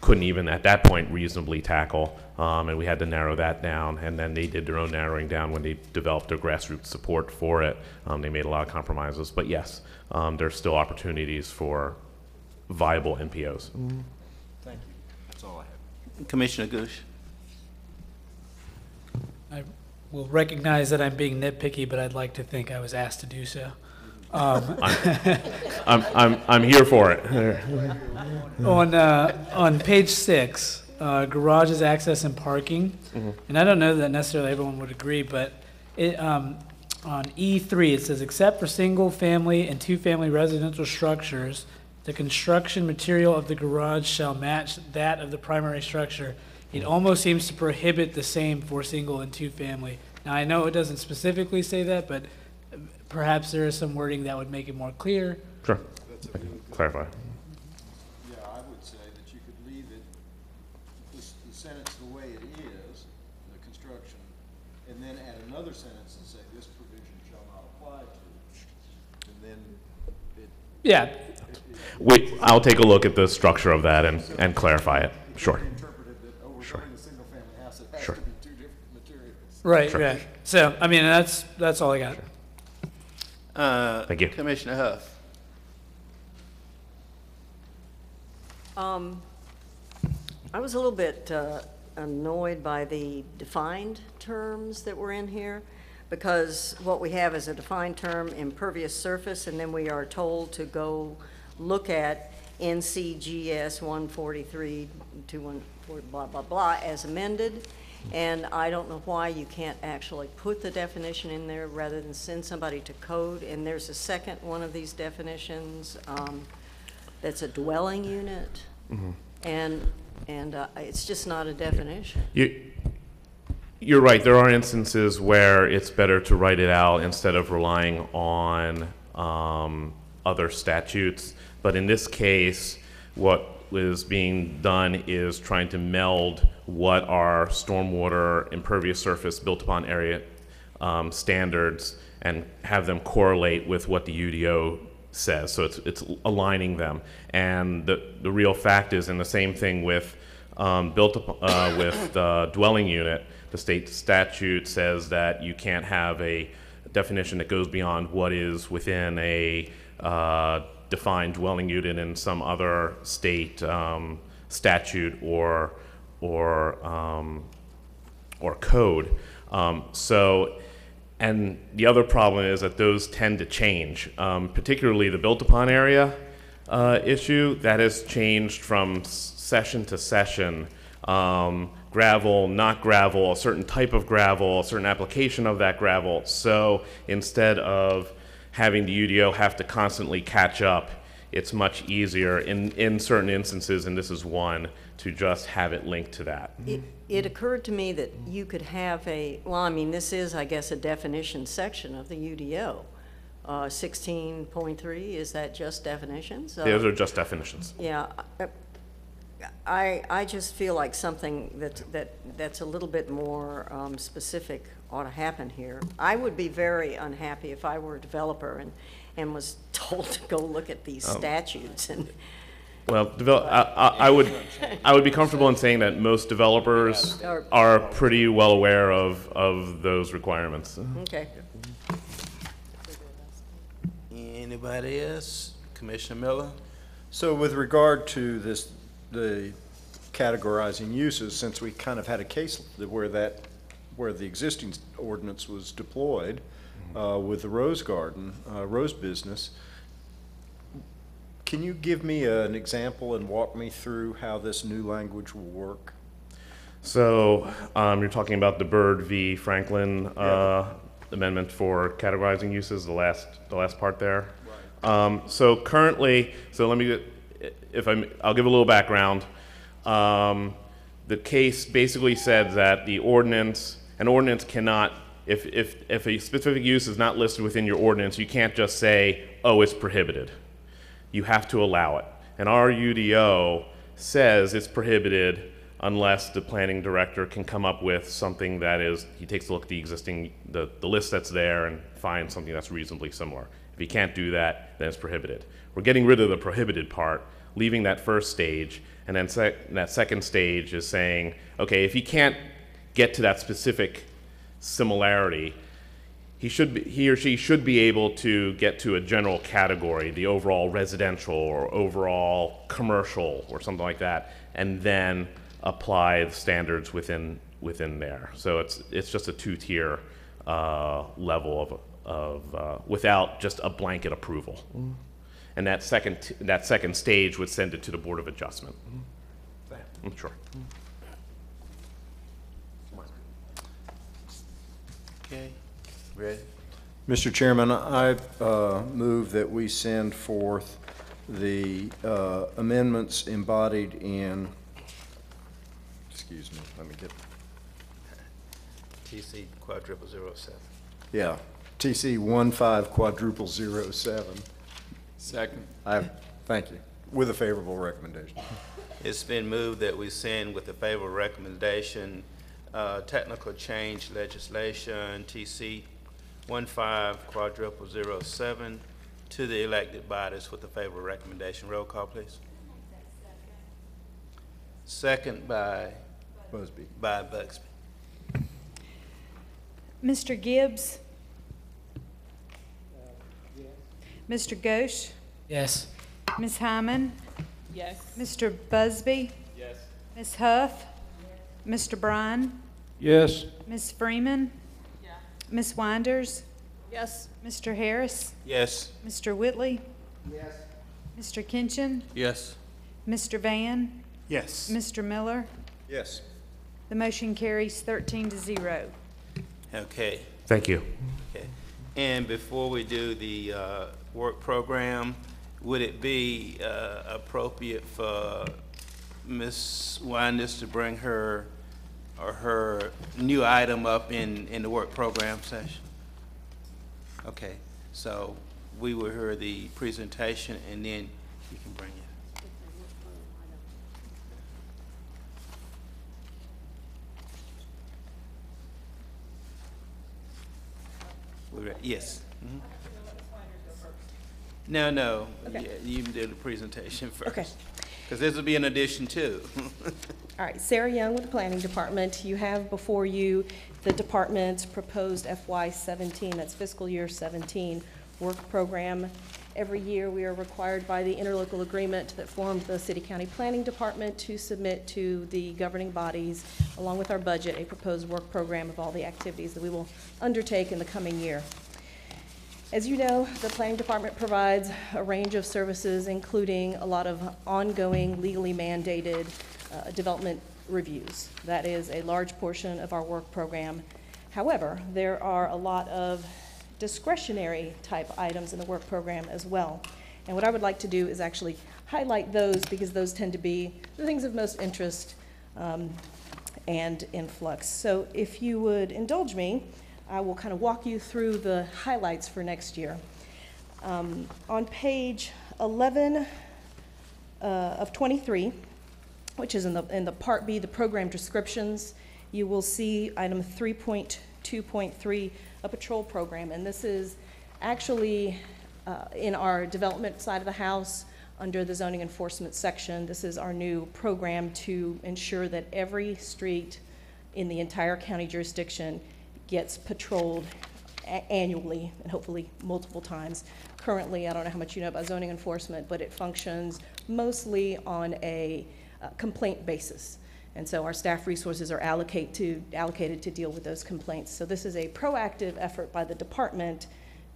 couldn't even at that point reasonably tackle, and we had to narrow that down. And then they did their own narrowing down when they developed their grassroots support for it. They made a lot of compromises, but yes, there's still opportunities for viable NPOs. Mm-hmm. Thank you. That's all I have. Commissioner Goosh. I will recognize that I'm being nitpicky, but I'd like to think I was asked to do so. I'm here for it. On page 6, garages, access, and parking, mm-hmm. and I don't know that necessarily everyone would agree, but it, on E3 it says, except for single-family and two-family residential structures, the construction material of the garage shall match that of the primary structure. It almost seems to prohibit the same for single and two-family. Now, I know it doesn't specifically say that, but perhaps there is some wording that would make it more clear. Sure. I can clarify. Yeah, I would say that you could leave it, the sentence the way it is, the construction, and then add another sentence and say, this provision shall not apply to, and then it... Yeah. I'll take a look at the structure of that and clarify it. Sure. Sure. Sure. Right. Sure. Yeah. So, I mean, that's all I got. Sure. Thank you, Commissioner Huff. I was a little bit annoyed by the defined terms that were in here, because what we have is a defined term, impervious surface, and then we are told to go look at NCGS 143-214 blah, blah, blah, as amended. And I don't know why you can't actually put the definition in there rather than send somebody to code. And there's a second one of these definitions that's a dwelling unit. Mm-hmm. And it's just not a definition. You're right. There are instances where it's better to write it out instead of relying on other statutes. But in this case, what is being done is trying to meld what are stormwater impervious surface built upon area standards and have them correlate with what the UDO says. So it's aligning them. And the real fact is, and the same thing with dwelling unit, the state statute says that you can't have a definition that goes beyond what is within a defined dwelling unit in some other state statute or code. So, and the other problem is that those tend to change, particularly the built upon area issue that has changed from session to session. Gravel, not gravel, a certain type of gravel, a certain application of that gravel. So instead of having the UDO have to constantly catch up, it's much easier in certain instances, and this is one, to just have it linked to that. It occurred to me that you could have a, well, I mean, this is, I guess, a definition section of the UDO. 16.3, is that just definitions? Those are just definitions. Yeah. I just feel like something that's a little bit more specific ought to happen here. I would be very unhappy if I were a developer and was told to go look at these statutes. And well, I would be comfortable in saying that most developers are pretty well aware of those requirements. Okay. Anybody else? Commissioner Miller? So with regard to this, the categorizing uses, since we kind of had a case where the existing ordinance was deployed with the rose garden, rose business, can you give me an example and walk me through how this new language will work? So you're talking about the Byrd v. Franklin amendment for categorizing uses, the last part there. Right. So currently, I'll give a little background. The case basically said that the ordinance, an ordinance cannot, if a specific use is not listed within your ordinance, you can't just say, oh, it's prohibited. You have to allow it. And our UDO says it's prohibited unless the planning director can come up with something that is, he takes a look at the existing, the list that's there and finds something that's reasonably similar. If he can't do that, then it's prohibited. We're getting rid of the prohibited part, leaving that first stage, and then that second stage is saying, okay, if he can't get to that specific similarity, he or she should be able to get to a general category, the overall residential or overall commercial or something like that, and then apply the standards within there. So it's just a two-tier level of without just a blanket approval. Mm. And that second stage would send it to the Board of Adjustment. Mm. I'm sure. Mm. Okay. Ready? Mr. Chairman, I move that we send forth the amendments embodied in, excuse me, let me get TC 0007. Yeah, TC 150007. Second. Thank you. With a favorable recommendation. It's been moved that we send with a favorable recommendation technical change legislation TC 150007 to the elected bodies with a favorable recommendation. Roll call, please. Second by Busby. By Buxby. Mr. Gibbs? Yes. Mr. Ghosh? Yes. Ms. Hyman? Yes. Mr. Busby? Yes. Ms. Huff? Yes. Mr. Bryan? Yes. Ms. Freeman? Ms. Winders? Yes. Mr. Harris? Yes. Mr. Whitley? Yes. Mr. Kinchin? Yes. Mr. Vann? Yes. Mr. Miller? Yes. The motion carries 13-0. Okay. Thank you. Okay. And before we do the work program, would it be appropriate for Ms. Winders to bring her new item up in the work program session? Okay, so we will hear the presentation and then you can bring it. Yes. Mm-hmm. No. Okay. Yeah, you can do the presentation first. Okay. Because this will be an addition too. All right, Sarah Young with the Planning Department. You have before you the department's proposed FY17, that's fiscal year 17 work program. Every year we are required by the interlocal agreement that formed the City County Planning Department to submit to the governing bodies, along with our budget, a proposed work program of all the activities that we will undertake in the coming year. As you know, the Planning Department provides a range of services, including a lot of ongoing, legally mandated development reviews. That is a large portion of our work program. However, there are a lot of discretionary type items in the work program as well. And what I would like to do is actually highlight those because those tend to be the things of most interest and in flux. So if you would indulge me, I will kind of walk you through the highlights for next year. On page 11 of 23, which is in the Part B, the program descriptions, you will see item 3.2.3, a patrol program. And this is actually in our development side of the house under the zoning enforcement section. This is our new program to ensure that every street in the entire county jurisdiction gets patrolled annually and hopefully multiple times. Currently, I don't know how much you know about zoning enforcement, but it functions mostly on a complaint basis. And so our staff resources are allocated to deal with those complaints. So this is a proactive effort by the department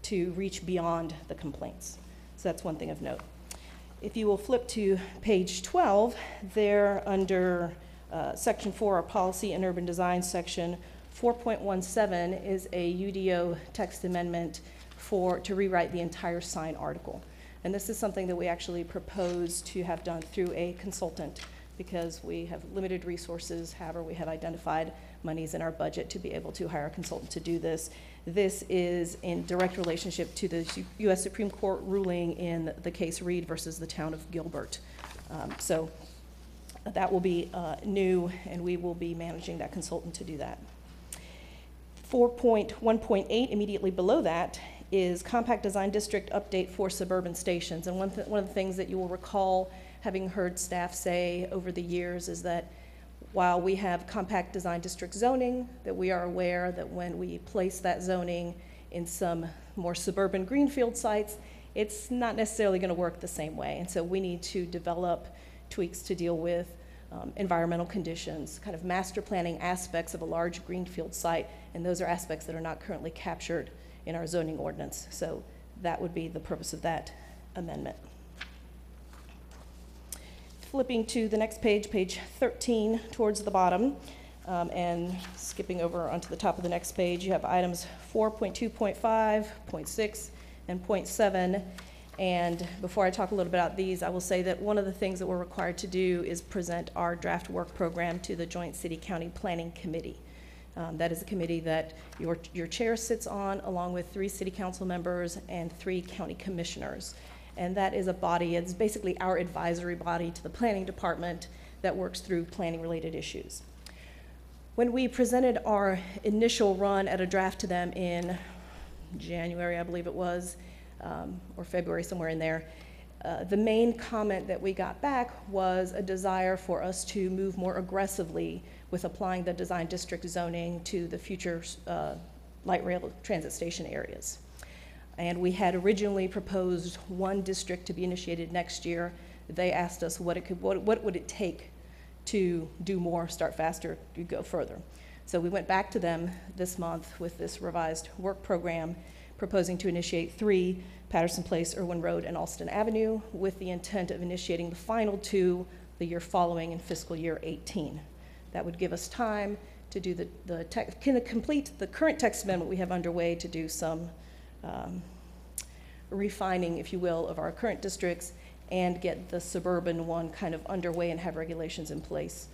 to reach beyond the complaints. So that's one thing of note. If you will flip to page 12, there under section 4, our policy and urban design section, 4.17 is a UDO text amendment to rewrite the entire sign article. And this is something that we actually propose to have done through a consultant because we have limited resources. However, we have identified monies in our budget to be able to hire a consultant to do this. This is in direct relationship to the U.S. Supreme Court ruling in the case Reed versus the town of Gilbert. So That will be new, and we will be managing that consultant to do that. 4.1.8, immediately below that, is Compact Design District update for suburban stations. And one of the things that you will recall having heard staff say over the years is that while we have Compact Design District zoning, that we are aware that when we place that zoning in some more suburban greenfield sites, it's not necessarily going to work the same way. And so we need to develop tweaks to deal with environmental conditions, kind of master planning aspects of a large greenfield site, and those are aspects that are not currently captured in our zoning ordinance. So that would be the purpose of that amendment. Flipping to the next page, page 13 towards the bottom, and skipping over onto the top of the next page, you have items 4.2.5, 0.6, and 0.7. And before I talk a little bit about these, I will say that one of the things that we're required to do is present our draft work program to the Joint City-County Planning Committee. That is a committee that your chair sits on, along with 3 city council members and 3 county commissioners. And that is a body, it's basically our advisory body to the planning department that works through planning-related issues. When we presented our initial run at a draft to them in January, I believe it was, or February, somewhere in there, the main comment that we got back was a desire for us to move more aggressively with applying the design district zoning to the future light rail transit station areas. And we had originally proposed one district to be initiated next year. They asked us what would it take to do more, start faster, go further. So we went back to them this month with this revised work program, proposing to initiate 3, Patterson Place, Irwin Road, and Alston Avenue, with the intent of initiating the final 2 the year following in fiscal year 18. That would give us time to do complete the current text amendment we have underway, to do some refining, if you will, of our current districts, and get the suburban one kind of underway and have regulations in place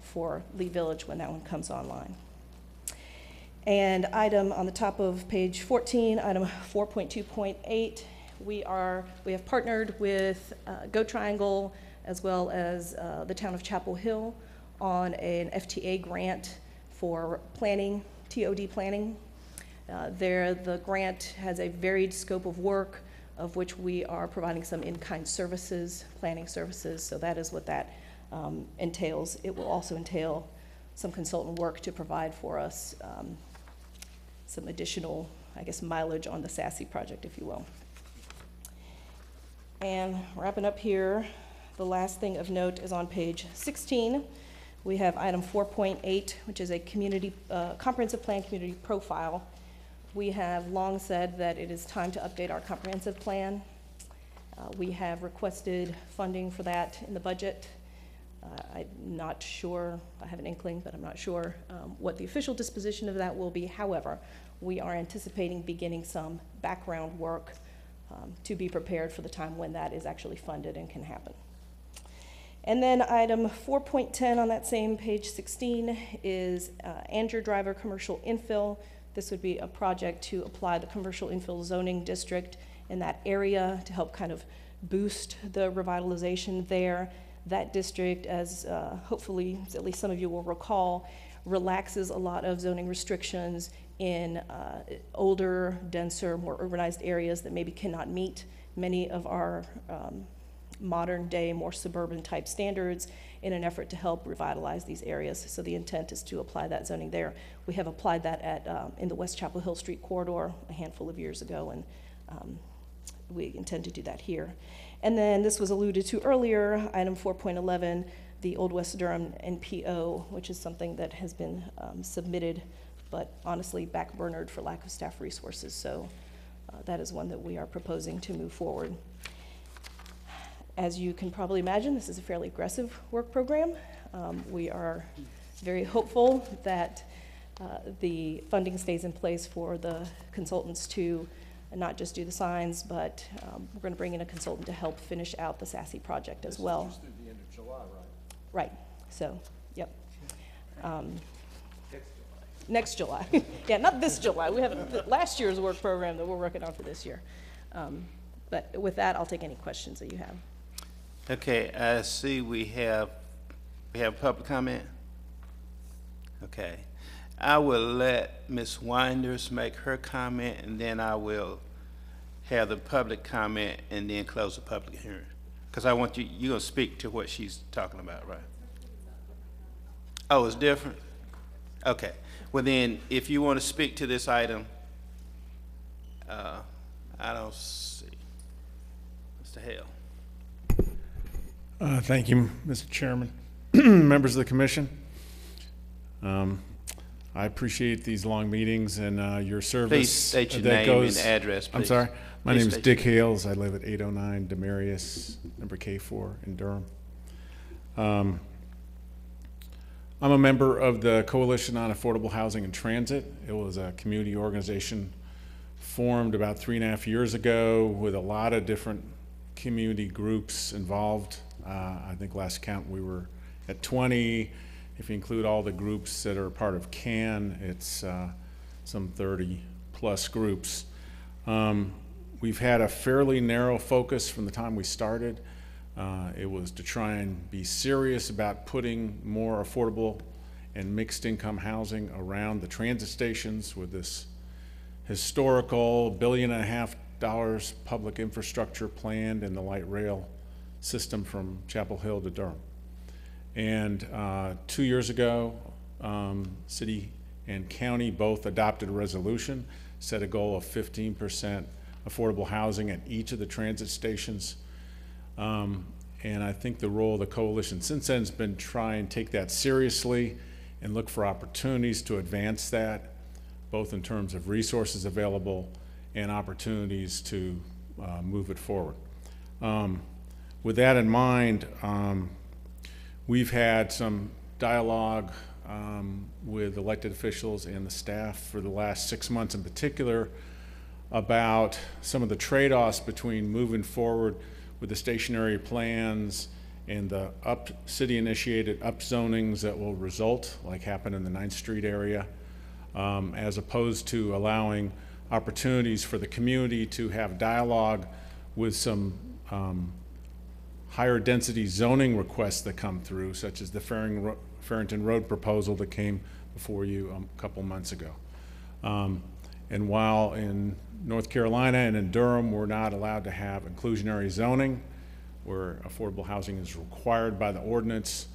for Lee Village when that one comes online. And item on the top of page 14, item 4.2.8, we have partnered with Go Triangle, as well as the town of Chapel Hill, on an FTA grant for planning, TOD planning. The grant has a varied scope of work, of which we are providing some in-kind services, planning services, so that is what that entails. It will also entail some consultant work to provide for us some additional, I guess, mileage on the SASI project, if you will. And wrapping up here, the last thing of note is on page 16. We have item 4.8, which is a community comprehensive plan community profile. We have long said that it is time to update our comprehensive plan. We have requested funding for that in the budget. I'm not sure, I have an inkling, but I'm not sure what the official disposition of that will be. However, we are anticipating beginning some background work to be prepared for the time when that is actually funded and can happen. And then item 4.10 on that same page 16 is Andrew Driver commercial infill. This would be a project to apply the commercial infill zoning district in that area to help kind of boost the revitalization there. That district, as hopefully at least some of you will recall, relaxes a lot of zoning restrictions in older, denser, more urbanized areas that maybe cannot meet many of our modern day, more suburban type standards, in an effort to help revitalize these areas. So the intent is to apply that zoning there. We have applied that at in the West Chapel Hill Street corridor a handful of years ago, and we intend to do that here. And then this was alluded to earlier, item 4.11, the Old West Durham NPO, which is something that has been submitted, but honestly backburnered for lack of staff resources. So that is one that we are proposing to move forward. As you can probably imagine, this is a fairly aggressive work program. We are very hopeful that the funding stays in place for the consultants to not just do the signs, but we're going to bring in a consultant to help finish out the SASI project as well. This is through the end of July, right? Right. So, yep. Next July. Next July. Yeah, not this July. We have last year's work program that we're working on for this year. But with that, I'll take any questions that you have. Okay, I see we have We have public comment? Okay. I will let Ms. Winders make her comment, and then I will have the public comment and then close the public hearing. Because I want you, you're going to speak to what she's talking about, right? Oh, it's different? Okay. Well, then, if you want to speak to this item, I don't see. Mr. Hale. Thank you, Mr. Chairman. Members of the commission, I appreciate these long meetings and your service. Please state your name and address, please. I'm sorry. My name is Dick Hales. I live at 809 Demarius, number K4 in Durham. I'm a member of the Coalition on Affordable Housing and Transit. It was a community organization formed about 3.5 years ago with a lot of different community groups involved. I think last count we were at 20. If you include all the groups that are part of CAN, it's some 30-plus groups. We've had a fairly narrow focus from the time we started. It was to try and be serious about putting more affordable and mixed-income housing around the transit stations with this historical $1.5 billion public infrastructure planned in the light rail system from Chapel Hill to Durham. And 2 years ago, city and county both adopted a resolution, set a goal of 15% affordable housing at each of the transit stations. And I think the role of the coalition since then has been try and take that seriously and look for opportunities to advance that, both in terms of resources available and opportunities to move it forward. With that in mind, we've had some dialogue with elected officials and the staff for the last 6 months in particular about some of the trade-offs between moving forward with the stationary plans and the city-initiated upzonings that will result, like happened in the 9th Street area, as opposed to allowing opportunities for the community to have dialogue with some higher density zoning requests that come through, such as the Farrington Road proposal that came before you a couple months ago. And while in North Carolina and in Durham, we're not allowed to have inclusionary zoning, where affordable housing is required by the ordinance,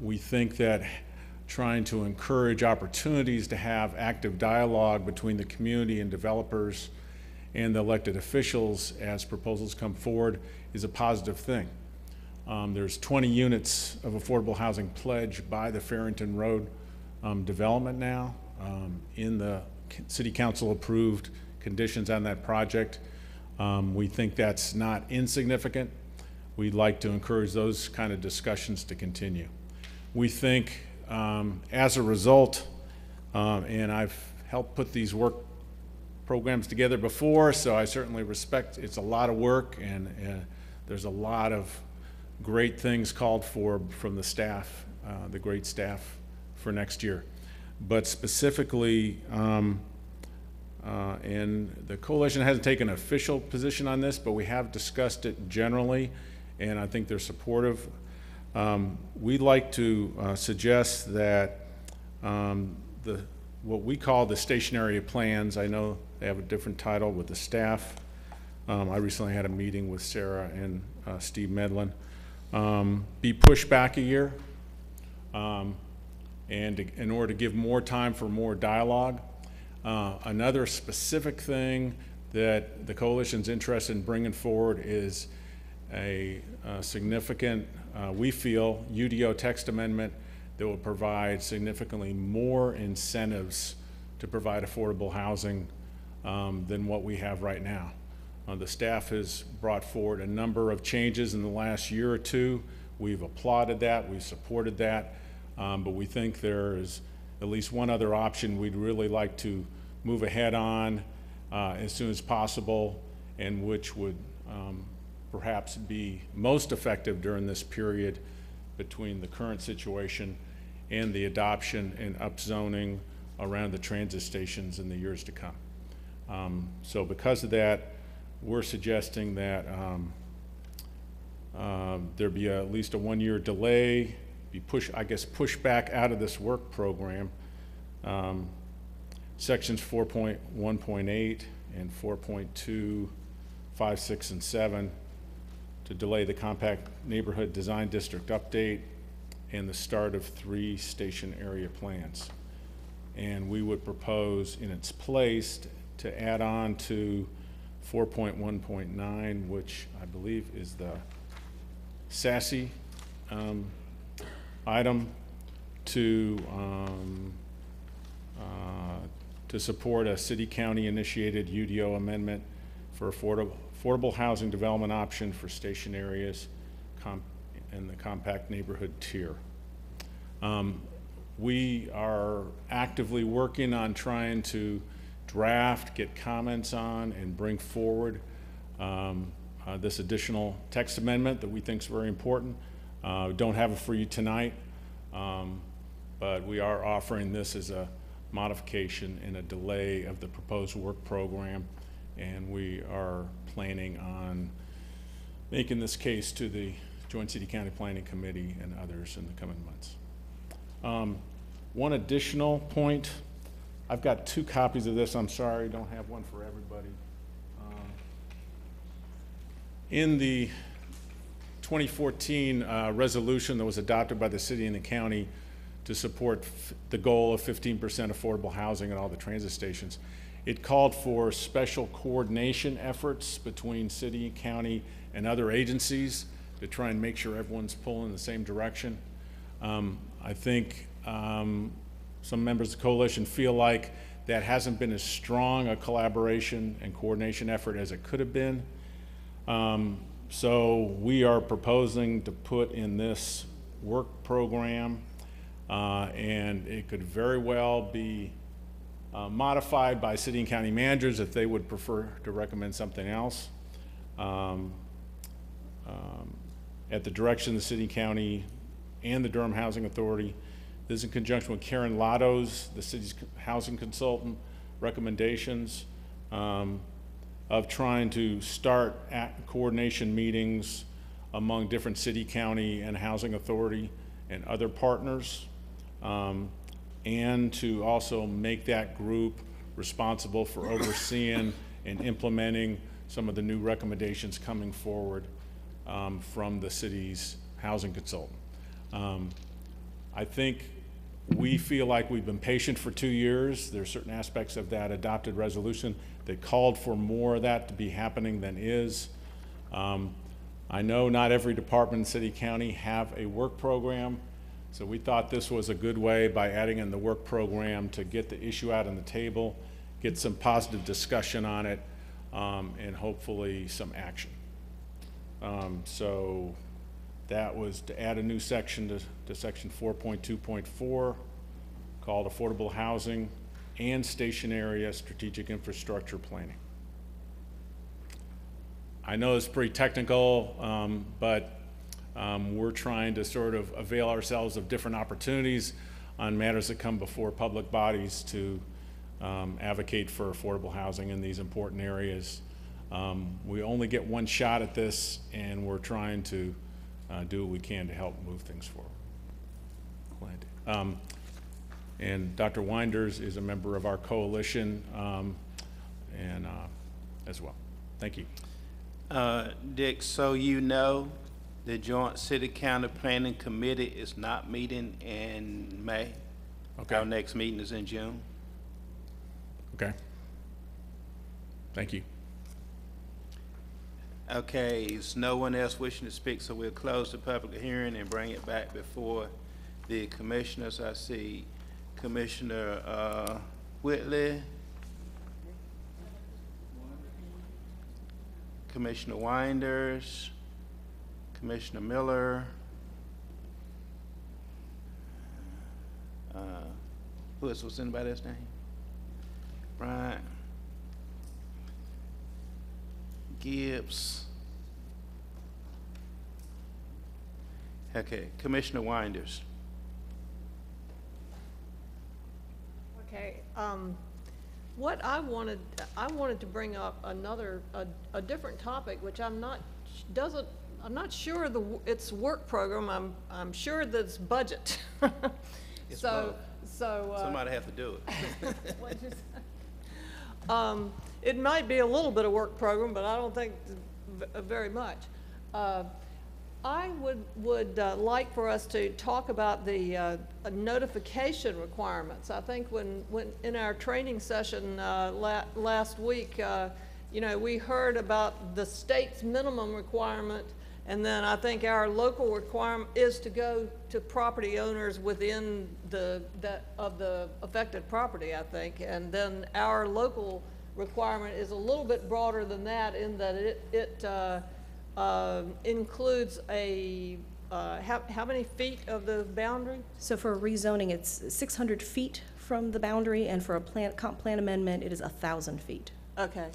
we think that trying to encourage opportunities to have active dialogue between the community and developers and the elected officials as proposals come forward is a positive thing. There's 20 units of affordable housing pledged by the Farrington Road development now in the City Council approved conditions on that project. We think that's not insignificant. We'd like to encourage those kind of discussions to continue. We think as a result, and I've helped put these work programs together before, so I certainly respect it's a lot of work, and there's a lot of great things called for from the staff, the great staff for next year. But specifically, and the coalition hasn't taken an official position on this, but we have discussed it generally, and I think they're supportive. We'd like to suggest that what we call the stationary plans, I know they have a different title with the staff. I recently had a meeting with Sarah and Steve Medlin. Be pushed back a year and in order to give more time for more dialogue. Another specific thing that the coalition's interested in bringing forward is a significant, we feel, UDO text amendment that will provide significantly more incentives to provide affordable housing than what we have right now. The staff has brought forward a number of changes in the last year or two. We've applauded that, we've supported that, but we think there is at least one other option we'd really like to move ahead on as soon as possible, and which would perhaps be most effective during this period between the current situation and the adoption and upzoning around the transit stations in the years to come. So because of that, we're suggesting that there be at least a 1-year delay be pushed back out of this work program. Sections 4.1.8 and 4.2, 5, 6, and 7 to delay the compact neighborhood design district update and the start of 3 station area plans. And we would propose in its place to add on to 4.1.9, which I believe is the SASI item, to support a city-county initiated UDO amendment for affordable housing development option for station areas in the compact neighborhood tier. We are actively working on trying to draft, get comments on, and bring forward this additional text amendment that we think is very important. Don't have it for you tonight, but we are offering this as a modification and a delay of the proposed work program, and we are planning on making this case to the Joint City-County Planning Committee and others in the coming months. One additional point, I've got 2 copies of this. I'm sorry, I don't have one for everybody. In the 2014 resolution that was adopted by the city and the county to support the goal of 15% affordable housing at all the transit stations, it called for special coordination efforts between city, county, and other agencies to try and make sure everyone's pulling in the same direction. I think some members of the coalition feel like that hasn't been as strong a collaboration and coordination effort as it could have been. So we are proposing to put in this work program, and it could very well be modified by city and county managers if they would prefer to recommend something else. At the direction of the city and county and the Durham Housing Authority. This is in conjunction with Karen Lotto's, the city's housing consultant, recommendations of trying to start at coordination meetings among different city, county, and housing authority and other partners, and to also make that group responsible for overseeing and implementing some of the new recommendations coming forward from the city's housing consultant. I think we feel like we've been patient for 2 years. There are certain aspects of that adopted resolution that called for more of that to be happening than is. I know not every department in city county have a work program, so we thought this was a good way by adding in the work program to get the issue out on the table, get some positive discussion on it, and hopefully some action. So that was to add a new section to section 4.2.4 called Affordable Housing and Station Area Strategic Infrastructure Planning. I know it's pretty technical, but we're trying to sort of avail ourselves of different opportunities on matters that come before public bodies to advocate for affordable housing in these important areas. We only get one shot at this, and we're trying to do what we can to help move things forward. And Dr. Winders is a member of our coalition as well. Thank you. Dick, so you know the Joint City-County Planning Committee is not meeting in May. Okay. Our next meeting is in June. Okay. Thank you. Okay, there's no one else wishing to speak, so we'll close the public hearing and bring it back before the commissioners. I see Commissioner Whitley, Commissioner Winders, Commissioner Miller. Who else was anybody else's name? Bryant. Gibbs. Okay, Commissioner Winders. Okay, what I wanted to bring up another, a different topic, which I'm not, doesn't I'm not sure it's work program. I'm sure that it's budget. It's so both. Somebody have to do it. It might be a little bit of work program, but I don't think very much. I would like for us to talk about the notification requirements. I think when in our training session last week, you know, we heard about the state's minimum requirement, and then I think our local requirement is to go to property owners within the affected property, I think, and then our local requirement is a little bit broader than that, in that it includes a how many feet of the boundary? So for rezoning, it's 600 feet from the boundary, and for a comp plan amendment, it is 1,000 feet. Okay,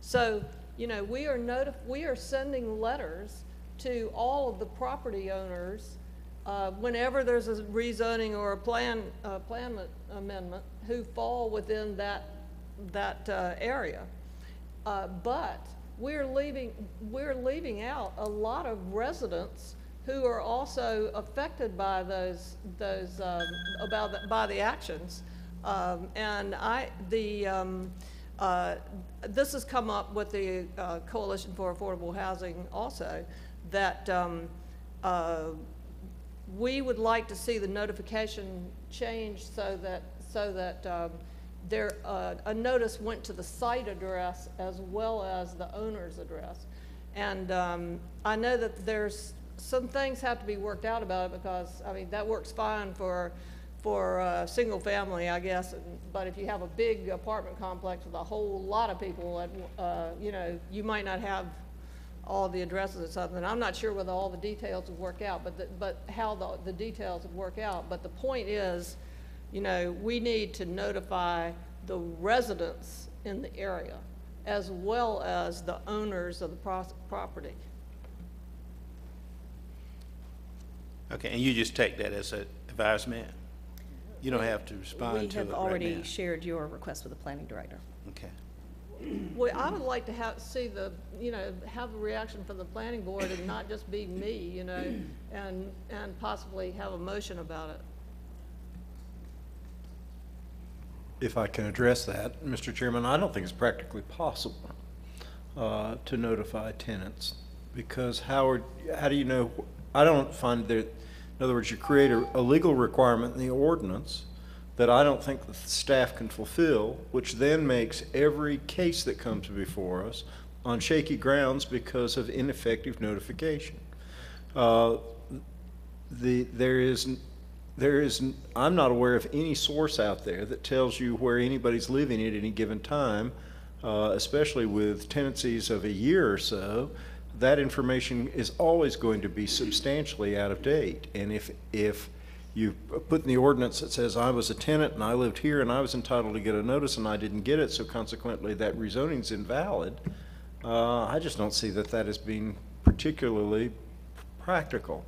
so you know we are sending letters to all of the property owners whenever there's a rezoning or a plan amendment who fall within that area, but we're leaving out a lot of residents who are also affected by the actions, and this has come up with the Coalition for Affordable Housing also, that we would like to see the notification change so that a notice went to the site address as well as the owner's address. And I know that there's some things have to be worked out about it, because I mean that works fine for single family, I guess, but if you have a big apartment complex with a whole lot of people, you know, you might not have all the addresses or something. I'm not sure whether all the details would work out, but how the details would work out. But the point is, you know, we need to notify the residents in the area as well as the owners of the property. Okay, and you just take that as an advisement? You don't have to respond to it right now? We have already shared your request with the planning director. Okay. Well, I would like to have a reaction from the planning board and not just be me, you know, and possibly have a motion about it. If I can address that, Mr. Chairman, I don't think it's practically possible to notify tenants, because how do you know? I don't find that, in other words, you create a legal requirement in the ordinance that I don't think the staff can fulfill, which then makes every case that comes before us on shaky grounds because of ineffective notification. I'm not aware of any source out there that tells you where anybody's living at any given time, especially with tenancies of a year or so. That information is always going to be substantially out of date. And if you put in the ordinance that says I was a tenant and I lived here and I was entitled to get a notice and I didn't get it, so consequently that rezoning's invalid, I just don't see that as being particularly practical.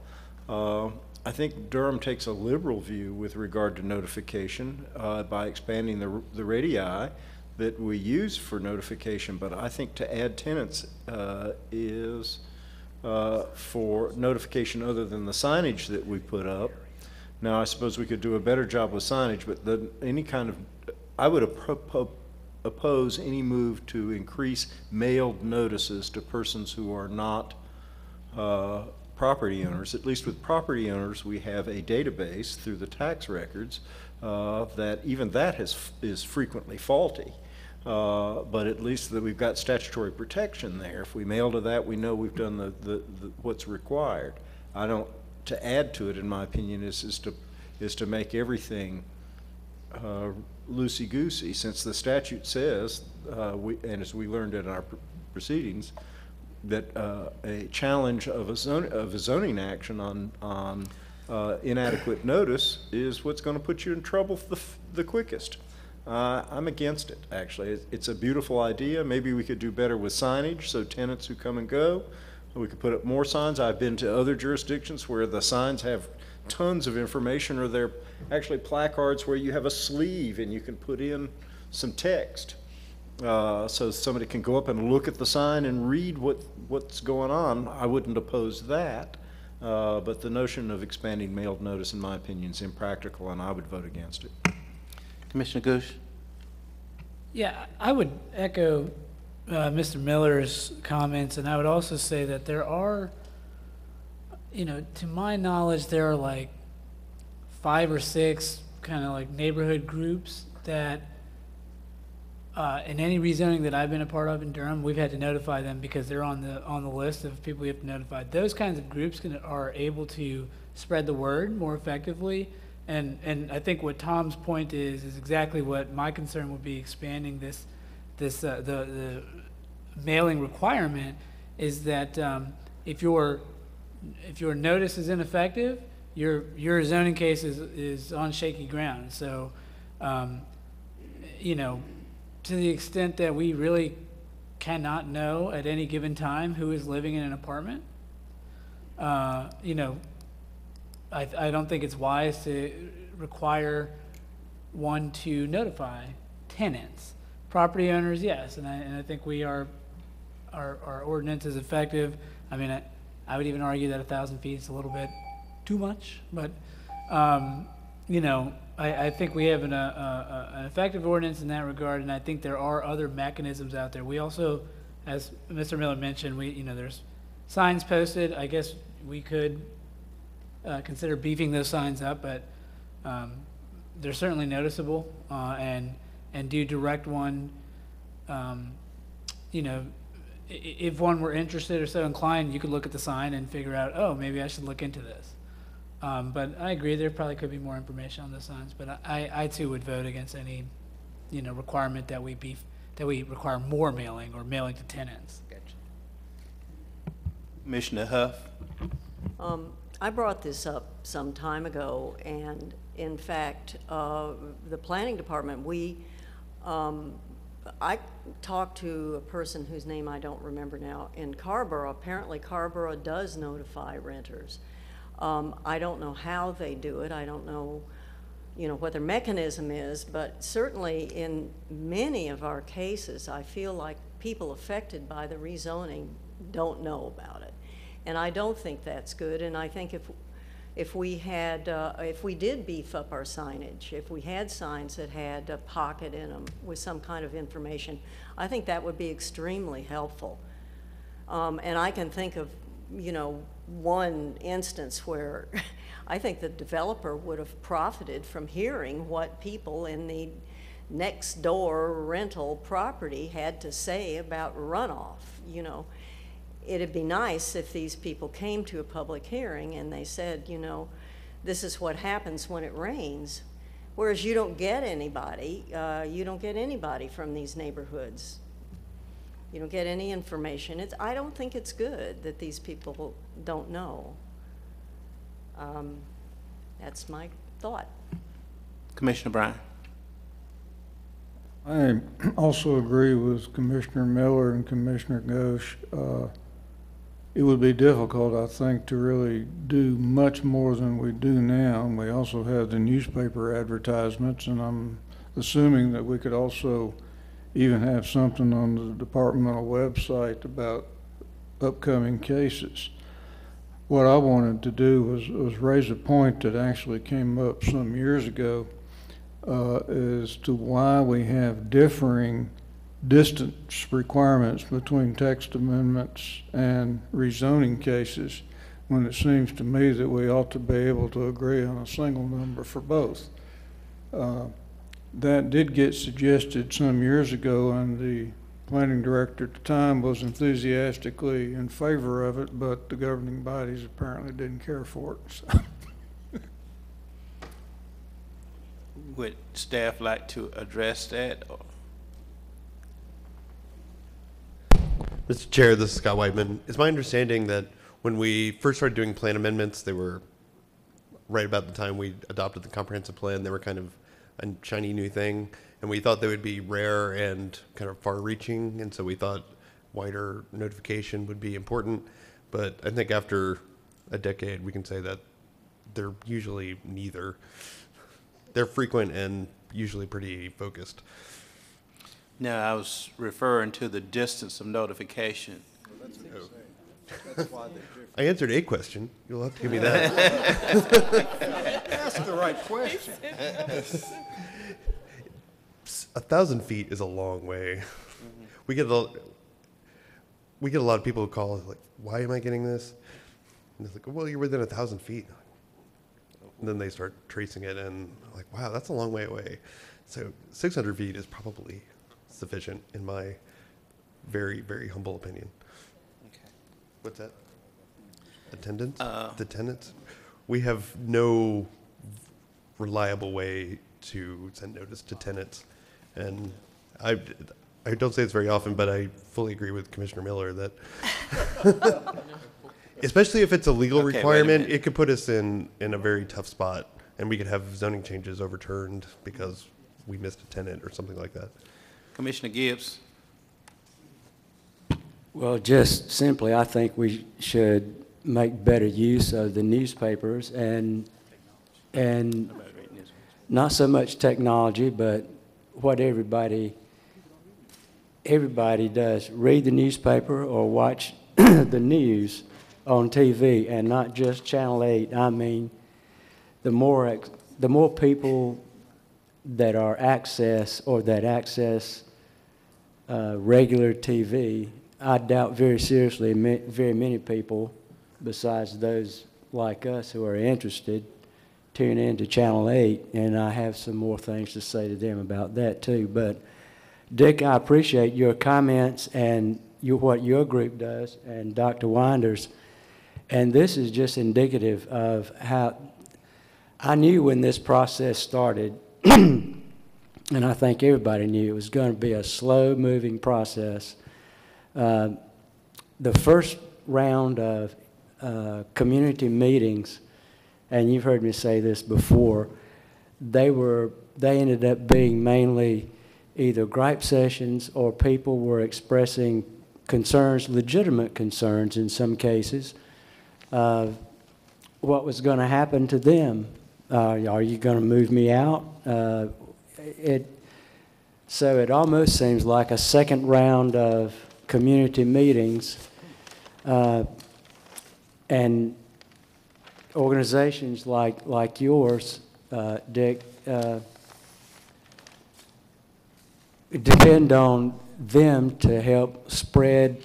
I think Durham takes a liberal view with regard to notification by expanding the radii that we use for notification, but I think to add tenants is for notification other than the signage that we put up. Now, I suppose we could do a better job with signage, but I would oppose any move to increase mailed notices to persons who are not property owners. At least with property owners, we have a database through the tax records that even that is frequently faulty. But at least that we've got statutory protection there. If we mail to that, we know we've done the what's required. I don't, to add to it, in my opinion, is to make everything loosey-goosey, since the statute says, and as we learned in our proceedings, that a challenge of a zoning action on inadequate notice is what's going to put you in trouble the quickest. I'm against it, actually. It's a beautiful idea. Maybe we could do better with signage, so tenants who come and go, we could put up more signs. I've been to other jurisdictions where the signs have tons of information, or they're actually placards where you have a sleeve and you can put in some text. so somebody can go up and look at the sign and read what's going on. I wouldn't oppose that, but the notion of expanding mailed notice, in my opinion, is impractical, and I would vote against it. Commissioner Goosh? Yeah, I would echo Mr. Miller's comments, and I would also say that there are, you know, to my knowledge, there are like 5 or 6 kind of like neighborhood groups that in any rezoning that I've been a part of in Durham, we've had to notify them because they're on the list of people we have to notify. Those kinds of groups are able to spread the word more effectively, and I think what Tom's point is exactly what my concern would be. Expanding this the mailing requirement is that if your notice is ineffective, your zoning case is on shaky ground. So, you know, to the extent that we really cannot know at any given time who is living in an apartment, you know, I don't think it's wise to require one to notify tenants. Property owners, yes, and I think we are, our ordinance is effective. I mean, I would even argue that 1,000 feet is a little bit too much, but you know, I think we have an effective ordinance in that regard, and I think there are other mechanisms out there. We also, as Mr. Miller mentioned, there's signs posted. I guess we could consider beefing those signs up, but they're certainly noticeable, and do direct one, you know, if one were interested or so inclined, you could look at the sign and figure out, oh, maybe I should look into this. But I agree, there probably could be more information on the signs, but I too would vote against any, you know, requirement that we require more mailing or mailing to tenants. Gotcha. Commissioner Huff. I brought this up some time ago, and in fact, the planning department, I talked to a person whose name I don't remember now in Carborough. Apparently Carborough does notify renters. I don't know how they do it. I don't know, you know, what their mechanism is, but certainly in many of our cases, I feel like people affected by the rezoning don't know about it. And I don't think that's good. And I think if we did beef up our signage, if we had signs that had a pocket in them with some kind of information, I think that would be extremely helpful. And I can think of, you know, one instance where I think the developer would have profited from hearing what people in the next door rental property had to say about runoff. You know, it'd be nice if these people came to a public hearing and they said, you know, this is what happens when it rains, whereas you don't get anybody. You don't get anybody from these neighborhoods. You don't get any information. I don't think it's good that these people don't know. That's my thought. Commissioner Bryan. I also agree with Commissioner Miller and Commissioner Gosch. It would be difficult, I think, to really do much more than we do now. And we also have the newspaper advertisements, and I'm assuming that we could also even have something on the departmental website about upcoming cases. What I wanted to do was raise a point that actually came up some years ago as to why we have differing distance requirements between text amendments and rezoning cases, when it seems to me that we ought to be able to agree on a single number for both. That did get suggested some years ago, and the planning director at the time was enthusiastically in favor of it, but the governing bodies apparently didn't care for it. So. Would staff like to address that? Mr. Chair, this is Scott Whiteman. It's my understanding that when we first started doing plan amendments, they were right about the time we adopted the comprehensive plan. They were kind of a shiny new thing, and we thought they would be rare and kind of far-reaching, and so we thought wider notification would be important. But I think after a decade, we can say that they're usually neither. They're frequent and usually pretty focused. No, I was referring to the distance of notification. Well, that's what you're that's why I answered a question. You'll have to give me that. Ask the right question. 1,000 feet is a long way. Mm-hmm. We get a lot of people who call like, "Why am I getting this?" And it's like, "Well, you're within 1,000 feet." And then they start tracing it, and like, "Wow, that's a long way away." So 600 feet is probably sufficient, in my very, very humble opinion. Okay. What's that? Attendance? The tenants? We have no reliable way to send notice to tenants, and I don't say this very often, but I fully agree with Commissioner Miller that, especially if it's a legal requirement, it could put us in a very tough spot, and we could have zoning changes overturned because we missed a tenant or something like that. Commissioner Gibbs. Well, just simply, I think we should make better use of the newspapers and not so much technology, but what everybody does, read the newspaper or watch the news on TV, and not just Channel 8. I mean, the more people that are access regular TV, I doubt very seriously very many people, besides those like us who are interested, tune into Channel 8, and I have some more things to say to them about that too. But Dick, I appreciate your comments and what your group does, and Dr. Winder's. And this is just indicative of how I knew when this process started, and I think everybody knew it was going to be a slow-moving process. The first round of community meetings, and you've heard me say this before, they ended up being mainly either gripe sessions or people were expressing concerns, legitimate concerns in some cases, of what was going to happen to them. Are you going to move me out? So it almost seems like a second round of community meetings, and organizations like yours, Dick, depend on them to help spread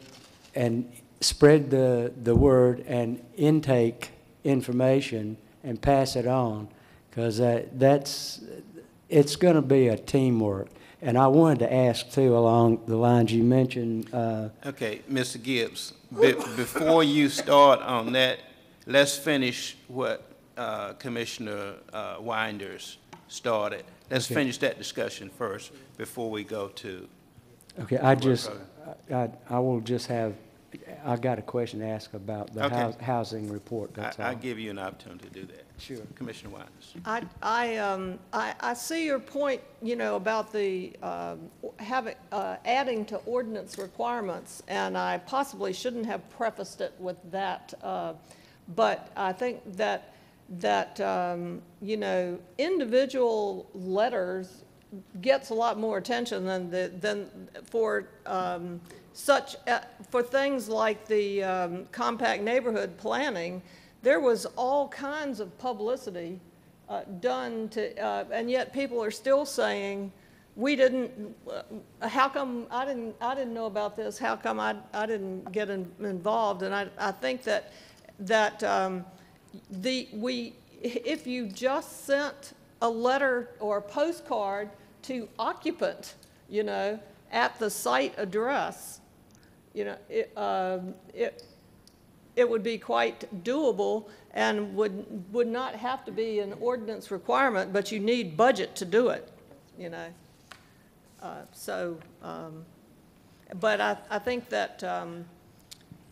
the word and intake information and pass it on, because it's going to be a teamwork. And I wanted to ask too, along the lines you mentioned. Okay, Mr. Gibbs, before you start on that, let's finish what Commissioner Winders started. Let's finish that discussion first before we go to. Okay, I will just have. I got a question to ask about the housing report. That's I'll give you an opportunity to do that. Sure. Commissioner Wines. I see your point, you know, about the adding to ordinance requirements, and I possibly shouldn't have prefaced it with that, but I think that you know, individual letters gets a lot more attention for things like the compact neighborhood planning. There was all kinds of publicity done to, and yet people are still saying, we didn't, how come I didn't know about this? How come I didn't get involved? And I think if you just sent a letter or a postcard to occupant, you know, at the site address, you know, it would be quite doable and would not have to be an ordinance requirement, but you need budget to do it, you know. But I think that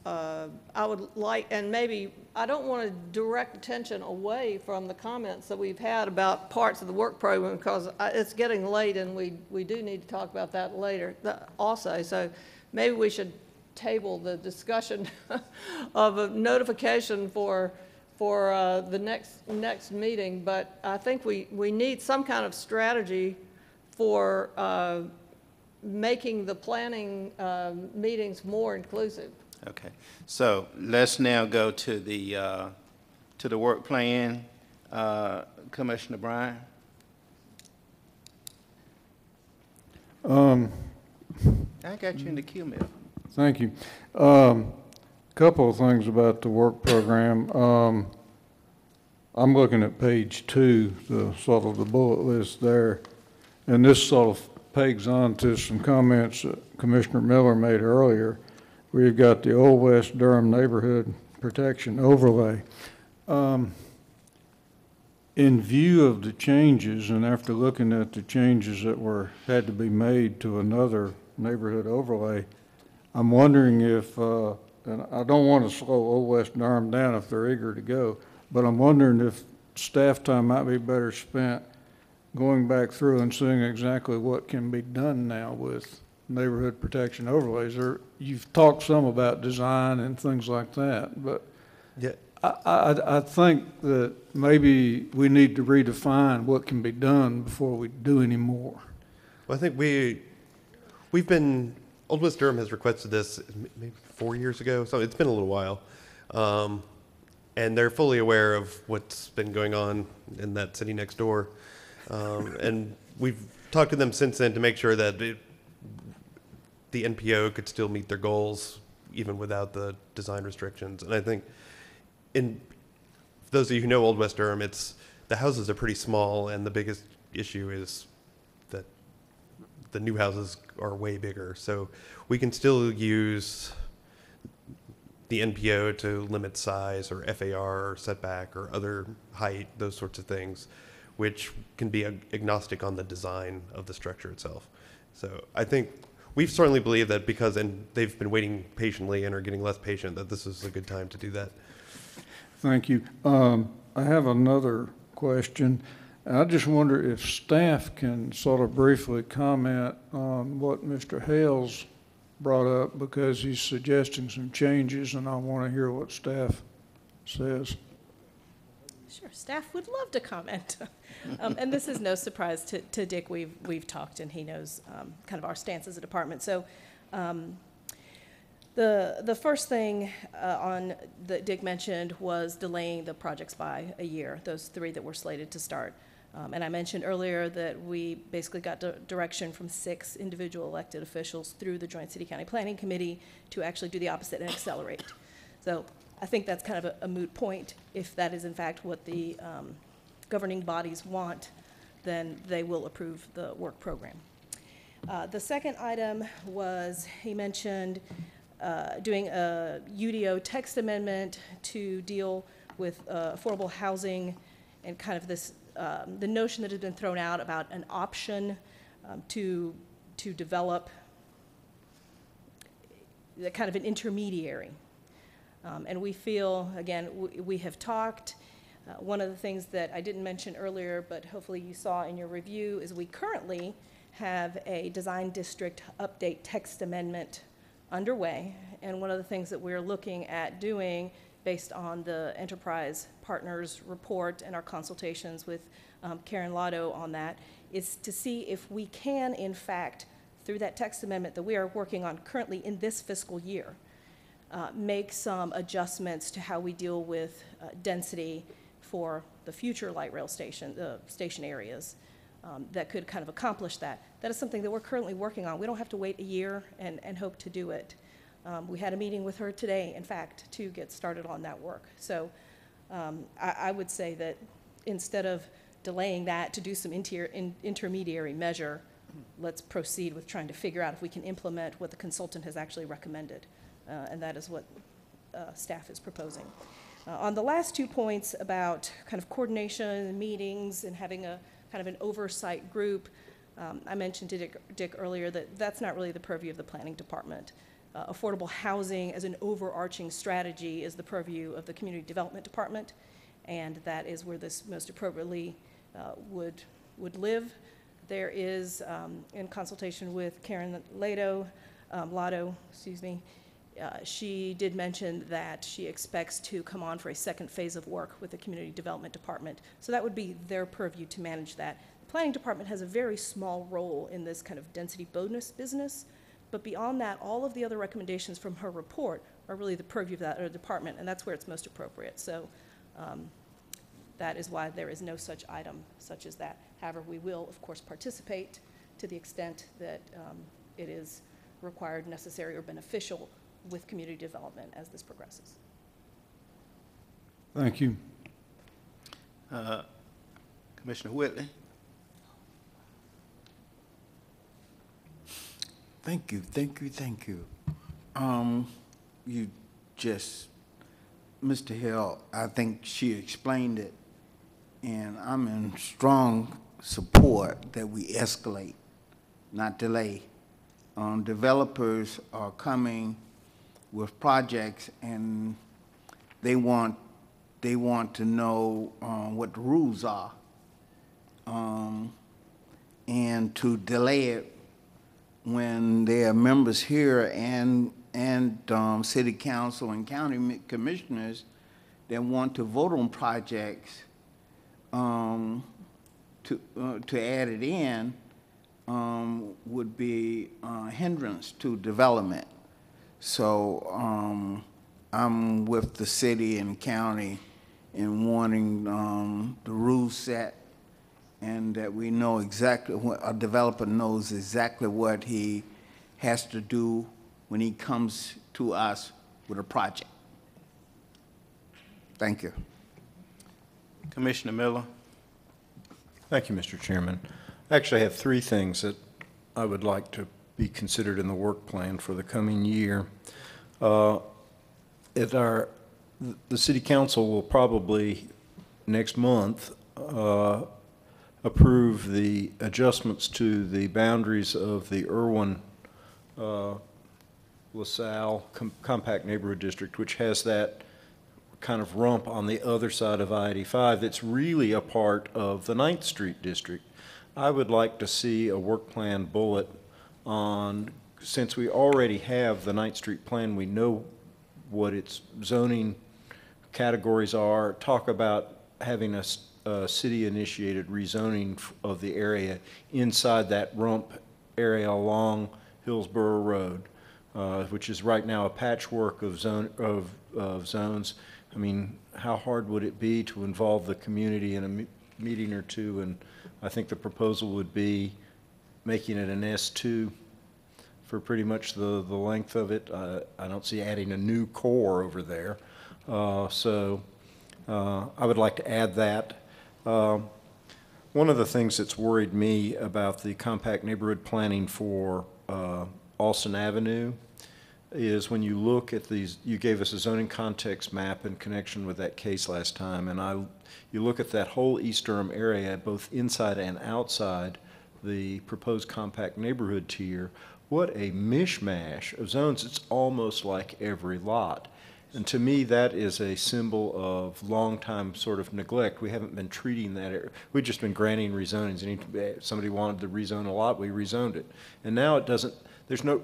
I would like, and maybe I don't want to direct attention away from the comments that we've had about parts of the work program, because it's getting late and we do need to talk about that later also. So maybe we should table the discussion of a notification for the next meeting. But I think we need some kind of strategy for making the planning meetings more inclusive. Okay, so let's now go to the work plan, Commissioner Bryan. I got you in the queue, Mill. Thank you. Couple of things about the work program. I'm looking at page 2, the sort of the bullet list there, and this sort of pegs on to some comments that Commissioner Miller made earlier. We've got the Old West Durham Neighborhood Protection Overlay. In view of the changes, and after looking at the changes that had to be made to another neighborhood overlay, I'm wondering if, and I don't want to slow Old West Durham down if they're eager to go, but I'm wondering if staff time might be better spent going back through and seeing exactly what can be done now with neighborhood protection overlays. Or you've talked some about design and things like that, but yeah. I think that maybe we need to redefine what can be done before we do any more. Well, I think we've been, Old West Durham has requested this maybe 4 years ago, so it's been a little while. And they're fully aware of what's been going on in that city next door. And we've talked to them since then to make sure that the NPO could still meet their goals, even without the design restrictions. And I think, and for those of you who know Old West Durham, it's, the houses are pretty small, and the biggest issue is that the new houses are way bigger. So we can still use the NPO to limit size or FAR or setback or other height, those sorts of things, which can be agnostic on the design of the structure itself. So I think we certainly believe that because, and they've been waiting patiently and are getting less patient, that this is a good time to do that. Thank you. I have another question. I just wonder if staff can sort of briefly comment on what Mr. Hales brought up, because he's suggesting some changes, and I want to hear what staff says. Sure, staff would love to comment. And this is no surprise to Dick. We've talked, and he knows kind of our stance as a department. So. The first thing on that Dick mentioned was delaying the projects by a year, those 3 that were slated to start. And I mentioned earlier that we basically got direction from 6 individual elected officials through the Joint City-County Planning Committee to actually do the opposite and accelerate. So I think that's kind of a moot point. If that is in fact what the governing bodies want, then they will approve the work program. The second item was, he mentioned doing a UDO text amendment to deal with affordable housing and kind of this, the notion that has been thrown out about an option to develop the kind of an intermediary. And we feel, again, we have talked. One of the things that I didn't mention earlier, but hopefully you saw in your review, is we currently have a design district update text amendment underway, and one of the things that we're looking at doing based on the Enterprise Partners report and our consultations with Karen Lotto on that is to see if we can, in fact, through that text amendment that we are working on currently in this fiscal year, make some adjustments to how we deal with density for the future light rail station, the station areas. That could kind of accomplish that. That is something that we're currently working on. We don't have to wait a year and hope to do it. We had a meeting with her today, in fact, to get started on that work. So I would say that instead of delaying that to do some intermediary measure, let's proceed with trying to figure out if we can implement what the consultant has actually recommended. And that is what staff is proposing. On the last 2 points about kind of coordination and meetings and having a kind of an oversight group. I mentioned to Dick earlier that that's not really the purview of the planning department. Affordable housing as an overarching strategy is the purview of the community development department, and that is where this most appropriately would live. There is, in consultation with Karen Lotto, excuse me, she did mention that she expects to come on for a second phase of work with the community development department. So that would be their purview to manage that. The planning department has a very small role in this kind of density bonus business. But beyond that, all of the other recommendations from her report are really the purview of that or department, and that's where it's most appropriate. So that is why there is no such item such as that. However, we will, of course, participate to the extent that it is required, necessary, or beneficial with community development as this progresses. Thank you. Commissioner Whitley. Thank you. Mr. Hill, I think she explained it, and I'm in strong support that we escalate, not delay. Developers are coming with projects, and they want to know what the rules are, and to delay it when there are members here and city council and county commissioners that want to vote on projects to add it in would be a hindrance to development. So I'm with the city and county in wanting the rules set, and that we know exactly what a developer knows exactly what he has to do when he comes to us with a project. Thank you. Commissioner Miller. Thank you, Mr. Chairman. I actually have three things that I would like to be considered in the work plan for the coming year. The City Council will probably next month approve the adjustments to the boundaries of the Irwin LaSalle Compact Neighborhood District, which has that kind of rump on the other side of I-85 that's really a part of the 9th Street District. I would like to see a work plan bullet on, since we already have the 9th Street plan, we know what its zoning categories are, talk about having a city-initiated rezoning of the area inside that rump area along Hillsborough Road, which is right now a patchwork of zones. I mean, how hard would it be to involve the community in a meeting or two? And I think the proposal would be making it an S2 for pretty much the length of it. I don't see adding a new core over there. So I would like to add that. One of the things that's worried me about the compact neighborhood planning for Alston Avenue is when you look at these, you gave us a zoning context map in connection with that case last time, and you look at that whole East Durham area, both inside and outside the proposed compact neighborhood tier, what a mishmash of zones. It's almost like every lot. And to me, that is a symbol of long-time sort of neglect. We haven't been treating that area. We've just been granting rezonings. And somebody wanted to rezone a lot, we rezoned it. And now it doesn't, there's no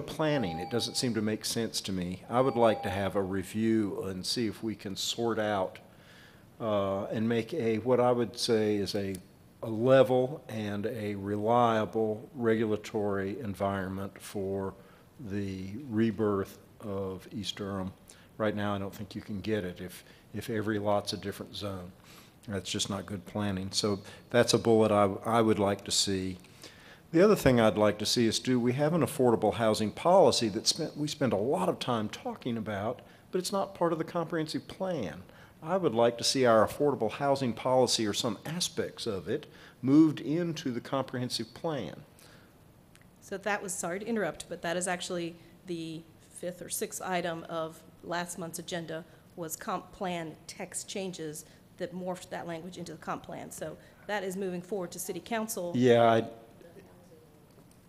planning. It doesn't seem to make sense to me. I would like to have a review and see if we can sort out and make what I would say is a level and a reliable regulatory environment for the rebirth of East Durham. Right now, I don't think you can get it if every lot's a different zone. That's just not good planning. So that's a bullet I would like to see. The other thing I'd like to see is we have an affordable housing policy that we spend a lot of time talking about, but it's not part of the comprehensive plan. I would like to see our affordable housing policy or some aspects of it moved into the comprehensive plan. So that was, sorry to interrupt, but that is actually the fifth or sixth item of last month's agenda, was comp plan text changes that morphed that language into the comp plan. So that is moving forward to City Council. Yeah,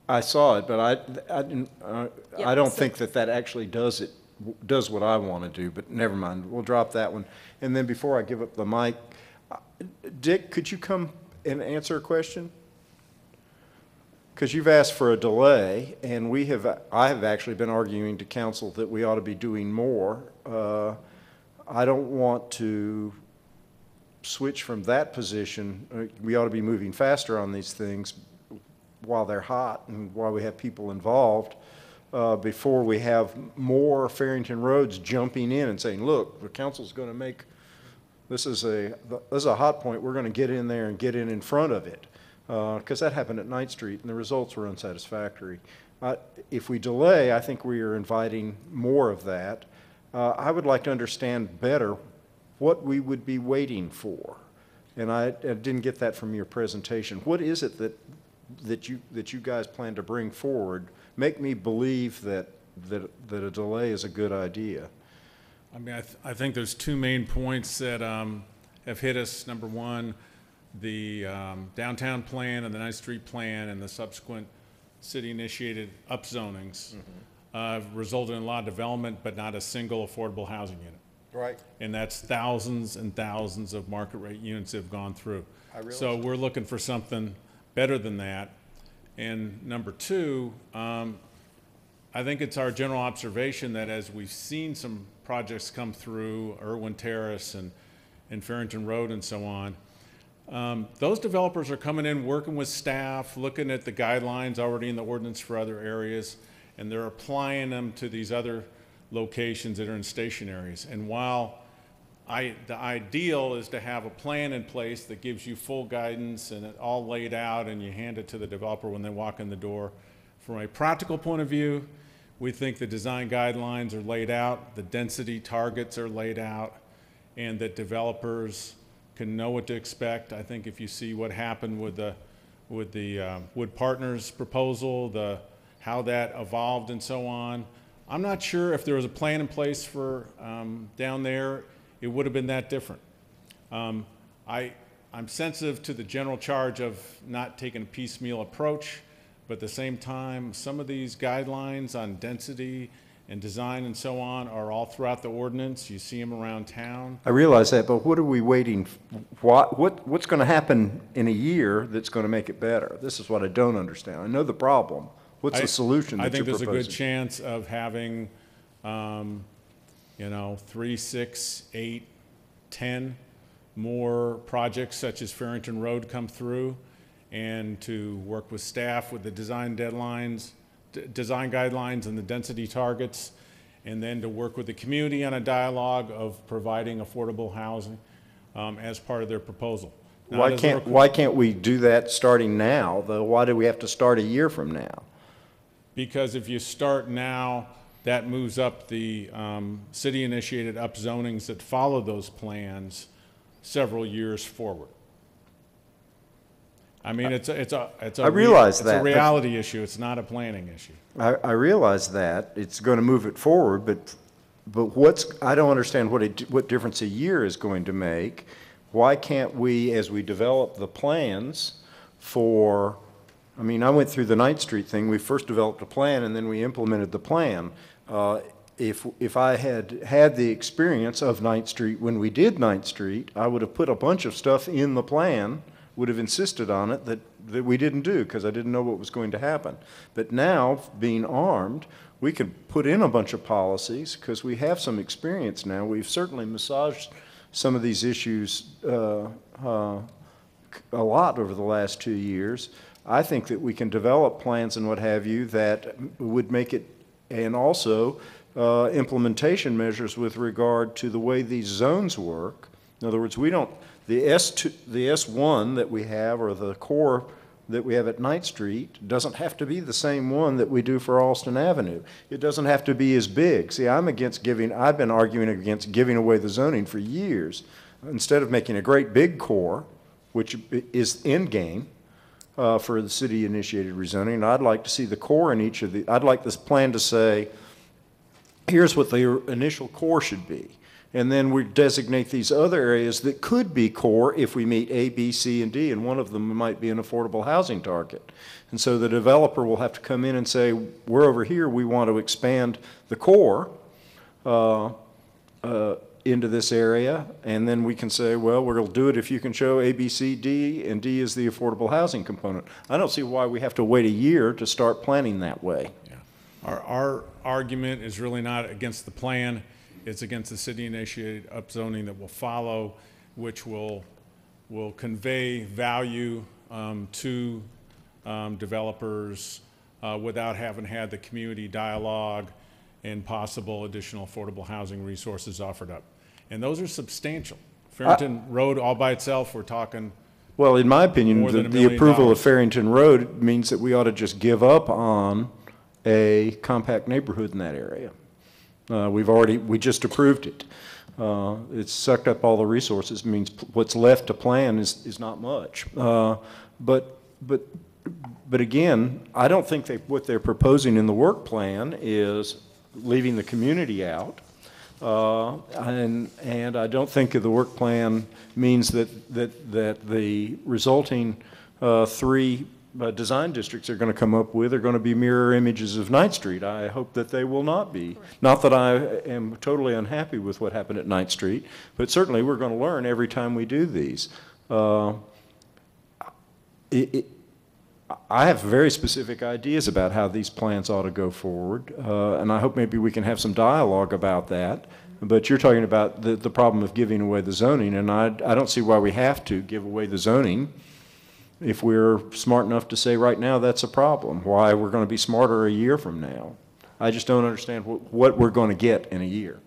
I saw it, but I didn't. Yep, I don't think that actually does what I want to do. But never mind, we'll drop that one. And then before I give up the mic, Dick, could you come and answer a question? Because you've asked for a delay, and I have actually been arguing to council that we ought to be doing more. I don't want to switch from that position. We ought to be moving faster on these things while they're hot and while we have people involved, before we have more Farrington Roads jumping in and saying, look, the council's going to make, this is a hot point, we're going to get in there and get in front of it. Because that happened at Ninth Street and the results were unsatisfactory. If we delay, I think we are inviting more of that. I would like to understand better what we would be waiting for. And I didn't get that from your presentation. What is it that you guys plan to bring forward? Make me believe that a delay is a good idea. I mean, I think there's two main points that have hit us. Number one, the downtown plan and the Ninth Street plan and the subsequent city-initiated upzonings have resulted in a lot of development, but not a single affordable housing unit. Right. And that's thousands and thousands of market rate units have gone through. So we're looking for something better than that. And number two, I think it's our general observation that as we've seen some projects come through, Irwin Terrace and Farrington Road and so on, those developers are coming in, working with staff, looking at the guidelines already in the ordinance for other areas, and they're applying them to these other locations that are in station areas. And while the ideal is to have a plan in place that gives you full guidance and it all laid out and you hand it to the developer when they walk in the door, from a practical point of view, we think the design guidelines are laid out, the density targets are laid out, and that developers can know what to expect. I think if you see what happened with Partners proposal, how that evolved and so on, I'm not sure if there was a plan in place for down there, it would have been that different. I'm sensitive to the general charge of not taking a piecemeal approach, but at the same time, some of these guidelines on density and design and so on are all throughout the ordinance. You see them around town. I realize that, but what are we waiting for? What's going to happen in a year that's going to make it better? This is what I don't understand. I know the problem. What's the solution that you're proposing? I think there's a good chance of having, you know, 3, 6, 8, 10 more projects such as Farrington Road come through, and to work with staff with the design deadlines, design guidelines and the density targets, and then to work with the community on a dialogue of providing affordable housing as part of their proposal. Now, why can't we do that starting now, though? Why do we have to start a year from now? Because if you start now, that moves up the city-initiated upzonings that follow those plans several years forward. I mean, it's a reality issue. It's not a planning issue. I realize that it's going to move it forward, but I don't understand what difference a year is going to make. Why can't we, as we develop the plans for, I mean, I went through the Ninth Street thing. We first developed a plan and then we implemented the plan. If I had the experience of Ninth Street when we did Ninth Street, I would have put a bunch of stuff in the plan, would have insisted on it that we didn't do because I didn't know what was going to happen. But now, being armed, we can put in a bunch of policies because we have some experience now. We've certainly massaged some of these issues a lot over the last 2 years. I think that we can develop plans and what have you that would make it, and also implementation measures with regard to the way these zones work. In other words, we don't, the S1 that we have, or the core that we have at Ninth Street, doesn't have to be the same one that we do for Alston Avenue. It doesn't have to be as big. See, I've been arguing against giving away the zoning for years. Instead of making a great big core, which is end game for the city-initiated rezoning, I'd like to see the core in each of the, I'd like this plan to say, here's what the initial core should be. And then we designate these other areas that could be core if we meet A, B, C, and D, and one of them might be an affordable housing target. And so the developer will have to come in and say, we're over here, we want to expand the core into this area, and then we can say, well, we're going to do it if you can show A, B, C, D, and D is the affordable housing component. I don't see why we have to wait a year to start planning that way. Yeah. Our argument is really not against the plan. It's against the city-initiated upzoning that will follow, which will convey value to developers without having had the community dialogue and possible additional affordable housing resources offered up. And those are substantial. Farrington Road all by itself, we're talking. Well, in my opinion, the approval of Farrington Road means that we ought to just give up on a compact neighborhood in that area. We just approved it. It's sucked up all the resources. It means what's left to plan is not much. But again, I don't think what they're proposing in the work plan is leaving the community out. And I don't think the work plan means that the resulting three design districts are going to come up with are going to be mirror images of Ninth Street. I hope that they will not be. Correct. Not that I am totally unhappy with what happened at Ninth Street, but certainly we're going to learn every time we do these. I have very specific ideas about how these plans ought to go forward, and I hope maybe we can have some dialogue about that. But you're talking about the problem of giving away the zoning, and I don't see why we have to give away the zoning if we're smart enough to say right now that's a problem, why we're going to be smarter a year from now. I just don't understand what we're going to get in a year.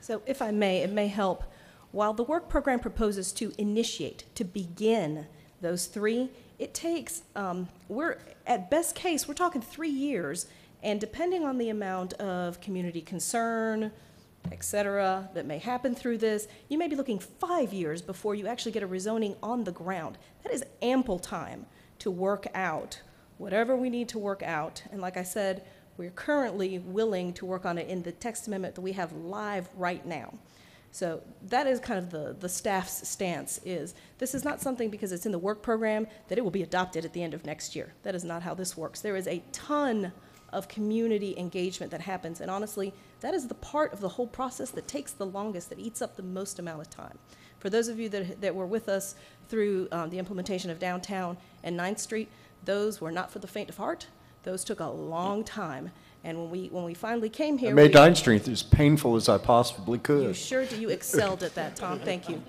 So if I may, it may help. While the work program proposes to initiate, to begin those three, it takes, at best case, we're talking 3 years, and depending on the amount of community concern, et cetera, that may happen through this, you may be looking 5 years before you actually get a rezoning on the ground. That is ample time to work out whatever we need to work out. And like I said, we're currently willing to work on it in the text amendment that we have live right now. So that is kind of the staff's stance is, this is not something because it's in the work program that it will be adopted at the end of next year. That is not how this works. There is a ton of community engagement that happens, and honestly, that is the part of the whole process that takes the longest, that eats up the most amount of time. For those of you that were with us through the implementation of Downtown and 9th Street, those were not for the faint of heart. Those took a long time. And when we finally came here, I made 9th Street as painful as I possibly could. You sure do. You excelled at that, Tom. Thank you.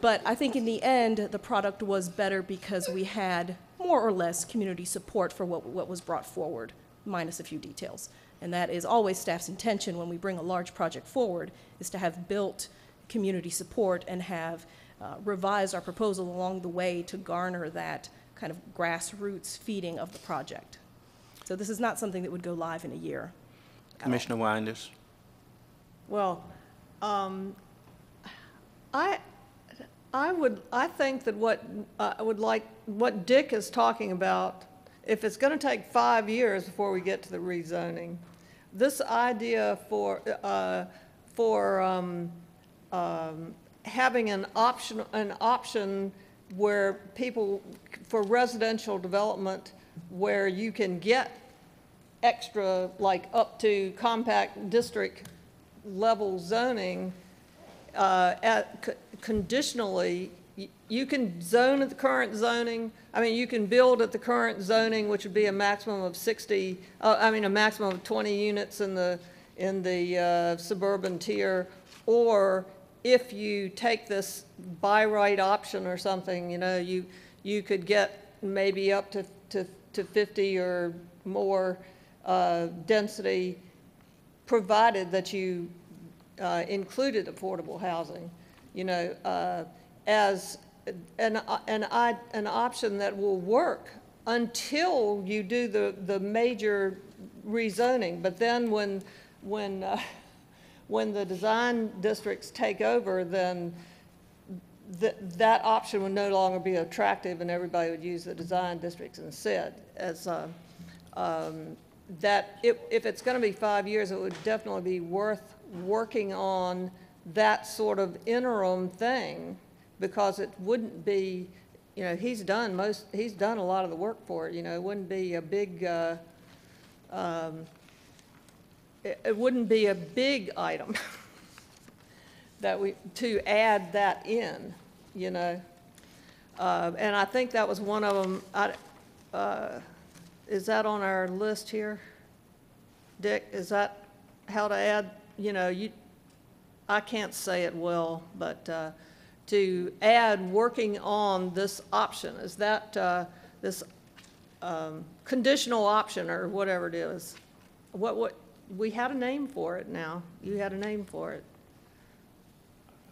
But I think in the end, the product was better because we had more or less community support for what was brought forward, minus a few details. And that is always staff's intention when we bring a large project forward, is to have built community support and have revised our proposal along the way to garner that kind of grassroots feeding of the project. So this is not something that would go live in a year. Commissioner Winders. Well, I think that what I would like, what Dick is talking about, if it's going to take 5 years before we get to the rezoning, this idea for having an option where people for residential development where you can get extra, like up to compact district level zoning conditionally. You can zone at the current zoning. I mean, you can build at the current zoning, which would be a maximum of 20 units in the suburban tier, or if you take this by right option or something, you know, you could get maybe up to 50 or more density, provided that you included affordable housing, you know, as an option that will work until you do the major rezoning. But then when the design districts take over, then that option would no longer be attractive, and everybody would use the design districts instead. As if it's going to be 5 years, it would definitely be worth working on that sort of interim thing, because it wouldn't be, you know, he's done a lot of the work for it. You know, it wouldn't be a big it wouldn't be a big item that we to add that in, you know. And I think that was one of them. Is that on our list here, Dick? Is that how to add? You know, I can't say it well, but to add working on this option, is that this conditional option or whatever it is? What we had a name for it now. You had a name for it.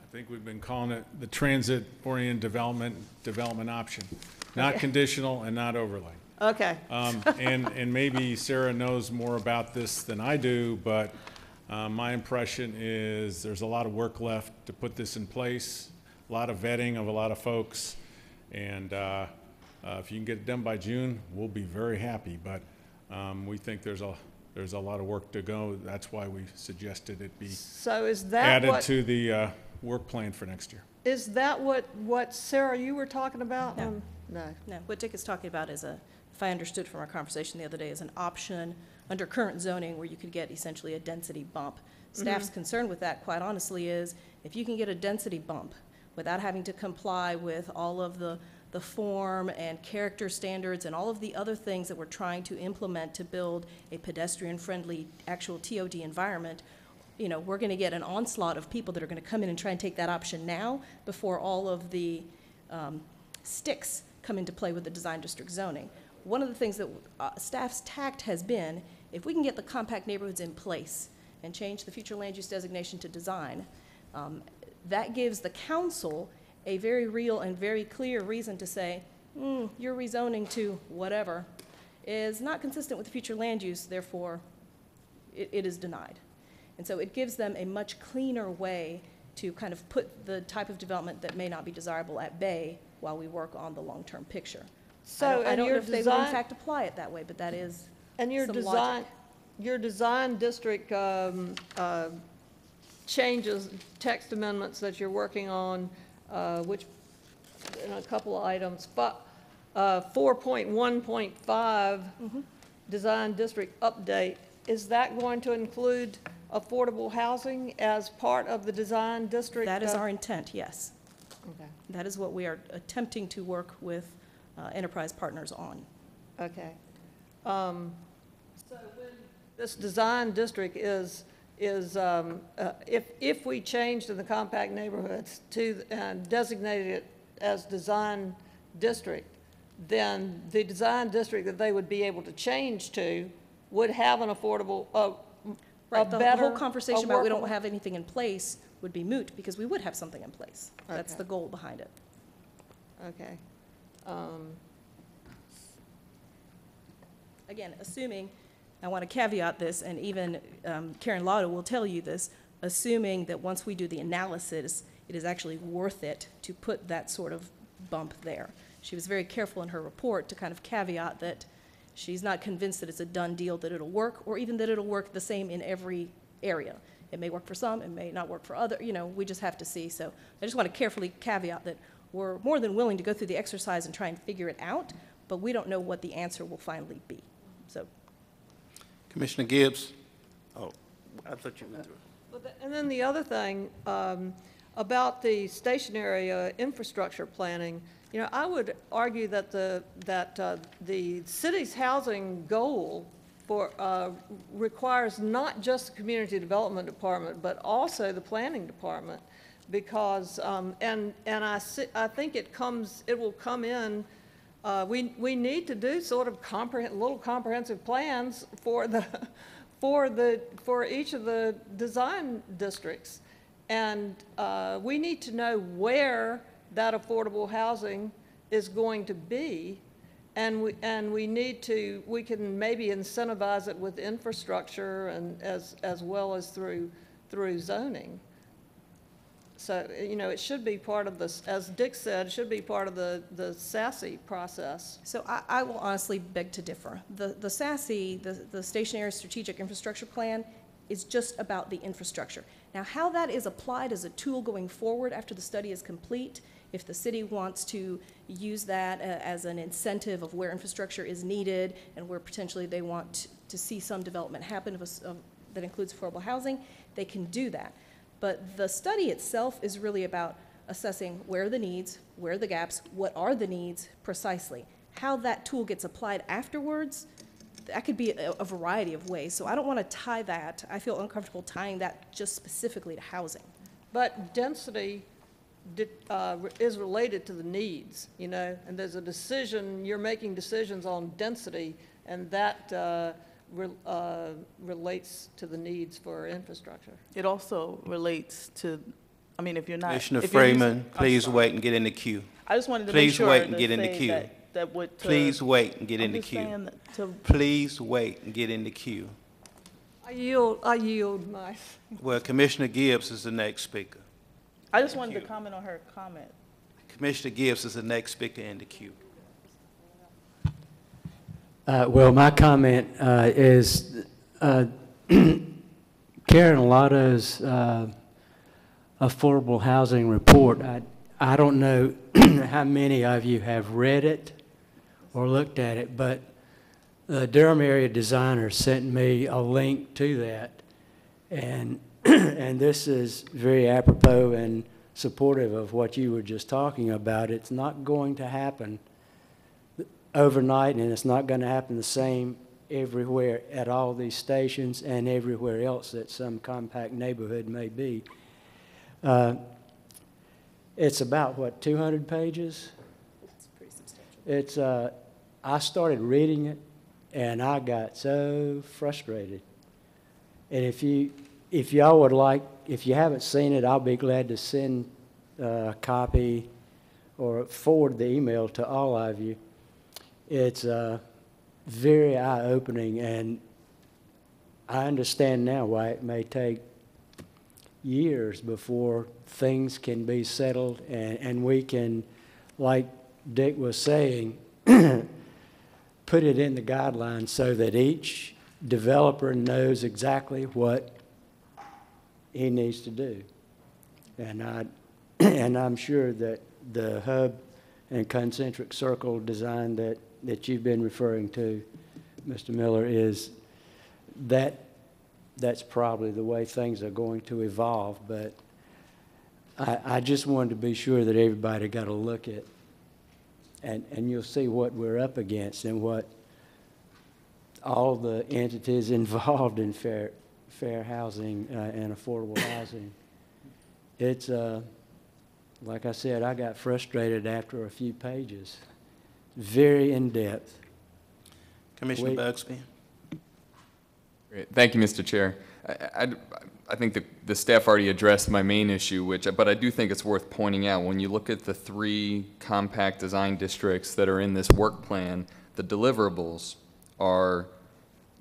I think we've been calling it the transit-oriented development option, not conditional and not overlay. Okay. And maybe Sarah knows more about this than I do, but my impression is there's a lot of work left to put this in place, a lot of vetting of a lot of folks, and if you can get it done by June, we'll be very happy. But we think there's a lot of work to go. That's why we suggested it be added to the work plan for next year. Is that what Sarah you were talking about? No. No. What Dick is talking about is if I understood from our conversation the other day, is an option under current zoning where you could get essentially a density bump. Staff's concern with that, quite honestly, is if you can get a density bump without having to comply with all of the form and character standards and all of the other things that we're trying to implement to build a pedestrian-friendly actual TOD environment, you know, we're going to get an onslaught of people that are going to come in and try and take that option now before all of the sticks come into play with the design district zoning. One of the things that staff's tact has been, if we can get the compact neighborhoods in place and change the future land use designation to design, that gives the council a very real and very clear reason to say, your rezoning to whatever is not consistent with the future land use, therefore it is denied. And so it gives them a much cleaner way to kind of put the type of development that may not be desirable at bay while we work on the long-term picture. So I don't know if they will in fact apply it that way, but that is your design district changes, text amendments that you're working on, which in a couple of items, 4.1.5 design district update, is that going to include affordable housing as part of the design district? That is our intent, yes. Okay. That is what we are attempting to work with Enterprise Partners on. Okay. So when this design district is if we changed in the compact neighborhoods to designate it as design district, then the design district that they would be able to change to would have an affordable, right, the whole conversation about we don't have anything in place would be moot because we would have something in place. Okay. That's the goal behind it. Okay. Again, assuming, I want to caveat this, and even Karen Lauda will tell you this, assuming that once we do the analysis, it is actually worth it to put that sort of bump there. She was very careful in her report to kind of caveat that she's not convinced that it's a done deal that it'll work, or even that it'll work the same in every area. It may work for some, it may not work for other, you know, we just have to see. So I just want to carefully caveat that we're more than willing to go through the exercise and try and figure it out, but we don't know what the answer will finally be. So. Commissioner Gibbs. Oh, I thought you went through it. And then the other thing about the stationary infrastructure planning, you know, I would argue that the city's housing goal for requires not just the community development department, but also the planning department, because I think it will come in. We need to do sort of comprehensive plans for each of the design districts, and we need to know where that affordable housing is going to be, and we need to, we can maybe incentivize it with infrastructure and as well as through zoning. So, you know, it should be part of this, as Dick said, it should be part of the SASI process. So I will honestly beg to differ. The SASI, the Stationary Strategic Infrastructure Plan, is just about the infrastructure. Now, how that is applied as a tool going forward after the study is complete, if the city wants to use that as an incentive of where infrastructure is needed and where potentially they want to see some development happen that includes affordable housing, they can do that. But the study itself is really about assessing where are the needs, where are the gaps, what are the needs precisely. How that tool gets applied afterwards, that could be a variety of ways. So I don't want to tie that. I feel uncomfortable tying that just specifically to housing. But density is related to the needs, you know, and there's a decision, you're making decisions on density, and that relates to the needs for infrastructure. It also relates to, I mean, if you're not. Commissioner Freeman, please wait and get in the queue. I just wanted to make sure that would. Please wait and get in the queue. Please wait and get in the queue. I yield my. Well, Commissioner Gibbs is the next speaker. I just wanted to comment on her comment. Commissioner Gibbs is the next speaker in the queue. Well, my comment is Karen Lotto's affordable housing report. I don't know how many of you have read it or looked at it, but the Durham area designer sent me a link to that, and this is very apropos and supportive of what you were just talking about. It's not going to happen overnight, and it's not going to happen the same everywhere at all these stations and everywhere else that some compact neighborhood may be. It's about, what, 200 pages? That's pretty substantial. It's, I started reading it, and I got so frustrated. And if y'all would like, if you haven't seen it, I'll be glad to send a copy or forward the email to all of you. It's very eye-opening, and I understand now why it may take years before things can be settled, and we can, like Dick was saying, put it in the guidelines so that each developer knows exactly what he needs to do. And, I'm sure that the hub and concentric circle design that you've been referring to, Mr. Miller, is that's probably the way things are going to evolve. But I just wanted to be sure that everybody got a look at, and you'll see what we're up against and what all the entities involved in fair housing and affordable housing. It's like I said, I got frustrated after a few pages. Very in-depth. Commissioner Bugsby. Great. Thank you, Mr. Chair. I think the staff already addressed my main issue, but I do think it's worth pointing out. When you look at the three compact design districts that are in this work plan, the deliverables are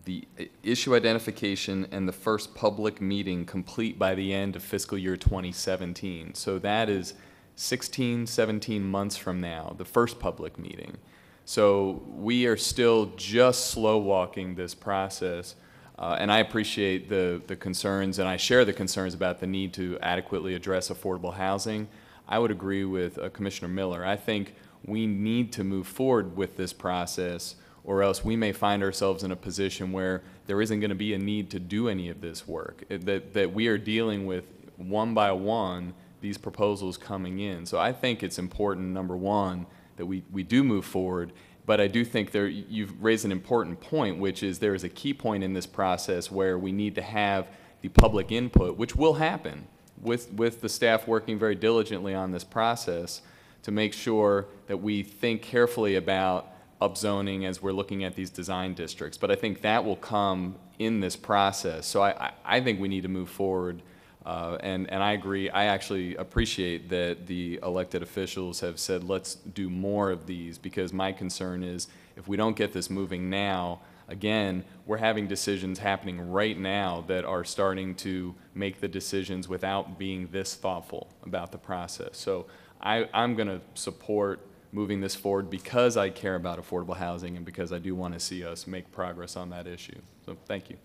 the issue identification and the first public meeting complete by the end of fiscal year 2017. So that is 16, 17 months from now, the first public meeting. So we are still just slow walking this process, and I appreciate the concerns, and I share the concerns about the need to adequately address affordable housing. I would agree with Commissioner Miller. I think we need to move forward with this process, or else we may find ourselves in a position where there isn't going to be a need to do any of this work, that we are dealing with one by one these proposals coming in. So I think it's important, number one, that we do move forward, but I do think you've raised an important point, which is there is a key point in this process where we need to have the public input, which will happen with the staff working very diligently on this process to make sure that we think carefully about upzoning as we're looking at these design districts. But I think that will come in this process. So I think we need to move forward. And I agree. I actually appreciate that the elected officials have said, let's do more of these, because my concern is if we don't get this moving now, again, we're having decisions happening right now that are starting to make the decisions without being this thoughtful about the process. So I'm going to support moving this forward because I care about affordable housing and because I do want to see us make progress on that issue. So thank you.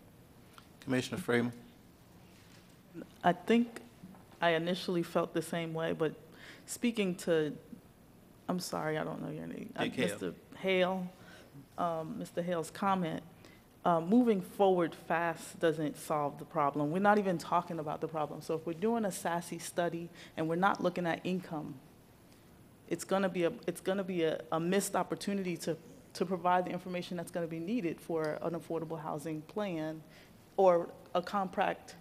Commissioner Freeman. I think I initially felt the same way, but speaking to, I'm sorry, I don't know your name, Mr. Hale, Mr. Hale's comment, moving forward fast doesn't solve the problem. We're not even talking about the problem. So if we're doing a SASI study and we're not looking at income, it's going to be a missed opportunity to provide the information that's going to be needed for an affordable housing plan or a compact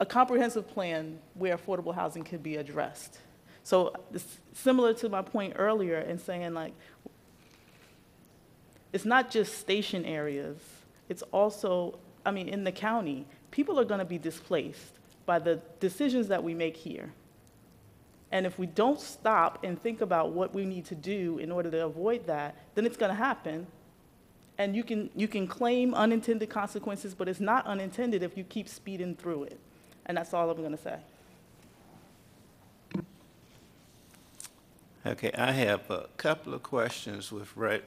a comprehensive plan where affordable housing could be addressed. So similar to my point earlier in saying, like, it's not just station areas, it's also, I mean, in the county, people are gonna be displaced by the decisions that we make here. And if we don't stop and think about what we need to do in order to avoid that, then it's gonna happen. And you can claim unintended consequences, but it's not unintended if you keep speeding through it. And that's all I'm gonna say. Okay, I have a couple of questions with right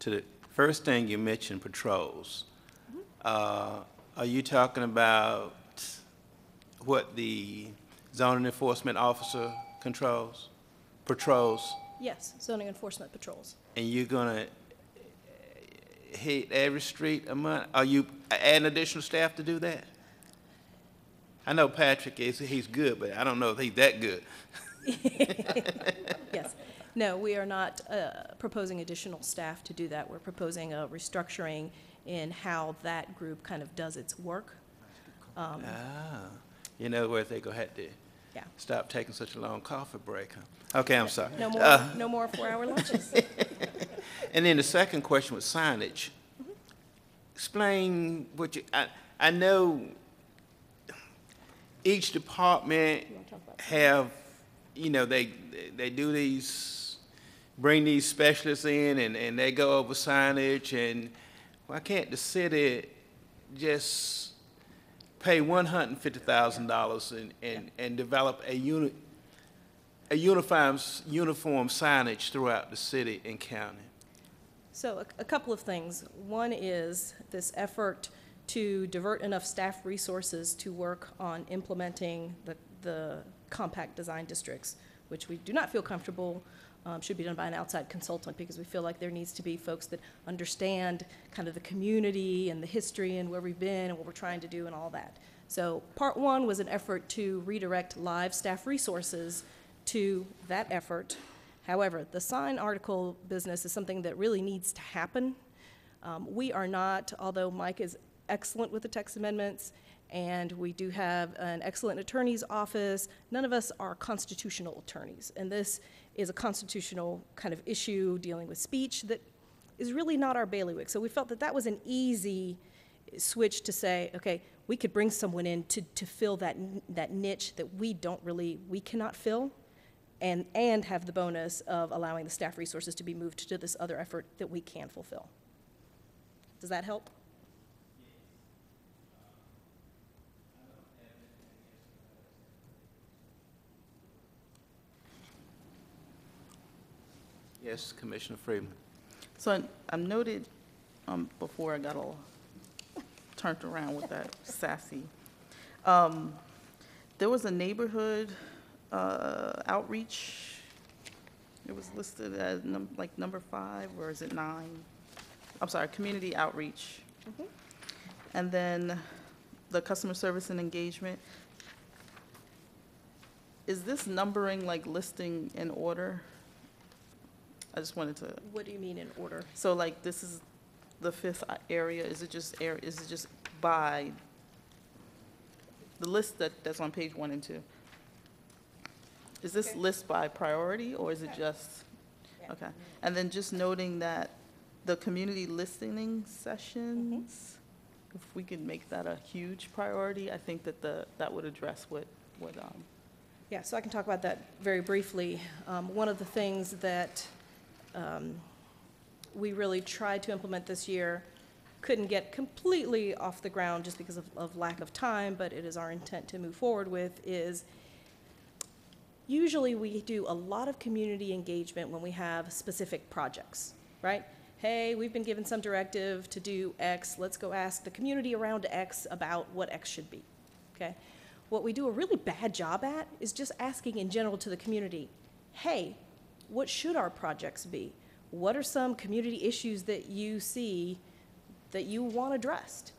to the first thing you mentioned, patrols. Mm-hmm. Are you talking about what the zoning enforcement officer controls? Patrols? Yes, zoning enforcement patrols. And you're gonna hit every street a month? Are you adding additional staff to do that? I know Patrick is, he's good, but I don't know if he's that good. Yes. No, we are not proposing additional staff to do that. We're proposing a restructuring in how that group kind of does its work. You know where they go have to stop taking such a long coffee break, huh? Okay, I'm sorry. No more, no more 4-hour lunches. And then the second question was signage. Mm-hmm. Explain what you, I know each department have, you know, they do these, bring these specialists in and they go over signage, and why can't the city just pay $150,000 and develop a uniform signage throughout the city and county? So a couple of things. One is this effort to divert enough staff resources to work on implementing the compact design districts, which we do not feel comfortable should be done by an outside consultant, because we feel like there needs to be folks that understand kind of the community and the history and where we've been and what we're trying to do and all that. So part one was an effort to redirect live staff resources to that effort. However, the sign article business is something that really needs to happen. We are not, although Mike is excellent with the text amendments, and we do have an excellent attorney's office, none of us are constitutional attorneys. And this is a constitutional kind of issue dealing with speech that is really not our bailiwick. So we felt that that was an easy switch to say, okay, we could bring someone in to fill that niche that we don't really, we cannot fill, and have the bonus of allowing the staff resources to be moved to this other effort that we can fulfill. Does that help? Yes, Commissioner Freeman. So I noted before I got all turned around with that SASI, there was a neighborhood outreach. It was listed as number 5, or is it 9? I'm sorry, community outreach. Mm-hmm. And then the customer service and engagement. Is this numbering, like, listing in order? I just wanted to. What do you mean in order? So, like, this is the 5th area. Is it just by the list that's on page 1 and 2? Is this list by priority, or is it just okay? And then just noting that the community listening sessions, if we could make that a huge priority, I think that that would address what. Yeah. So I can talk about that very briefly. One of the things that we really tried to implement this year, couldn't get completely off the ground just because of lack of time, but it is our intent to move forward with, is usually we do a lot of community engagement when we have specific projects, right? Hey, we've been given some directive to do X, let's go ask the community around X about what X should be, okay? What we do a really bad job at is just asking in general to the community, hey, what should our projects be? What are some community issues that you see that you want addressed?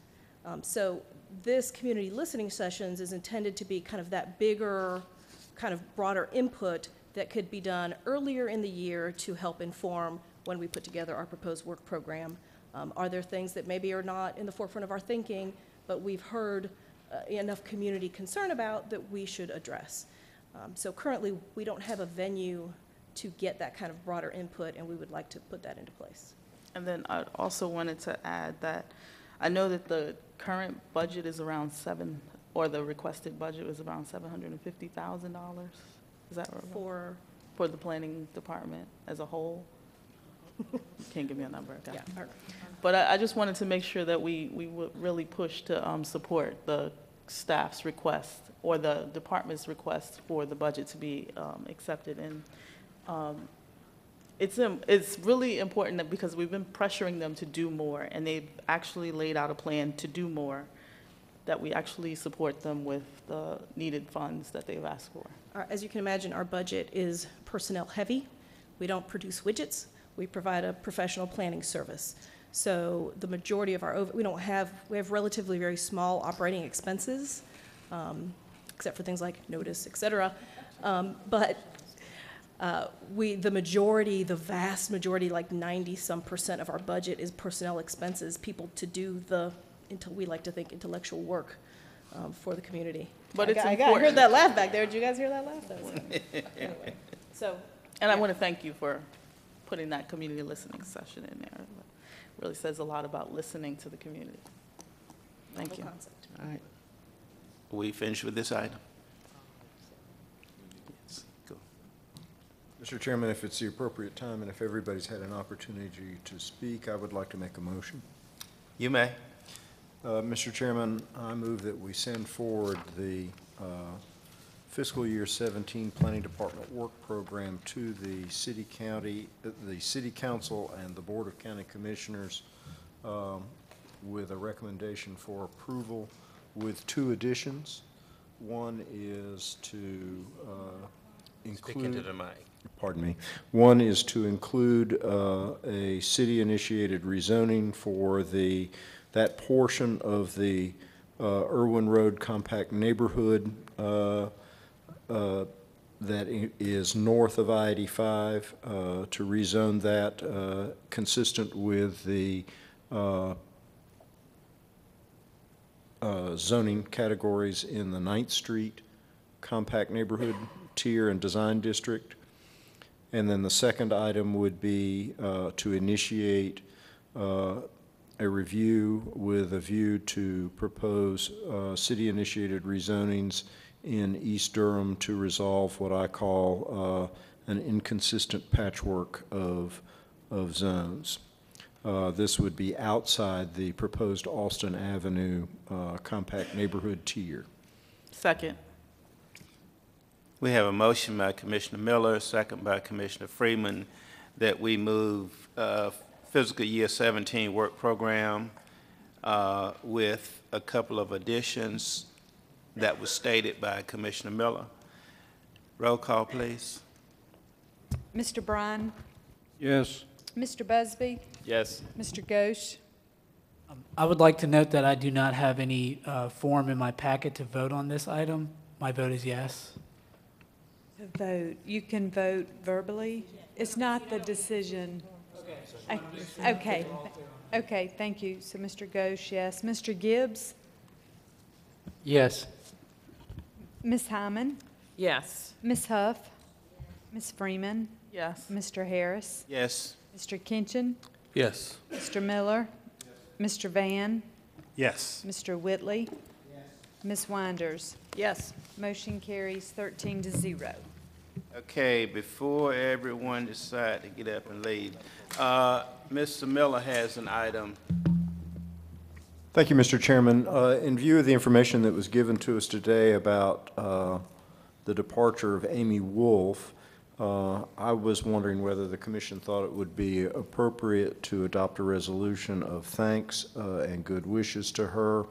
So this community listening sessions is intended to be kind of that bigger, kind of broader input that could be done earlier in the year to help inform when we put together our proposed work program. Are there things that maybe are not in the forefront of our thinking, but we've heard enough community concern about that we should address. So currently we don't have a venue to get that kind of broader input, and we would like to put that into place. And then I also wanted to add that I know that the current budget is around the requested budget was around $750,000. Is that right? For the planning department as a whole? Can't give me a number. Okay. Yeah. All right. But I just wanted to make sure that we would really push to support the staff's request or the department's request for the budget to be accepted. And it's really important that because we've been pressuring them to do more, and they've actually laid out a plan to do more, that we actually support them with the needed funds that they've asked for. As you can imagine, our budget is personnel heavy. We don't produce widgets. We provide a professional planning service. So the majority of our we have relatively very small operating expenses, except for things like notice, et cetera. The vast majority, like 90-some% of our budget is personnel expenses, people to do the, we like to think, intellectual work for the community. But I heard that laugh back there. Did you guys hear that laugh? That was anyway. I want to thank you for putting that community listening session in there. It really says a lot about listening to the community. Thank you. Concept. All right. Are we finished with this item? Yes. Go. Mr. Chairman, if it's the appropriate time and if everybody's had an opportunity to speak, I would like to make a motion. You may. Mr. Chairman, I move that we send forward the fiscal year 17 Planning Department work program to the City County, the City Council, and the Board of County Commissioners with a recommendation for approval with two additions. One is to include. Speaking to the mic. Pardon me. One is to include a city-initiated rezoning for that portion of the Irwin Road compact neighborhood that is north of I-85 to rezone that consistent with the zoning categories in the 9th Street compact neighborhood tier and design district. And then the second item would be to initiate a review with a view to propose city-initiated rezonings in East Durham to resolve what I call an inconsistent patchwork of zones. This would be outside the proposed Alston Avenue compact neighborhood tier. Second. We have a motion by Commissioner Miller, second by Commissioner Freeman, that we move fiscal year 17 work program with a couple of additions that was stated by Commissioner Miller. Roll call, please. Mr. Bryan? Yes. Mr. Busby? Yes. Mr. Ghosh? I would like to note that I do not have any form in my packet to vote on this item. My vote is yes. Vote. You can vote verbally. It's not the decision. Okay, thank you. So Mr. Ghosh, yes. Mr. Gibbs? Yes. Ms. Hyman? Yes. Ms. Huff? Yes. Ms. Freeman? Yes. Mr. Harris? Yes. Mr. Kinchin? Yes. Mr. Miller? Yes. Mr. Van? Yes. Mr. Whitley? Yes. Ms. Winders? Yes. Motion carries 13-0. Okay, before everyone decides to get up and leave, Mr. Miller has an item. Thank you, Mr. Chairman. In view of the information that was given to us today about the departure of Amy Wolf, I was wondering whether the Commission thought it would be appropriate to adopt a resolution of thanks and good wishes to her.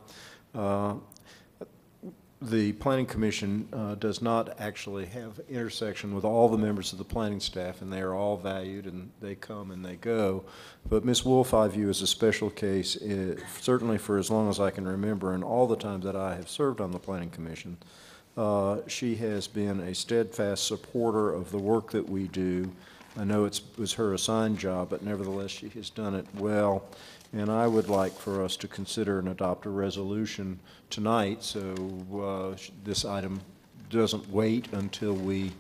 The Planning Commission does not actually have intersection with all the members of the planning staff, and they are all valued, and they come and they go. But Ms. Wolf, I view as a special case, certainly for as long as I can remember, and all the time that I have served on the Planning Commission. She has been a steadfast supporter of the work that we do, I know it was her assigned job, but nevertheless, she has done it well. And I would like for us to consider and adopt a resolution tonight, so this item doesn't wait until we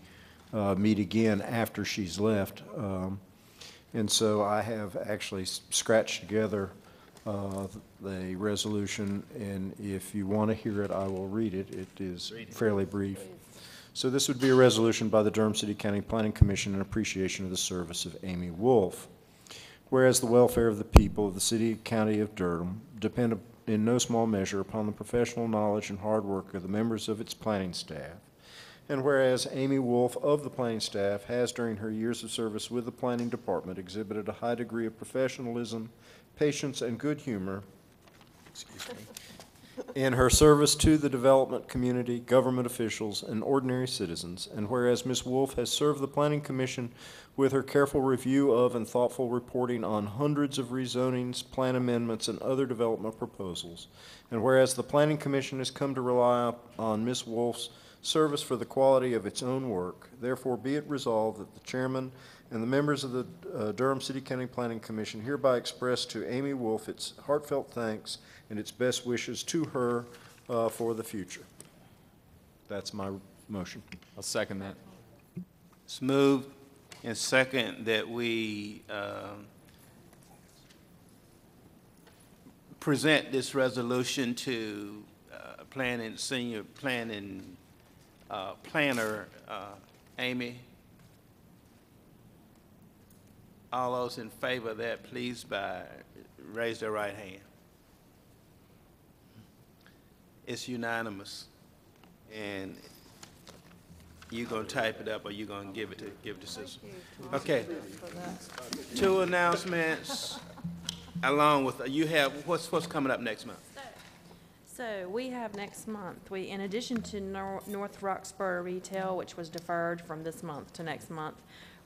meet again after she's left. And so I have actually scratched together the resolution, and if you want to hear it, I will read it. It is fairly brief. So this would be a resolution by the Durham City County Planning Commission in appreciation of the service of Amy Wolf. Whereas the welfare of the people of the City and County of Durham depend in no small measure upon the professional knowledge and hard work of the members of its planning staff. And whereas Amy Wolf of the planning staff has, during her years of service with the planning department, exhibited a high degree of professionalism, patience, and good humor, excuse me, in her service to the development community, government officials, and ordinary citizens. And whereas Ms. Wolf has served the Planning Commission with her careful review of and thoughtful reporting on hundreds of rezonings, plan amendments, and other development proposals. And whereas the Planning Commission has come to rely on Ms. Wolf's service for the quality of its own work, therefore be it resolved that the chairman and the members of the Durham City County Planning Commission hereby express to Amy Wolf its heartfelt thanks and its best wishes to her for the future. That's my motion. I'll second that. It's moved and second that we present this resolution to senior planner Amy. All those in favor of that, please raise their right hand. It's unanimous. And you're going to type it up or you're going to give it to sister. Okay. Two announcements along with you have what's coming up next month? So we have next month, in addition to North Roxborough Retail, which was deferred from this month to next month,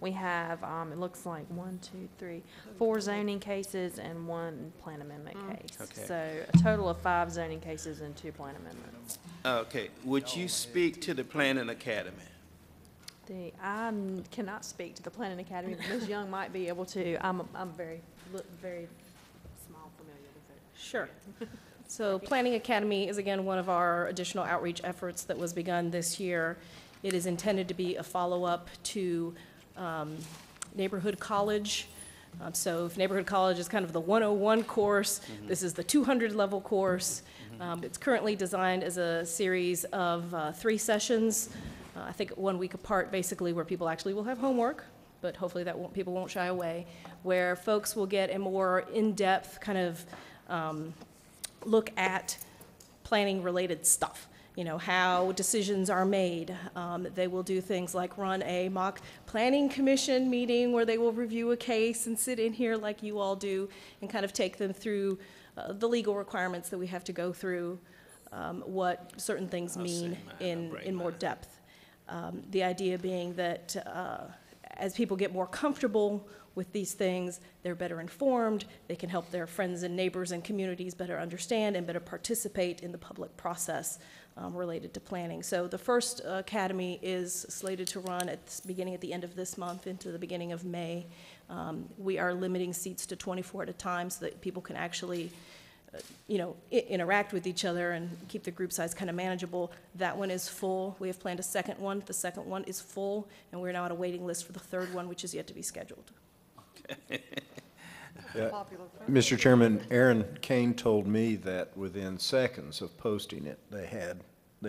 we have, it looks like 4 zoning cases and 1 plan amendment case. Okay. So a total of 5 zoning cases and 2 plan amendments. Okay. Would you speak to the Planning Academy? I cannot speak to the Planning Academy, but Ms. Young might be able to. I'm very small familiar with it. Sure. So Planning Academy is, again, one of our additional outreach efforts that was begun this year. It is intended to be a follow-up to Neighborhood College. So if Neighborhood College is kind of the 101 course, this is the 200 level course. It's currently designed as a series of 3 sessions, I think 1 week apart, basically, where people actually will have homework, but hopefully that people won't shy away, where folks will get a more in-depth kind of look at planning related stuff, how decisions are made. They will do things like run a mock planning commission meeting where they will review a case and sit in here like you all do and kind of take them through the legal requirements that we have to go through, what certain things mean in more depth. The idea being that as people get more comfortable with these things, they're better informed, they can help their friends and neighbors and communities better understand and better participate in the public process related to planning. So the first academy is slated to run at the end of this month into the beginning of May. We are limiting seats to 24 at a time so that people can actually interact with each other and keep the group size kind of manageable. That one is full. We have planned a second one. The second one is full, and we're now on a waiting list for the third one, which is yet to be scheduled. Mr. Chairman, Aaron Kane told me that within seconds of posting it, they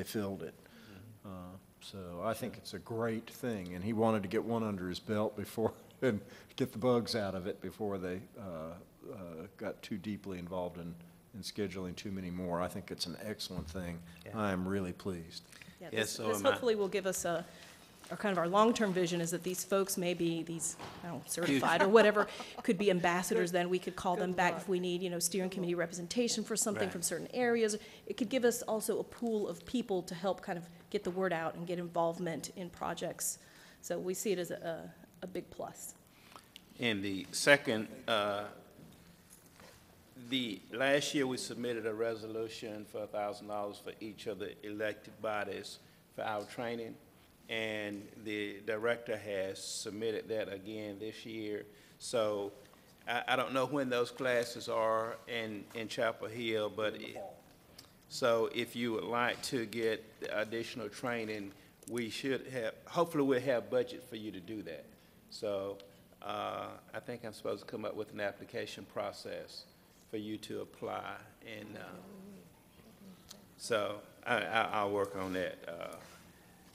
filled it. So I think it's a great thing, and he wanted to get one under his belt before and get the bugs out of it before they got too deeply involved in scheduling too many more. I think it's an excellent thing. Yeah. I am really pleased. Yeah, this hopefully will give us a our long-term vision is that these folks may be these certified or whatever could be ambassadors. Then we could call them back if we need steering committee representation for something from certain areas. It could give us also a pool of people to help kind of get the word out and get involvement in projects. So we see it as a big plus. And the second, last year we submitted a resolution for $1,000 for each of the elected bodies for our training. and the director has submitted that again this year. So I don't know when those classes are in Chapel Hill, but so if you would like to get additional training, we should have, hopefully we'll have budget for you to do that. So I think I'm supposed to come up with an application process for you to apply, and so I'll work on that.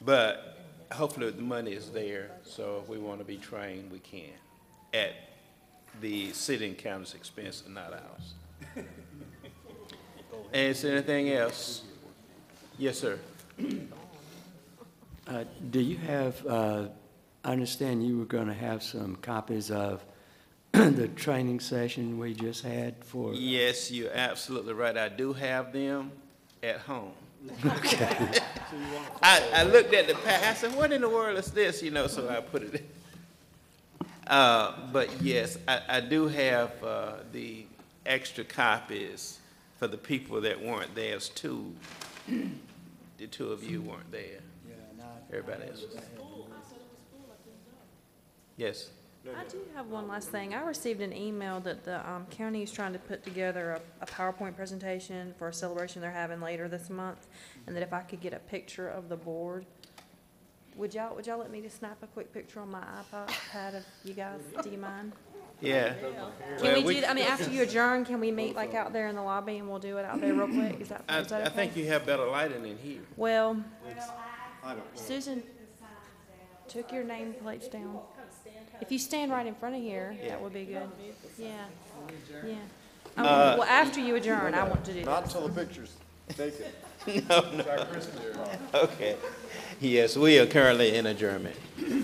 But hopefully the money is there, so if we want to be trained, we can, at the city and county's expense and not ours. And is there anything else? Yes, sir. Do you have, I understand you were going to have some copies of the training session we just had for... Yes, you're absolutely right. I do have them at home. Okay. I looked at the pack. I said, what in the world is this? You know, so I put it in. But yes, I do have the extra copies for the people that weren't there. It's two. The two of you weren't there. Yeah, everybody else. Yes. I do have one last thing. I received an email that the county is trying to put together a PowerPoint presentation for a celebration they're having later this month, and that if I could get a picture of the board, would y'all let me just snap a quick picture on my iPad of you guys? Do you mind? Yeah. Can we do that? I mean, after you adjourn, can we meet like out there in the lobby and we'll do it out there real quick? Is that okay? I think you have better lighting in here. Well I don't know. Susan took your name plates down. If you stand right in front of here, that would be good. Yeah. Well, after you adjourn, I want to do that. Not until the picture's taken. No. Okay. Yes, we are currently in adjournment.